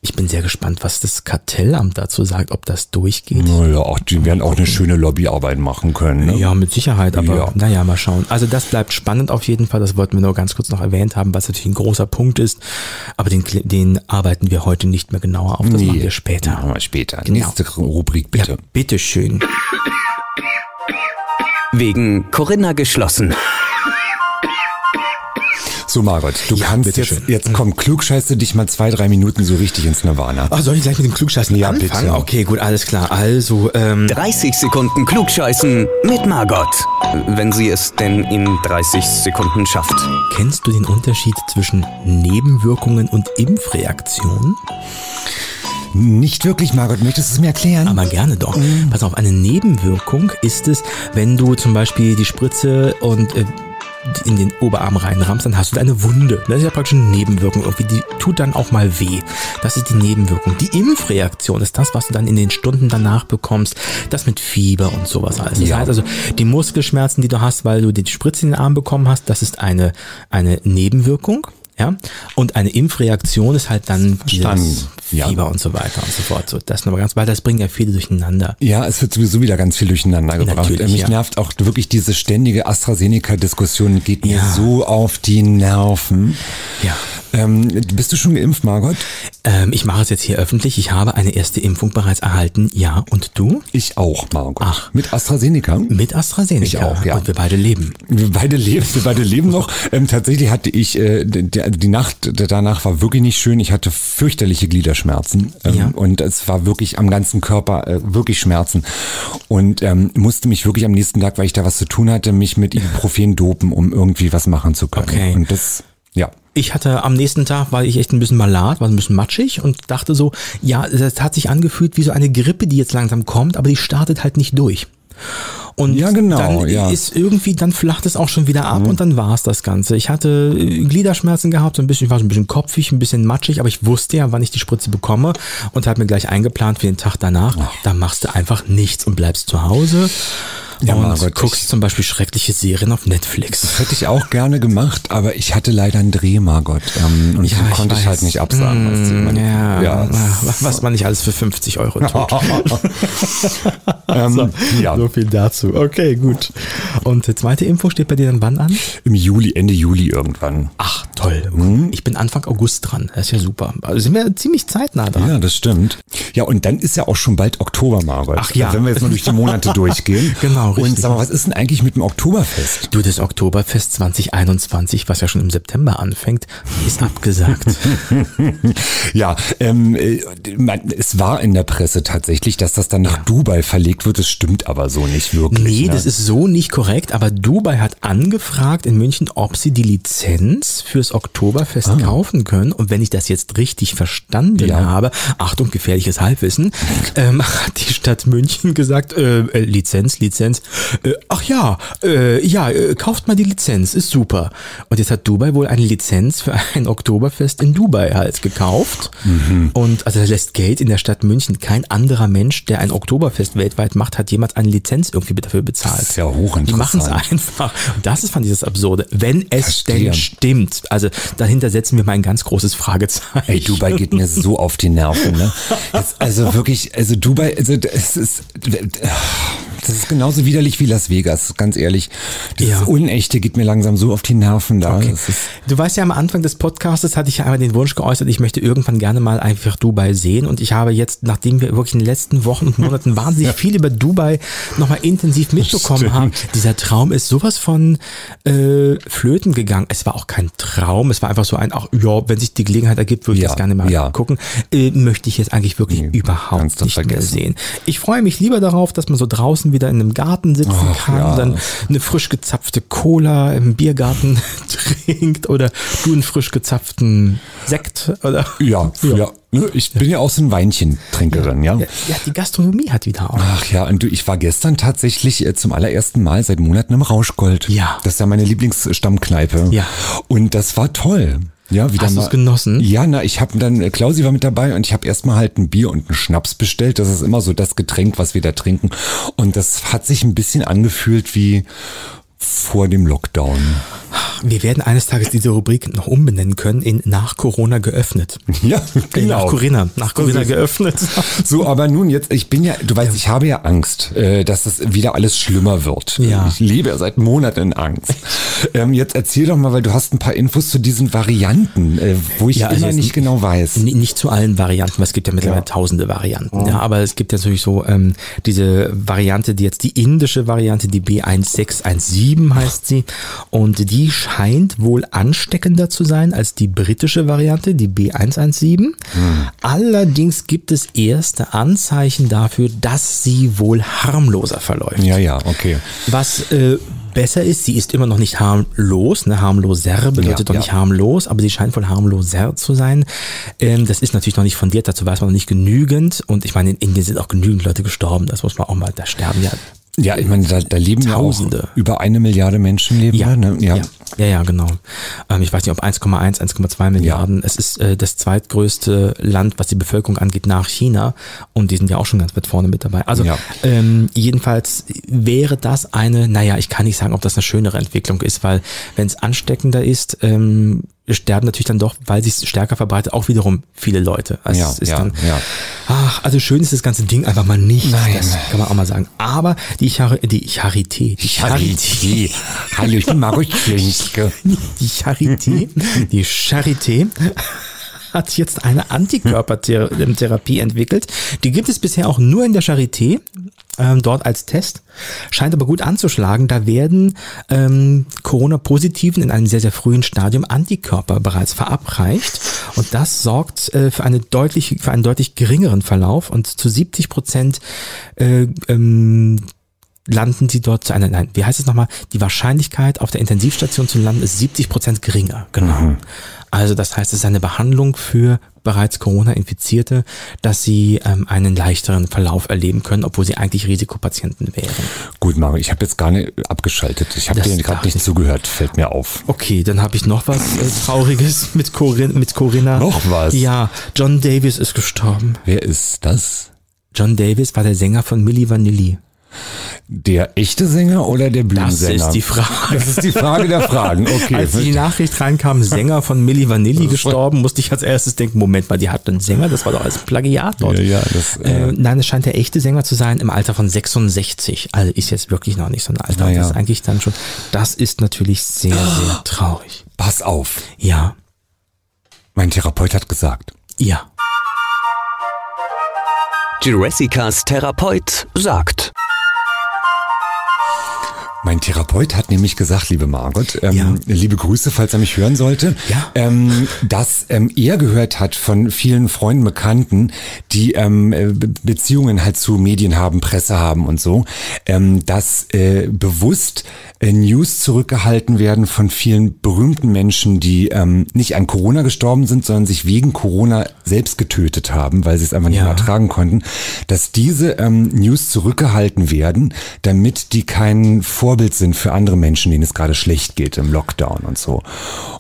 Ich bin sehr gespannt, was das Kartellamt dazu sagt, ob das durchgeht. Naja, auch die werden auch eine schöne Lobbyarbeit machen können. Ne? Ja, mit Sicherheit, aber ja. naja, mal schauen. Also das bleibt spannend auf jeden Fall, das wollten wir nur ganz kurz noch erwähnt haben, was natürlich ein großer Punkt ist, aber den, den arbeiten wir heute nicht mehr genauer auf, das nee, machen wir später. Machen wir später. Genau. Nächste Rubrik, bitte. Ja, bitteschön. Wegen Corinna geschlossen. So, Margot, du ja, kannst jetzt, schön. jetzt komm, klugscheiße dich mal zwei, drei Minuten so richtig ins Nirvana. Ach, soll ich gleich mit dem Klugscheißen ja, anfangen? Bitte. Okay, gut, alles klar. Also, ähm... dreißig Sekunden Klugscheißen mit Margot. Wenn sie es denn in dreißig Sekunden schafft. Kennst du den Unterschied zwischen Nebenwirkungen und Impfreaktionen? Nicht wirklich, Margot. Möchtest du es mir erklären? Aber gerne doch. Mhm. Pass auf, eine Nebenwirkung ist es, wenn du zum Beispiel die Spritze und... Äh, in den Oberarm reinrammst, dann hast du eine Wunde. Das ist ja praktisch eine Nebenwirkung. Irgendwie, die tut dann auch mal weh. Das ist die Nebenwirkung. Die Impfreaktion ist das, was du dann in den Stunden danach bekommst. Das mit Fieber und sowas alles. Das ja. heißt also, die Muskelschmerzen, die du hast, weil du die Spritze in den Arm bekommen hast, das ist eine, eine Nebenwirkung. Ja? Und eine Impfreaktion ist halt dann dieses Fieber ja. und so weiter und so fort. So, das nochmal ganz, weil das bringt ja viele durcheinander. Ja, es wird sowieso wieder ganz viel durcheinander gebracht. Natürlich, Mich ja. nervt auch wirklich diese ständige AstraZeneca-Diskussion, geht mir ja. so auf die Nerven. Ja. Ähm, bist du schon geimpft, Margot? Ähm, ich mache es jetzt hier öffentlich. Ich habe eine erste Impfung bereits erhalten. Ja, und du? Ich auch, Margot. Ach. Mit AstraZeneca? Mit AstraZeneca. Ich auch, ja. Und wir beide leben. Wir beide leben, wir beide leben noch. Ähm, tatsächlich hatte ich, äh, die, die Nacht danach war wirklich nicht schön. Ich hatte fürchterliche Gliederschmerzen. Ähm, ja. Und es war wirklich am ganzen Körper äh, wirklich Schmerzen. Und ähm, musste mich wirklich am nächsten Tag, weil ich da was zu tun hatte, mich mit Ibuprofen dopen, um irgendwie was machen zu können. Okay. Und das, ja. Ich hatte am nächsten Tag, war ich echt ein bisschen malat, war ein bisschen matschig und dachte so, ja, das hat sich angefühlt wie so eine Grippe, die jetzt langsam kommt, aber die startet halt nicht durch. Und ja, genau, dann ja. ist irgendwie, dann flacht es auch schon wieder ab mhm. und dann war es das Ganze. Ich hatte Gliederschmerzen gehabt, so ein bisschen, ich war so ein bisschen kopfig, ein bisschen matschig, aber ich wusste ja, wann ich die Spritze bekomme und habe mir gleich eingeplant für den Tag danach, da machst du einfach nichts und bleibst zu Hause. Ja, und Margot, guckst zum Beispiel schreckliche Serien auf Netflix. Das hätte ich auch gerne gemacht, aber ich hatte leider einen Dreh, Margot. Ähm, und ja, ich konnte es halt nicht absagen. Mm, weißt du, man, ja, ja, was man nicht alles für fünfzig Euro tut. Oh, oh, oh. ähm, so, ja. so viel dazu. Okay, gut. Und die zweite Impfung steht bei dir dann wann an? Im Juli, Ende Juli irgendwann. Ach, toll. Mhm. Ich bin Anfang August dran. Das ist ja super. Also sind wir ziemlich zeitnah dran. Ja, das stimmt. Ja, und dann ist ja auch schon bald Oktober, Margot. Ach ja. Also wenn wir jetzt mal durch die Monate durchgehen. Genau. Und sag mal, was ist denn eigentlich mit dem Oktoberfest? Du, das Oktoberfest zwanzig einundzwanzig, was ja schon im September anfängt, ist abgesagt. Ja, ähm, es war in der Presse tatsächlich, dass das dann nach ja. Dubai verlegt wird. Das stimmt aber so nicht wirklich. Nee, ne? Das ist so nicht korrekt. Aber Dubai hat angefragt in München, ob sie die Lizenz fürs Oktoberfest ah. kaufen können. Und wenn ich das jetzt richtig verstanden ja. habe, Achtung, gefährliches Halbwissen, ähm, hat die Stadt München gesagt, äh, Lizenz, Lizenz, Äh, ach ja, äh, ja, äh, kauft mal die Lizenz, ist super. Und jetzt hat Dubai wohl eine Lizenz für ein Oktoberfest in Dubai halt gekauft. Mhm. Und also das lässt Geld in der Stadt München. Kein anderer Mensch, der ein Oktoberfest weltweit macht, hat jemals eine Lizenz irgendwie dafür bezahlt. Das ist ja hochinteressant. Die machen es einfach. Und das ist, fand ich das Absurde. Wenn es Verstehen. denn stimmt. Also dahinter setzen wir mal ein ganz großes Fragezeichen. Ey, Dubai geht mir so auf die Nerven. Ne? Das, also wirklich, also Dubai, also es ist, das ist genauso widerlich wie Las Vegas, ganz ehrlich. Das ja. Unechte geht mir langsam so auf die Nerven da. Okay. Du weißt ja, am Anfang des Podcastes hatte ich ja einmal den Wunsch geäußert, ich möchte irgendwann gerne mal einfach Dubai sehen, und ich habe jetzt, nachdem wir wirklich in den letzten Wochen und Monaten wahnsinnig viel über Dubai nochmal intensiv mitbekommen haben, dieser Traum ist sowas von äh, flöten gegangen. Es war auch kein Traum, es war einfach so ein, ach ja, wenn sich die Gelegenheit ergibt, würde ich ja. das gerne mal ja. gucken. Äh, möchte ich jetzt eigentlich wirklich nee, überhaupt nicht vergessen. mehr sehen. Ich freue mich lieber darauf, dass man so draußen wieder in einem Garten sitzen Ach, kann, ja. dann eine frisch gezapfte Cola im Biergarten trinkt oder du einen frisch gezapften Sekt. Oder? Ja, ja. ja. Ich bin ja auch so ein Weinchentrinkerin, ja. Ja, die Gastronomie hat wieder auf. Ach ja, und ich war gestern tatsächlich zum allerersten Mal seit Monaten im Rauschgold. Ja. Das ist ja meine Lieblingsstammkneipe. Ja. Und das war toll. Ja, wieder Hast du es genossen? Ja, na, ich habe dann, Klausi war mit dabei, und ich habe erstmal halt ein Bier und einen Schnaps bestellt. Das ist immer so das Getränk, was wir da trinken. Und das hat sich ein bisschen angefühlt wie vor dem Lockdown. Wir werden eines Tages diese Rubrik noch umbenennen können in Nach Corona geöffnet. Ja, genau. Nach Corona, nach Corona geöffnet. So, aber nun jetzt, ich bin ja, du weißt, ich habe ja Angst, dass das wieder alles schlimmer wird. Ja. Ich lebe ja seit Monaten in Angst. Jetzt erzähl doch mal, weil du hast ein paar Infos zu diesen Varianten, wo ich ja, also immer nicht genau weiß. Nicht zu allen Varianten, weil es gibt ja mittlerweile ja. tausende Varianten. Oh. Ja, aber es gibt natürlich so ähm, diese Variante, die jetzt die indische Variante, die B sechzehn siebzehn heißt sie, und die scheint wohl ansteckender zu sein als die britische Variante, die B eins eins sieben. Hm. Allerdings gibt es erste Anzeichen dafür, dass sie wohl harmloser verläuft. Ja, ja, okay. Was äh, besser ist, sie ist immer noch nicht harmlos. Ne? Harmloser bedeutet ja, doch ja. nicht harmlos, aber sie scheint wohl harmloser zu sein. Ähm, das ist natürlich noch nicht fundiert, dazu weiß man noch nicht genügend. Und ich meine, in Indien sind auch genügend Leute gestorben, das muss man auch mal, da sterben ja Ja, ich meine, da, da leben Tausende. ja auch über eine Milliarde Menschen leben. Ja, ne? ja. ja. ja, ja genau. Ähm, ich weiß nicht, ob eins Komma eins, eins Komma zwei Milliarden. Ja. Es ist äh, das zweitgrößte Land, was die Bevölkerung angeht, nach China. Und die sind ja auch schon ganz weit vorne mit dabei. Also ja. ähm, jedenfalls wäre das eine, naja, ich kann nicht sagen, ob das eine schönere Entwicklung ist, weil wenn es ansteckender ist, ähm, sterben natürlich dann doch, weil sich es stärker verbreitet, auch wiederum viele Leute. Also ja, es ist ja, dann, ja. Ach, also schön ist das ganze Ding einfach mal nicht. Nein. Das kann man auch mal sagen. Aber die, Char die Charité. Die Charité. Charité. Hallo, ich bin Margot Schlönzke. Die Charité. Die Charité. Hat jetzt eine Antikörpertherapie entwickelt. Die gibt es bisher auch nur in der Charité, ähm, dort als Test. Scheint aber gut anzuschlagen. Da werden ähm, Corona-Positiven in einem sehr, sehr frühen Stadium Antikörper bereits verabreicht. Und das sorgt äh, für, eine deutlich, für einen deutlich geringeren Verlauf. Und zu siebzig Prozent äh, ähm, landen sie dort zu einer, nein, wie heißt es nochmal? Die Wahrscheinlichkeit, auf der Intensivstation zu landen, ist siebzig Prozent geringer. Genau. Mhm. Also das heißt, es ist eine Behandlung für bereits Corona-Infizierte, dass sie ähm, einen leichteren Verlauf erleben können, obwohl sie eigentlich Risikopatienten wären. Gut, Mario, ich habe jetzt gar nicht abgeschaltet. Ich habe dir gerade nicht zugehört, fällt mir auf. Okay, dann habe ich noch was äh, Trauriges mit, Corin mit Corinna. Noch was? Ja, John Davis ist gestorben. Wer ist das? John Davis war der Sänger von Milli Vanilli. Der echte Sänger oder der Bühnensänger? Das ist die Frage. Das ist die Frage der Fragen. Okay. Als die Nachricht reinkam, Sänger von Milli Vanilli gestorben, musste ich als erstes denken, Moment mal, die hat einen Sänger, das war doch alles Plagiat dort. Ja, ja, das, äh, äh, nein, es scheint der echte Sänger zu sein im Alter von sechsundsechzig. Also ist jetzt wirklich noch nicht so ein Alter. Naja. Das ist eigentlich dann schon, das ist natürlich sehr, sehr traurig. Pass auf. Ja. Mein Therapeut hat gesagt. Ja. Jurassicas Therapeut sagt. Mein Therapeut hat nämlich gesagt, liebe Margot, ähm, ja. liebe Grüße, falls er mich hören sollte, ja. ähm, dass ähm, er gehört hat von vielen Freunden, Bekannten, die ähm, Beziehungen halt zu Medien haben, Presse haben und so, ähm, dass äh, bewusst äh, News zurückgehalten werden von vielen berühmten Menschen, die ähm, nicht an Corona gestorben sind, sondern sich wegen Corona selbst getötet haben, weil sie es einfach nicht ja. mehr ertragen konnten, dass diese ähm, News zurückgehalten werden, damit die keinen Vor Vorbild sind für andere Menschen, denen es gerade schlecht geht im Lockdown und so.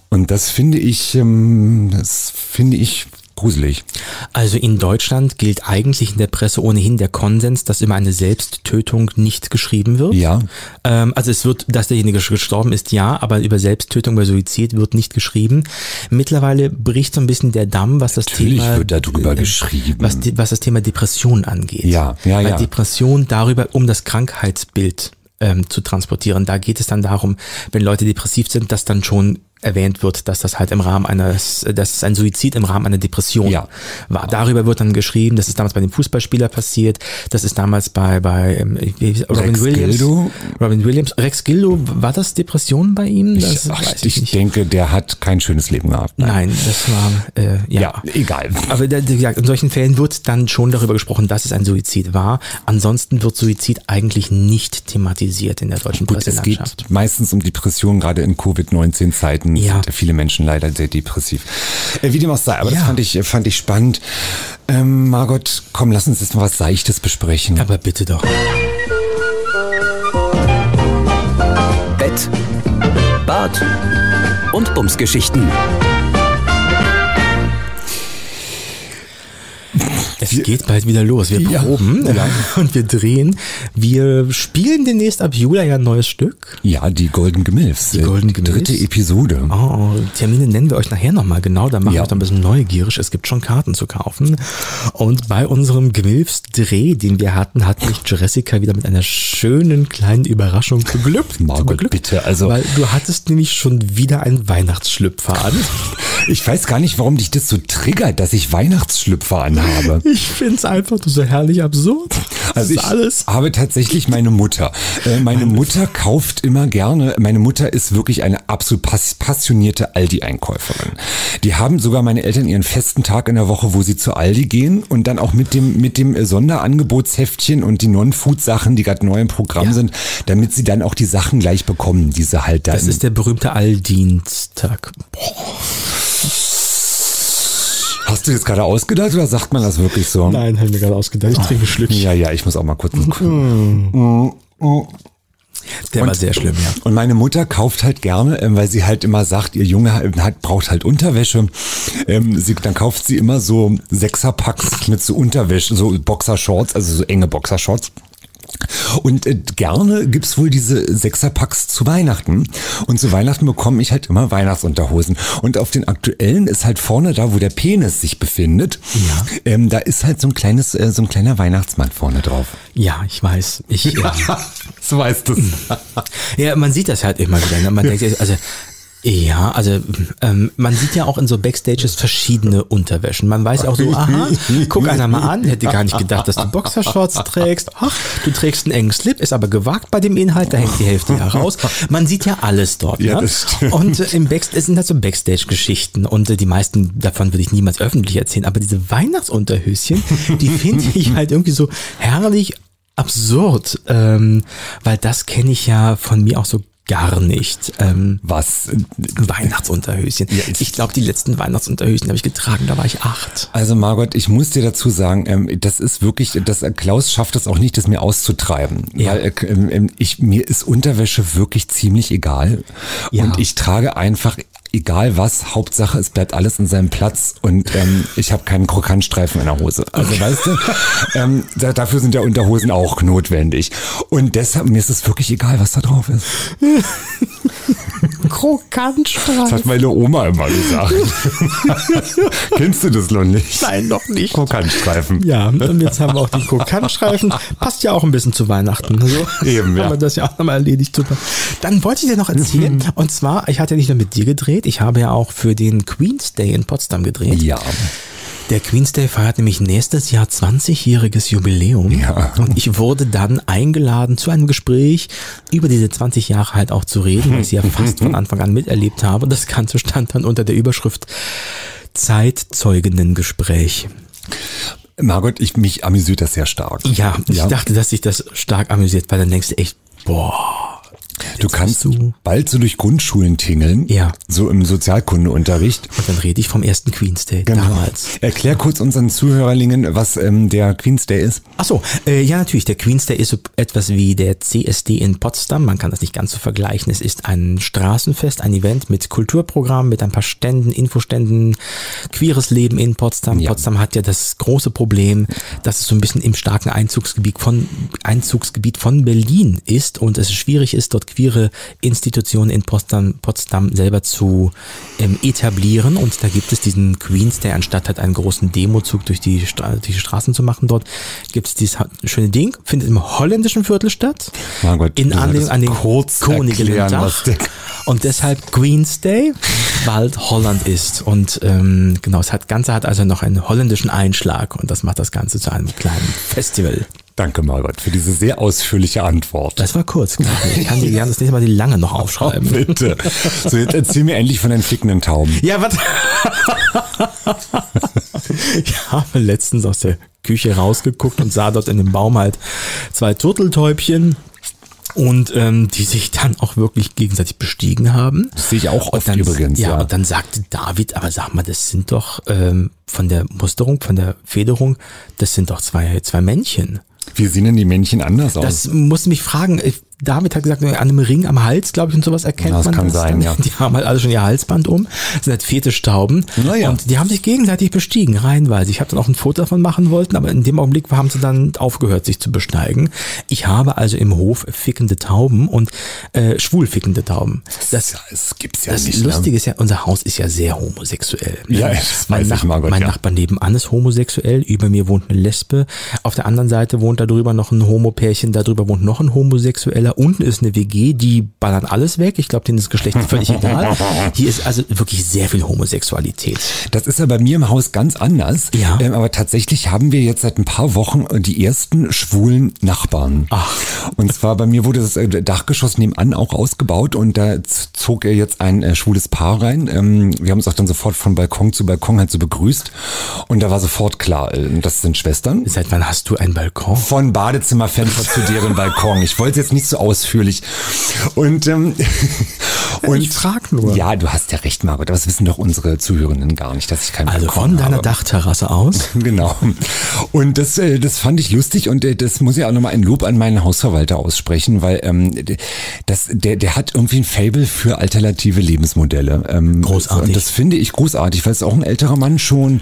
Und das finde ich, das finde ich gruselig. Also in Deutschland gilt eigentlich in der Presse ohnehin der Konsens, dass immer eine Selbsttötung nicht geschrieben wird. Ja. Also es wird, dass derjenige gestorben ist, ja, aber über Selbsttötung, über Suizid wird nicht geschrieben. Mittlerweile bricht so ein bisschen der Damm, was das Natürlich Thema... Natürlich wird darüber äh, geschrieben. Was, was das Thema Depression angeht. Ja, ja, Weil ja. Depression darüber, um das Krankheitsbild Ähm, zu transportieren. Da geht es dann darum, wenn Leute depressiv sind, dass dann schon erwähnt wird, dass das halt im Rahmen eines, dass es ein Suizid im Rahmen einer Depression ja. war. Darüber wird dann geschrieben, das ist damals bei dem Fußballspieler passiert, das ist damals bei, bei ähm, Robin Rex Williams. Gildo. Robin Williams. Rex Gildo, war das Depression bei ihm? Das ich, ach, weiß ich ich nicht. denke, der hat kein schönes Leben gehabt. Nein, Nein das war, äh, ja. ja. egal. Aber wie gesagt, in solchen Fällen wird dann schon darüber gesprochen, dass es ein Suizid war. Ansonsten wird Suizid eigentlich nicht thematisiert in der deutschen Gut, Presselandschaft. Es geht meistens um Depressionen, gerade in Covid neunzehn-Zeiten. Ja. Sind viele Menschen leider sehr depressiv. Wie dem auch sei, aber ja. das fand ich, fand ich spannend. Ähm, Margot, komm, lass uns jetzt mal was Seichtes besprechen. Aber bitte doch. Bett, Bad und Bumsgeschichten. Es wir, geht bald wieder los. Wir ja, proben ja. und wir drehen. Wir spielen demnächst ab Juli ja ein neues Stück. Ja, die Golden Gemilfs. Die Golden Gemilfs. Dritte Episode. Oh, Termine nennen wir euch nachher nochmal genau. Da machen ja. wir euch ein bisschen neugierig. Es gibt schon Karten zu kaufen. Und bei unserem Gemilfs-Dreh, den wir hatten, hat mich Jurassica wieder mit einer schönen kleinen Überraschung beglückt. Margot, beglückt, bitte. Also, weil du hattest nämlich schon wieder einen Weihnachtsschlüpfer an. Ich weiß gar nicht, warum dich das so triggert, dass ich Weihnachtsschlüpfer anhabe. Ich finde es einfach so herrlich absurd. Das also ich alles. habe tatsächlich meine Mutter. Äh, meine Mutter kauft immer gerne. Meine Mutter ist wirklich eine absolut passionierte Aldi-Einkäuferin. Die haben sogar meine Eltern ihren festen Tag in der Woche, wo sie zu Aldi gehen und dann auch mit dem, mit dem Sonderangebotshäftchen und die Non-Food-Sachen, die gerade neu im Programm ja. sind, damit sie dann auch die Sachen gleich bekommen, diese halt dann. Das ist der berühmte Alldienstag. Boah. Hast du jetzt gerade ausgedacht oder sagt man das wirklich so? Nein, habe ich mir gerade ausgedacht. Ich trinke ein Schlückchen. Ja, ja, ich muss auch mal kurz einen Der und, war sehr schlimm, ja. Und meine Mutter kauft halt gerne, weil sie halt immer sagt, ihr Junge hat, braucht halt Unterwäsche. Ähm, sie, dann kauft sie immer so Sechserpacks mit so Unterwäsche, so Boxershorts, also so enge Boxershorts. Und äh, gerne gibt's wohl diese Sechserpacks zu Weihnachten. Und zu Weihnachten bekomme ich halt immer Weihnachtsunterhosen. Und auf den aktuellen ist halt vorne da, wo der Penis sich befindet, ja. ähm, da ist halt so ein kleines, äh, so ein kleiner Weihnachtsmann vorne drauf. Ja, ich weiß. Ich ja. Du weißt es. Ja, man sieht das halt immer wieder. Ne? Man denkt, also Ja, also ähm, man sieht ja auch in so Backstages verschiedene Unterwäschen. Man weiß auch so, aha, guck einer mal an, hätte gar nicht gedacht, dass du Boxershorts trägst. Ach, du trägst einen engen Slip, ist aber gewagt bei dem Inhalt, da hängt die Hälfte heraus. Man sieht ja alles dort. Ja, ne? Das und äh, im Backstage, es sind halt so Backstage-Geschichten und äh, die meisten davon würde ich niemals öffentlich erzählen, aber diese Weihnachtsunterhöschen, die finde ich halt irgendwie so herrlich absurd, ähm, weil das kenne ich ja von mir auch so gar nicht. Ähm, Was? Weihnachtsunterhöschen. Ja, ich ich glaube, die letzten Weihnachtsunterhöschen habe ich getragen, da war ich acht. Also Margot, ich muss dir dazu sagen, ähm, das ist wirklich, das, äh, Klaus schafft es auch nicht, das mir auszutreiben. Ja. Weil äh, ich, mir ist Unterwäsche wirklich ziemlich egal. Ja. Und ich trage einfach egal was, Hauptsache es bleibt alles in seinem Platz und ähm, ich habe keinen Krokantstreifen in der Hose. Also weißt du, ähm, da, dafür sind ja Unterhosen auch notwendig. Und deshalb, mir ist es wirklich egal, was da drauf ist. Krokantstreifen. Das hat meine Oma immer gesagt. Kennst du das noch nicht? Nein, noch nicht. Krokantstreifen. Ja, und jetzt haben wir auch die Krokantstreifen. Passt ja auch ein bisschen zu Weihnachten. Also, eben, ja. Haben wir das ja auch nochmal erledigt. Super. Dann wollte ich dir noch erzählen, mhm. und zwar, ich hatte ja nicht nur mit dir gedreht, ich habe ja auch für den Queen's Day in Potsdam gedreht. Ja. Der Queen's Day feiert nämlich nächstes Jahr zwanzigjähriges Jubiläum. Ja. Und ich wurde dann eingeladen zu einem Gespräch über diese zwanzig Jahre halt auch zu reden, weil ich sie ja fast von Anfang an miterlebt habe. Das Ganze stand dann unter der Überschrift Zeitzeugenden-Gespräch. Margot, ich, mich amüsiert das sehr stark. Ja, ja, ich dachte, dass sich das stark amüsiert, weil dann denkst du echt, boah. Du Jetzt kannst du bald so durch Grundschulen tingeln, ja. so im Sozialkundeunterricht. Und dann rede ich vom ersten Queen's Day genau. damals. Erklär kurz unseren Zuhörerlingen, was ähm, der Queen's Day ist. Ach so, äh, ja natürlich, der Queen's Day ist so etwas wie der C S D in Potsdam. Man kann das nicht ganz so vergleichen. Es ist ein Straßenfest, ein Event mit Kulturprogramm, mit ein paar Ständen, Infoständen, queeres Leben in Potsdam. Ja. Potsdam hat ja das große Problem, dass es so ein bisschen im starken Einzugsgebiet von, Einzugsgebiet von Berlin ist und es schwierig ist, dort queere Institutionen in Potsdam, Potsdam selber zu ähm, etablieren, und da gibt es diesen Queen's Day, anstatt halt einen großen Demozug durch die, Stra durch die Straßen zu machen, dort gibt es dieses schöne Ding, findet im holländischen Viertel statt, oh Gott, in Anlehnung an den Königlintag, und deshalb Queen's Day, weil Holland ist, und ähm, genau, das Ganze hat also noch einen holländischen Einschlag und das macht das Ganze zu einem kleinen Festival. Danke, Margot, für diese sehr ausführliche Antwort. Das war kurz. Ich kann dir gerne das nächste Mal die lange noch aufschreiben. Oh, bitte. So, jetzt erzähl mir endlich von deinen fickenden Tauben. Ja, was? Ich habe letztens aus der Küche rausgeguckt und sah dort in dem Baum halt zwei Turteltäubchen. Und ähm, die sich dann auch wirklich gegenseitig bestiegen haben. Das sehe ich auch oft dann, übrigens. Ja, ja, und dann sagte David, aber sag mal, das sind doch ähm, von der Musterung, von der Federung, das sind doch zwei, zwei Männchen. Wie sehen denn die Männchen anders aus? Das musste mich fragen. David hat gesagt, an einem Ring am Hals, glaube ich, und sowas erkennt man das. Das kann sein, ja. Die haben halt alle schon ihr Halsband um. Das sind halt Fetischtauben. Naja. Und die haben sich gegenseitig bestiegen, reihenweise. Ich habe dann auch ein Foto davon machen wollen, aber in dem Augenblick haben sie dann aufgehört, sich zu besteigen. Ich habe also im Hof fickende Tauben und äh, schwul fickende Tauben. Das, das gibt's ja das nicht. Das Lustige, ne? Ist ja, unser Haus ist ja sehr homosexuell. Ja, ne? Das mein weiß Nach ich mal Gott, Mein ja. Nachbar nebenan ist homosexuell, über mir wohnt eine Lesbe, auf der anderen Seite wohnt darüber noch ein Homopärchen, darüber wohnt noch ein Homosexueller. Unten ist eine W G, die ballern alles weg. Ich glaube, denen ist Geschlecht völlig egal. Hier ist also wirklich sehr viel Homosexualität. Das ist ja bei mir im Haus ganz anders. Ja. Ähm, aber tatsächlich haben wir jetzt seit ein paar Wochen die ersten schwulen Nachbarn. Ach. Und zwar bei mir wurde das Dachgeschoss nebenan auch ausgebaut und da zog er jetzt ein äh, schwules Paar rein. Ähm, wir haben uns auch dann sofort von Balkon zu Balkon halt so begrüßt und da war sofort klar, äh, das sind Schwestern. Seit wann hast du einen Balkon? Von Badezimmerfenster zu deren Balkon. Ich wollte jetzt nicht so ausführlich. Und, ähm, und ich frage nur. Ja, du hast ja recht, Margot. Das wissen doch unsere Zuhörenden gar nicht, dass ich keinen Balkon habe. Also von deiner Dachterrasse aus? Genau. Und das, äh, das fand ich lustig und äh, das muss ja auch nochmal ein Lob an meinen Hausverwalter aussprechen, weil ähm, das, der, der hat irgendwie ein Faible für alternative Lebensmodelle. Ähm, großartig. Und das finde ich großartig, weil es auch ein älterer Mann schon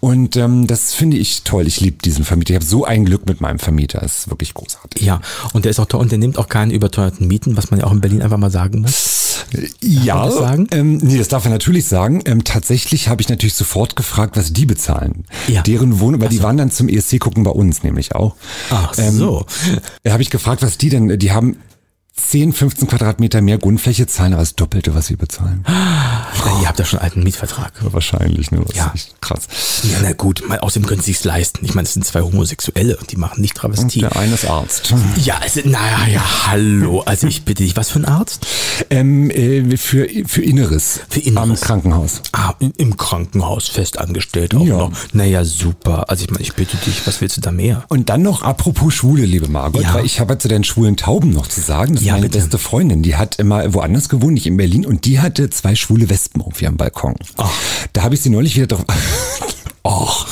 und ähm, das finde ich toll. Ich liebe diesen Vermieter. Ich habe so ein Glück mit meinem Vermieter. Das ist wirklich großartig. Ja, und der ist auch toll und der nimmt auch keinen überteuerten Mieten, was man ja auch in Berlin einfach mal sagen muss. Ja, das sagen? Ähm, nee, das darf man natürlich sagen. Ähm, tatsächlich habe ich natürlich sofort gefragt, was die bezahlen. Ja. Deren Wohnung, weil so. Die waren dann zum E S C gucken bei uns nämlich auch. Ach ähm, so. Da habe ich gefragt, was die denn, die haben zehn, fünfzehn Quadratmeter mehr Grundfläche, zahlen aber das Doppelte, was sie bezahlen. Oh. Ihr habt ja schon einen alten Mietvertrag. Wahrscheinlich, ne? Das ja. Ist echt krass. Ja, na gut, mal, außerdem können sie es leisten. Ich meine, es sind zwei Homosexuelle und die machen nicht Travestie. Und der eine ist Arzt. Ja, also, naja, ja, hallo. Also ich bitte dich, was für ein Arzt? Ähm, äh, für, für Inneres. Für Inneres. Am Krankenhaus. Ah, im Krankenhaus festangestellt auch ja. noch. Naja, super. Also ich meine, ich bitte dich, was willst du da mehr? Und dann noch apropos Schwule, liebe Margot, ja. weil ich habe zu deinen schwulen Tauben noch zu sagen, das ja, ist meine bitte. beste Freundin, die hat immer woanders gewohnt, nicht in Berlin, und die hatte zwei schwule Wespen auf ihrem Balkon. Oh. Da habe ich sie neulich wieder drauf... Och,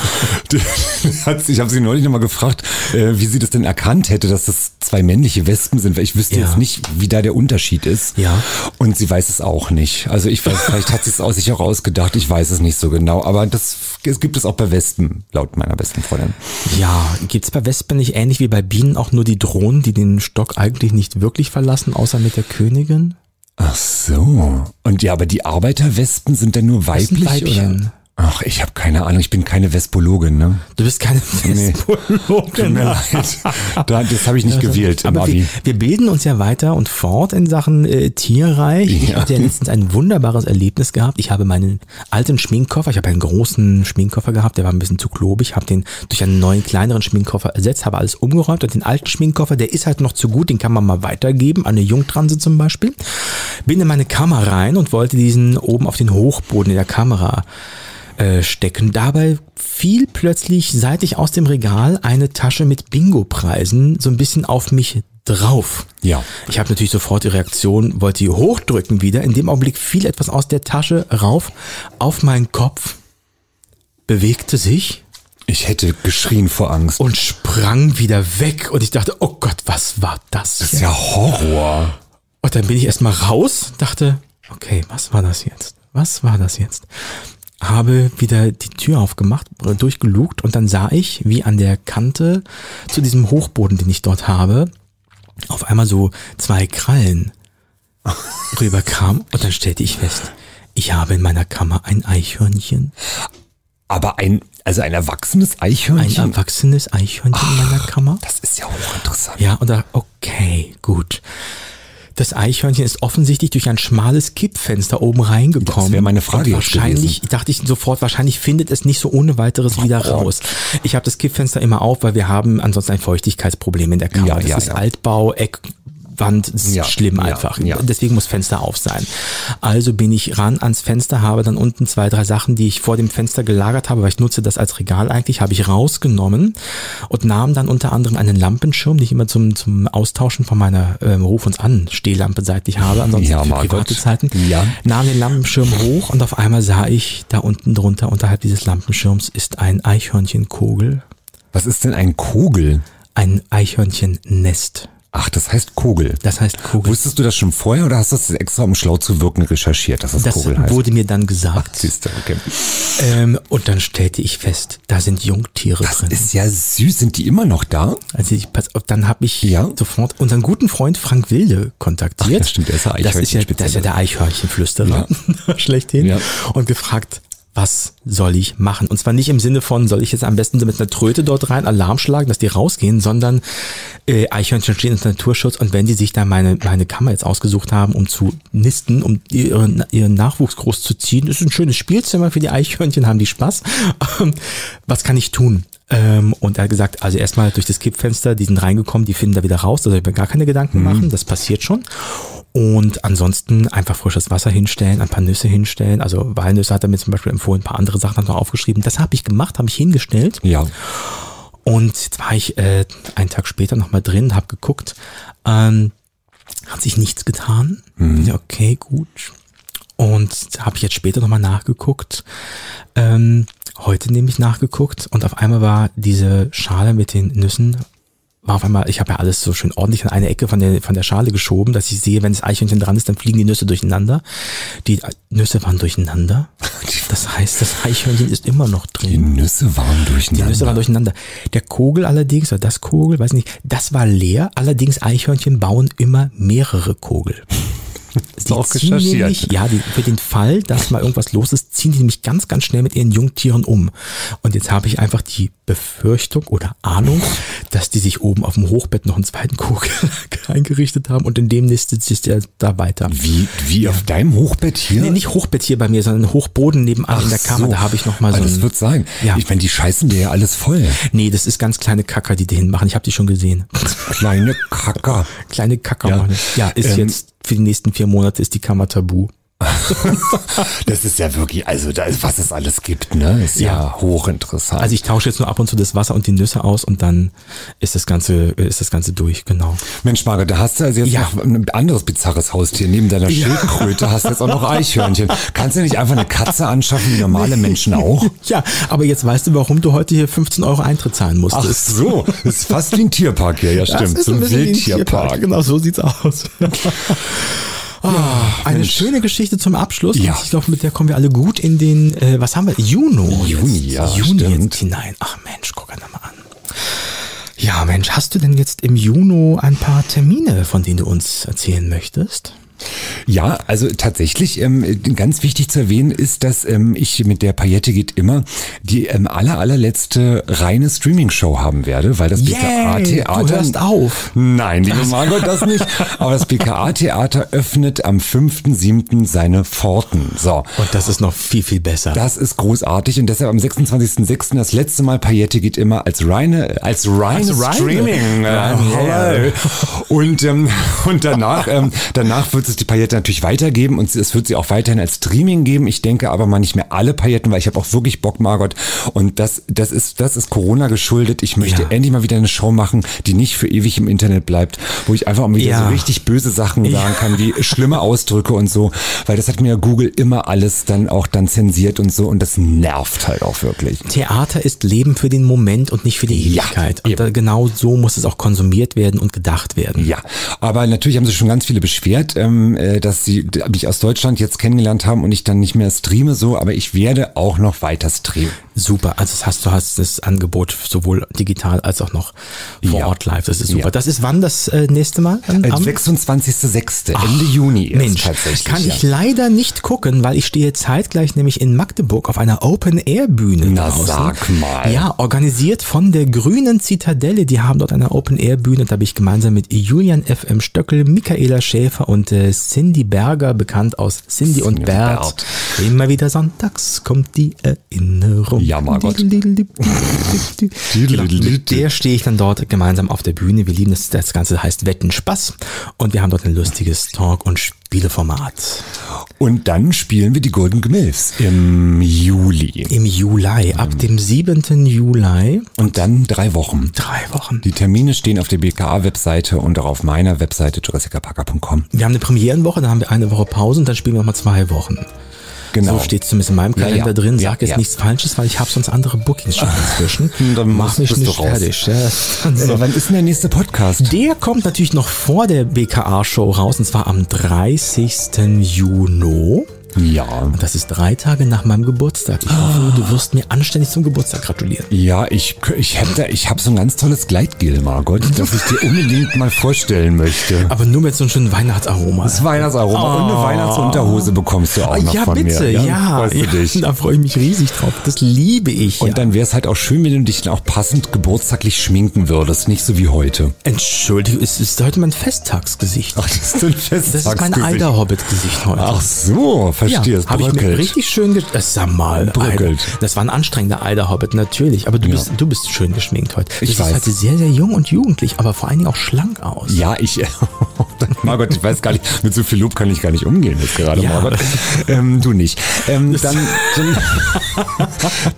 ich habe sie neulich nochmal gefragt, wie sie das denn erkannt hätte, dass das zwei männliche Wespen sind, weil ich wüsste ja. jetzt nicht, wie da der Unterschied ist. Ja. Und sie weiß es auch nicht. Also ich weiß, vielleicht hat sie es sich auch ausgedacht, ich weiß es nicht so genau, aber das, das gibt es auch bei Wespen, laut meiner besten Freundin. Ja, gibt es bei Wespen nicht ähnlich wie bei Bienen auch nur die Drohnen, die den Stock eigentlich nicht wirklich verlassen, außer mit der Königin? Ach so. Und ja, aber die Arbeiterwespen sind dann nur weiblich, Weibchen. Oder? Ach, ich habe keine Ahnung, ich bin keine Vespologin, ne? Du bist keine Vespologin. Nee. Das habe ich nicht gewählt im Abi. Wir, wir bilden uns ja weiter und fort in Sachen äh, Tierreich. Ja. Ich hatte ja letztens ein wunderbares Erlebnis gehabt. Ich habe meinen alten Schminkkoffer, ich habe einen großen Schminkkoffer gehabt, der war ein bisschen zu klobig, habe den durch einen neuen, kleineren Schminkkoffer ersetzt, habe alles umgeräumt und den alten Schminkkoffer, der ist halt noch zu gut, den kann man mal weitergeben, an eine Jungtranse zum Beispiel. Bin in meine Kammer rein und wollte diesen oben auf den Hochboden in der Kamera stecken. Dabei fiel plötzlich, seit ich aus dem Regal, eine Tasche mit Bingo-Preisen so ein bisschen auf mich drauf. Ja. Ich habe natürlich sofort die Reaktion, wollte die hochdrücken wieder. In dem Augenblick fiel etwas aus der Tasche rauf auf meinen Kopf, bewegte sich. Ich hätte geschrien vor Angst. Und sprang wieder weg. Und ich dachte, oh Gott, was war das? Das ist ja Horror. Und dann bin ich erstmal raus, dachte, okay, was war das jetzt? Was war das jetzt? Habe wieder die Tür aufgemacht, durchgelugt und dann sah ich, wie an der Kante zu diesem Hochboden, den ich dort habe, auf einmal so zwei Krallen rüberkam und dann stellte ich fest, ich habe in meiner Kammer ein Eichhörnchen. Aber ein, also ein erwachsenes Eichhörnchen? Ein erwachsenes Eichhörnchen Ach, in meiner Kammer. Das ist ja auch interessant. Ja, und da, okay, gut. Das Eichhörnchen ist offensichtlich durch ein schmales Kippfenster oben reingekommen. Das wäre meine Frage gewesen. Wahrscheinlich, dachte ich sofort, wahrscheinlich findet es nicht so ohne weiteres wieder raus. Ich habe das Kippfenster immer auf, weil wir haben ansonsten ein Feuchtigkeitsproblem in der Kammer. Ja, das ja, ist ja. Altbau, Eckwand, ist ja, schlimm einfach. Ja, ja. Deswegen muss Fenster auf sein. Also bin ich ran ans Fenster, habe dann unten zwei, drei Sachen, die ich vor dem Fenster gelagert habe, weil ich nutze das als Regal eigentlich, habe ich rausgenommen und nahm dann unter anderem einen Lampenschirm, den ich immer zum, zum Austauschen von meiner äh, Ruf uns an Stehlampe seitlich habe, ansonsten ja, für private Zeiten, ja. nahm den Lampenschirm hoch und auf einmal sah ich da unten drunter, unterhalb dieses Lampenschirms ist ein Eichhörnchenkogel. Was ist denn ein Kogel? Ein Eichhörnchennest. Ach, das heißt Kogel. Das heißt Kogel. Wusstest du das schon vorher oder hast du das extra, um schlau zu wirken, recherchiert, dass das, das Kogel heißt? Das wurde mir dann gesagt. Ach, siehste, okay. Ähm, und dann stellte ich fest, da sind Jungtiere das drin. Das ist ja süß. Sind die immer noch da? Also ich, pass auf, dann habe ich ja. sofort unseren guten Freund Frank Wilde kontaktiert. Ach, das stimmt, der ist ja Eichhörnchen-Spezialist. Das ist ja der Eichhörnchenflüsterer ja. schlechthin. Ja. Und gefragt, was soll ich machen? Und zwar nicht im Sinne von, soll ich jetzt am besten mit einer Tröte dort rein, Alarm schlagen, dass die rausgehen, sondern äh, Eichhörnchen stehen unter Naturschutz und wenn die sich da meine, meine Kammer jetzt ausgesucht haben, um zu nisten, um ihren, ihren Nachwuchs groß zu ziehen, ist ein schönes Spielzimmer für die Eichhörnchen, haben die Spaß. Was kann ich tun? Ähm, und er hat gesagt, also erstmal durch das Kippfenster, die sind reingekommen, die finden da wieder raus, da soll ich mir gar keine Gedanken mhm. machen, das passiert schon. Und ansonsten einfach frisches Wasser hinstellen, ein paar Nüsse hinstellen. Also Walnüsse hat er mir zum Beispiel empfohlen, ein paar andere Sachen hat er noch aufgeschrieben. Das habe ich gemacht, habe ich hingestellt. Ja. Und jetzt war ich äh, einen Tag später nochmal drin, habe geguckt. Ähm, hat sich nichts getan. Mhm. Okay, gut. Und habe ich jetzt später nochmal nachgeguckt. Ähm, heute nämlich nachgeguckt. Und auf einmal war diese Schale mit den Nüssen war auf einmal, ich habe ja alles so schön ordentlich in eine Ecke von der, von der Schale geschoben, dass ich sehe, wenn das Eichhörnchen dran ist, dann fliegen die Nüsse durcheinander. Die Nüsse waren durcheinander. Das heißt, das Eichhörnchen ist immer noch drin. Die Nüsse waren durcheinander. Die Nüsse waren durcheinander. Der Kogel allerdings, oder das Kogel, weiß nicht, das war leer. Allerdings Eichhörnchen bauen immer mehrere Kogel. Das ist auch recherchiert. Ja, die, für den Fall, dass mal irgendwas los ist, ziehen die nämlich ganz, ganz schnell mit ihren Jungtieren um. Und jetzt habe ich einfach die Befürchtung oder Ahnung, dass die sich oben auf dem Hochbett noch einen zweiten Kugel eingerichtet haben und in dem nistet sich der da weiter. Wie, wie ja. auf deinem Hochbett hier? Nee, nicht Hochbett hier bei mir, sondern Hochboden nebenan Ach in der Kammer, so. Da habe ich nochmal so ein... Das wird sein. Ja. Ich meine, die scheißen dir ja alles voll. Nee, das ist ganz kleine Kacker, die die hinmachen. Ich habe die schon gesehen. Kleine Kacker. Kleine Kacker. Ja, ja ist ähm, jetzt... Für die nächsten vier Monate ist die Kammer tabu. Das ist ja wirklich, also da, was es alles gibt, ne? Ist ja, ja hochinteressant. Also ich tausche jetzt nur ab und zu das Wasser und die Nüsse aus und dann ist das Ganze, ist das Ganze durch, genau. Mensch, Margot, da hast du also jetzt ja. noch ein anderes bizarres Haustier. Neben deiner ja. Schildkröte hast du jetzt auch noch Eichhörnchen. Kannst du nicht einfach eine Katze anschaffen, wie normale Menschen auch? Ja, aber jetzt weißt du, warum du heute hier fünfzehn Euro Eintritt zahlen musstest. Ach so, das ist fast wie ein Tierpark hier, ja stimmt. So ein Wildtierpark. Genau, so sieht's aus. Oh, eine Mensch. schöne Geschichte zum Abschluss. Ja. Ich glaube, mit der kommen wir alle gut in den, äh, was haben wir? Juno. Juni, jetzt. ja, Juni jetzt hinein. Ach Mensch, guck einmal an. Ja, Mensch, hast du denn jetzt im Juno ein paar Termine, von denen du uns erzählen möchtest? Ja, also tatsächlich, ähm, ganz wichtig zu erwähnen ist, dass ähm, ich mit der Paillette geht immer die ähm, aller, allerletzte reine Streaming-Show haben werde, weil das B K A-Theater... Du hörst auf! Nein, liebe Margot, das nicht. Aber das B K A-Theater öffnet am fünften siebten seine Pforten. So. Und das ist noch viel, viel besser. Das ist großartig und deshalb am sechsundzwanzigsten sechsten das letzte Mal Paillette geht immer als reine, als reine als Streaming. Reine. Oh, yeah. Und, ähm, und danach, ähm, danach wird es die Paillette natürlich weitergeben und es wird sie auch weiterhin als Streaming geben. Ich denke aber mal nicht mehr alle Pailletten, weil ich habe auch wirklich Bock, Margot. Und das, das ist, das ist Corona geschuldet. Ich möchte ja. endlich mal wieder eine Show machen, die nicht für ewig im Internet bleibt, wo ich einfach mal wieder ja. so richtig böse Sachen sagen ja. kann, wie schlimme Ausdrücke und so, weil das hat mir Google immer alles dann auch dann zensiert und so und das nervt halt auch wirklich. Theater ist Leben für den Moment und nicht für die Ewigkeit. Ja, und da, genau so muss es auch konsumiert werden und gedacht werden. Ja, aber natürlich haben sich schon ganz viele beschwert, dass sie mich aus Deutschland jetzt kennengelernt haben und ich dann nicht mehr streame so, aber ich werde auch noch weiter streamen. Super, also das hast, du hast das Angebot sowohl digital als auch noch vor ja. Ort live, das ist super. Ja. Das ist wann das äh, nächste Mal? Am sechsundzwanzigsten sechsten Ende Juni ist Mensch, tatsächlich. Kann ja. ich leider nicht gucken, weil ich stehe zeitgleich nämlich in Magdeburg auf einer Open-Air-Bühne. Na draußen. Sag mal. Ja, organisiert von der Grünen Zitadelle, die haben dort eine Open-Air-Bühne, da bin ich gemeinsam mit Julian F M Stöckel, Michaela Schäfer und äh, Cindy Berger, bekannt aus Cindy, Cindy und Bert. Bert. Immer wieder sonntags kommt die Erinnerung. Ja, Margot. Genau, mit der stehe ich dann dort gemeinsam auf der Bühne. Wir lieben das, das Ganze heißt Wetten Spaß und wir haben dort ein lustiges Talk- und Spieleformat. Und dann spielen wir die Golden Gmilfs im Juli. Im Juli, ab dem siebten Juli. Und dann drei Wochen. Drei Wochen. Die Termine stehen auf der B K A-Webseite und auch auf meiner Webseite jurassica parka punkt com. Wir haben eine Premierenwoche, dann haben wir eine Woche Pause und dann spielen wir nochmal zwei Wochen. Genau. So steht es zumindest in meinem Kalender ja, ja, drin. Sag ja, jetzt ja. nichts Falsches, weil ich habe sonst andere Bookings schon inzwischen. Dann mach mich nicht fertig. Ja, so. äh, wann ist denn der nächste Podcast? Der kommt natürlich noch vor der B K A-Show raus, und zwar am dreißigsten Juni. Ja. Und das ist drei Tage nach meinem Geburtstag. Ich hoffe, du wirst mir anständig zum Geburtstag gratulieren. Ja, ich, ich habe ich hab so ein ganz tolles Gleitgel, Margot, das ich dir unbedingt mal vorstellen möchte. Aber nur mit so einem schönen Weihnachtsaroma. Das Weihnachtsaroma. Oh. Und eine Weihnachtsunterhose bekommst du auch noch ja, von bitte. mir. Ja, bitte. Ja, weißt du ja dich. Da freue ich mich riesig drauf. Das liebe ich. Und ja. dann wäre es halt auch schön, wenn du dich dann auch passend geburtstaglich schminken würdest. Nicht so wie heute. Entschuldigung, es ist heute mein Festtagsgesicht. Ach, das ist ein Festtagsgesicht. Das ist mein alter Hobbit-Gesicht heute. Ach so, verstehe, es ja, bröckelt. Habe ich mir richtig schön ge- das, sag mal, bröckelt. Alter. Das war ein anstrengender alter Hobbit, natürlich. Aber du, ja. bist, du bist schön geschminkt heute. Ich das weiß. Sieht halt sehr, sehr jung und jugendlich, aber vor allen Dingen auch schlank aus. Ja, ich... Margot, ich weiß gar nicht, mit so viel Lob kann ich gar nicht umgehen jetzt gerade, ja. Margot. Ähm, du nicht. Ähm, dann dann,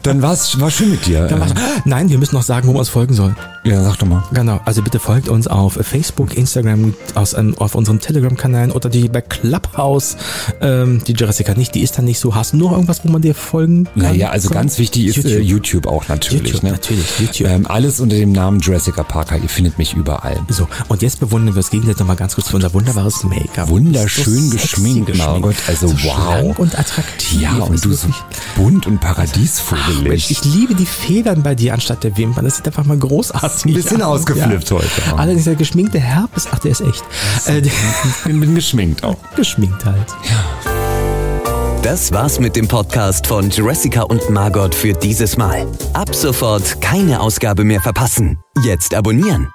dann war es schön mit dir. Ähm. Nein, wir müssen noch sagen, wo man uns folgen soll. Ja, sag doch mal. Genau, also bitte folgt uns auf Facebook, Instagram, aus, auf unserem Telegram-Kanal oder die bei Clubhouse. Ähm, die Jurassica nicht, die ist dann nicht so. Hast du noch irgendwas, wo man dir folgen kann? Naja, also so ganz wichtig ist YouTube, äh, YouTube auch natürlich. YouTube, ne? natürlich, YouTube. Ähm, alles unter dem Namen Jurassica Parka, ihr findet mich überall. So, und jetzt bewundern wir das Gegenteil nochmal ganz kurz für unser wunderbares Make-up. Wunderschön so geschminkt, Margot. Also so wow. Und attraktiv. Ja, und du so bunt und paradiesvogelig. Ich liebe die Federn bei dir anstatt der Wimpern. Das sieht einfach mal großartig. Ein bisschen ja, ausgeflippt ja. heute. Ja. Allerdings der geschminkte Herpes, ach, der ist echt. Äh, der ich bin, bin geschminkt auch. Geschminkt halt. Ja. Das war's mit dem Podcast von Jurassica und Margot für dieses Mal. Ab sofort keine Ausgabe mehr verpassen. Jetzt abonnieren.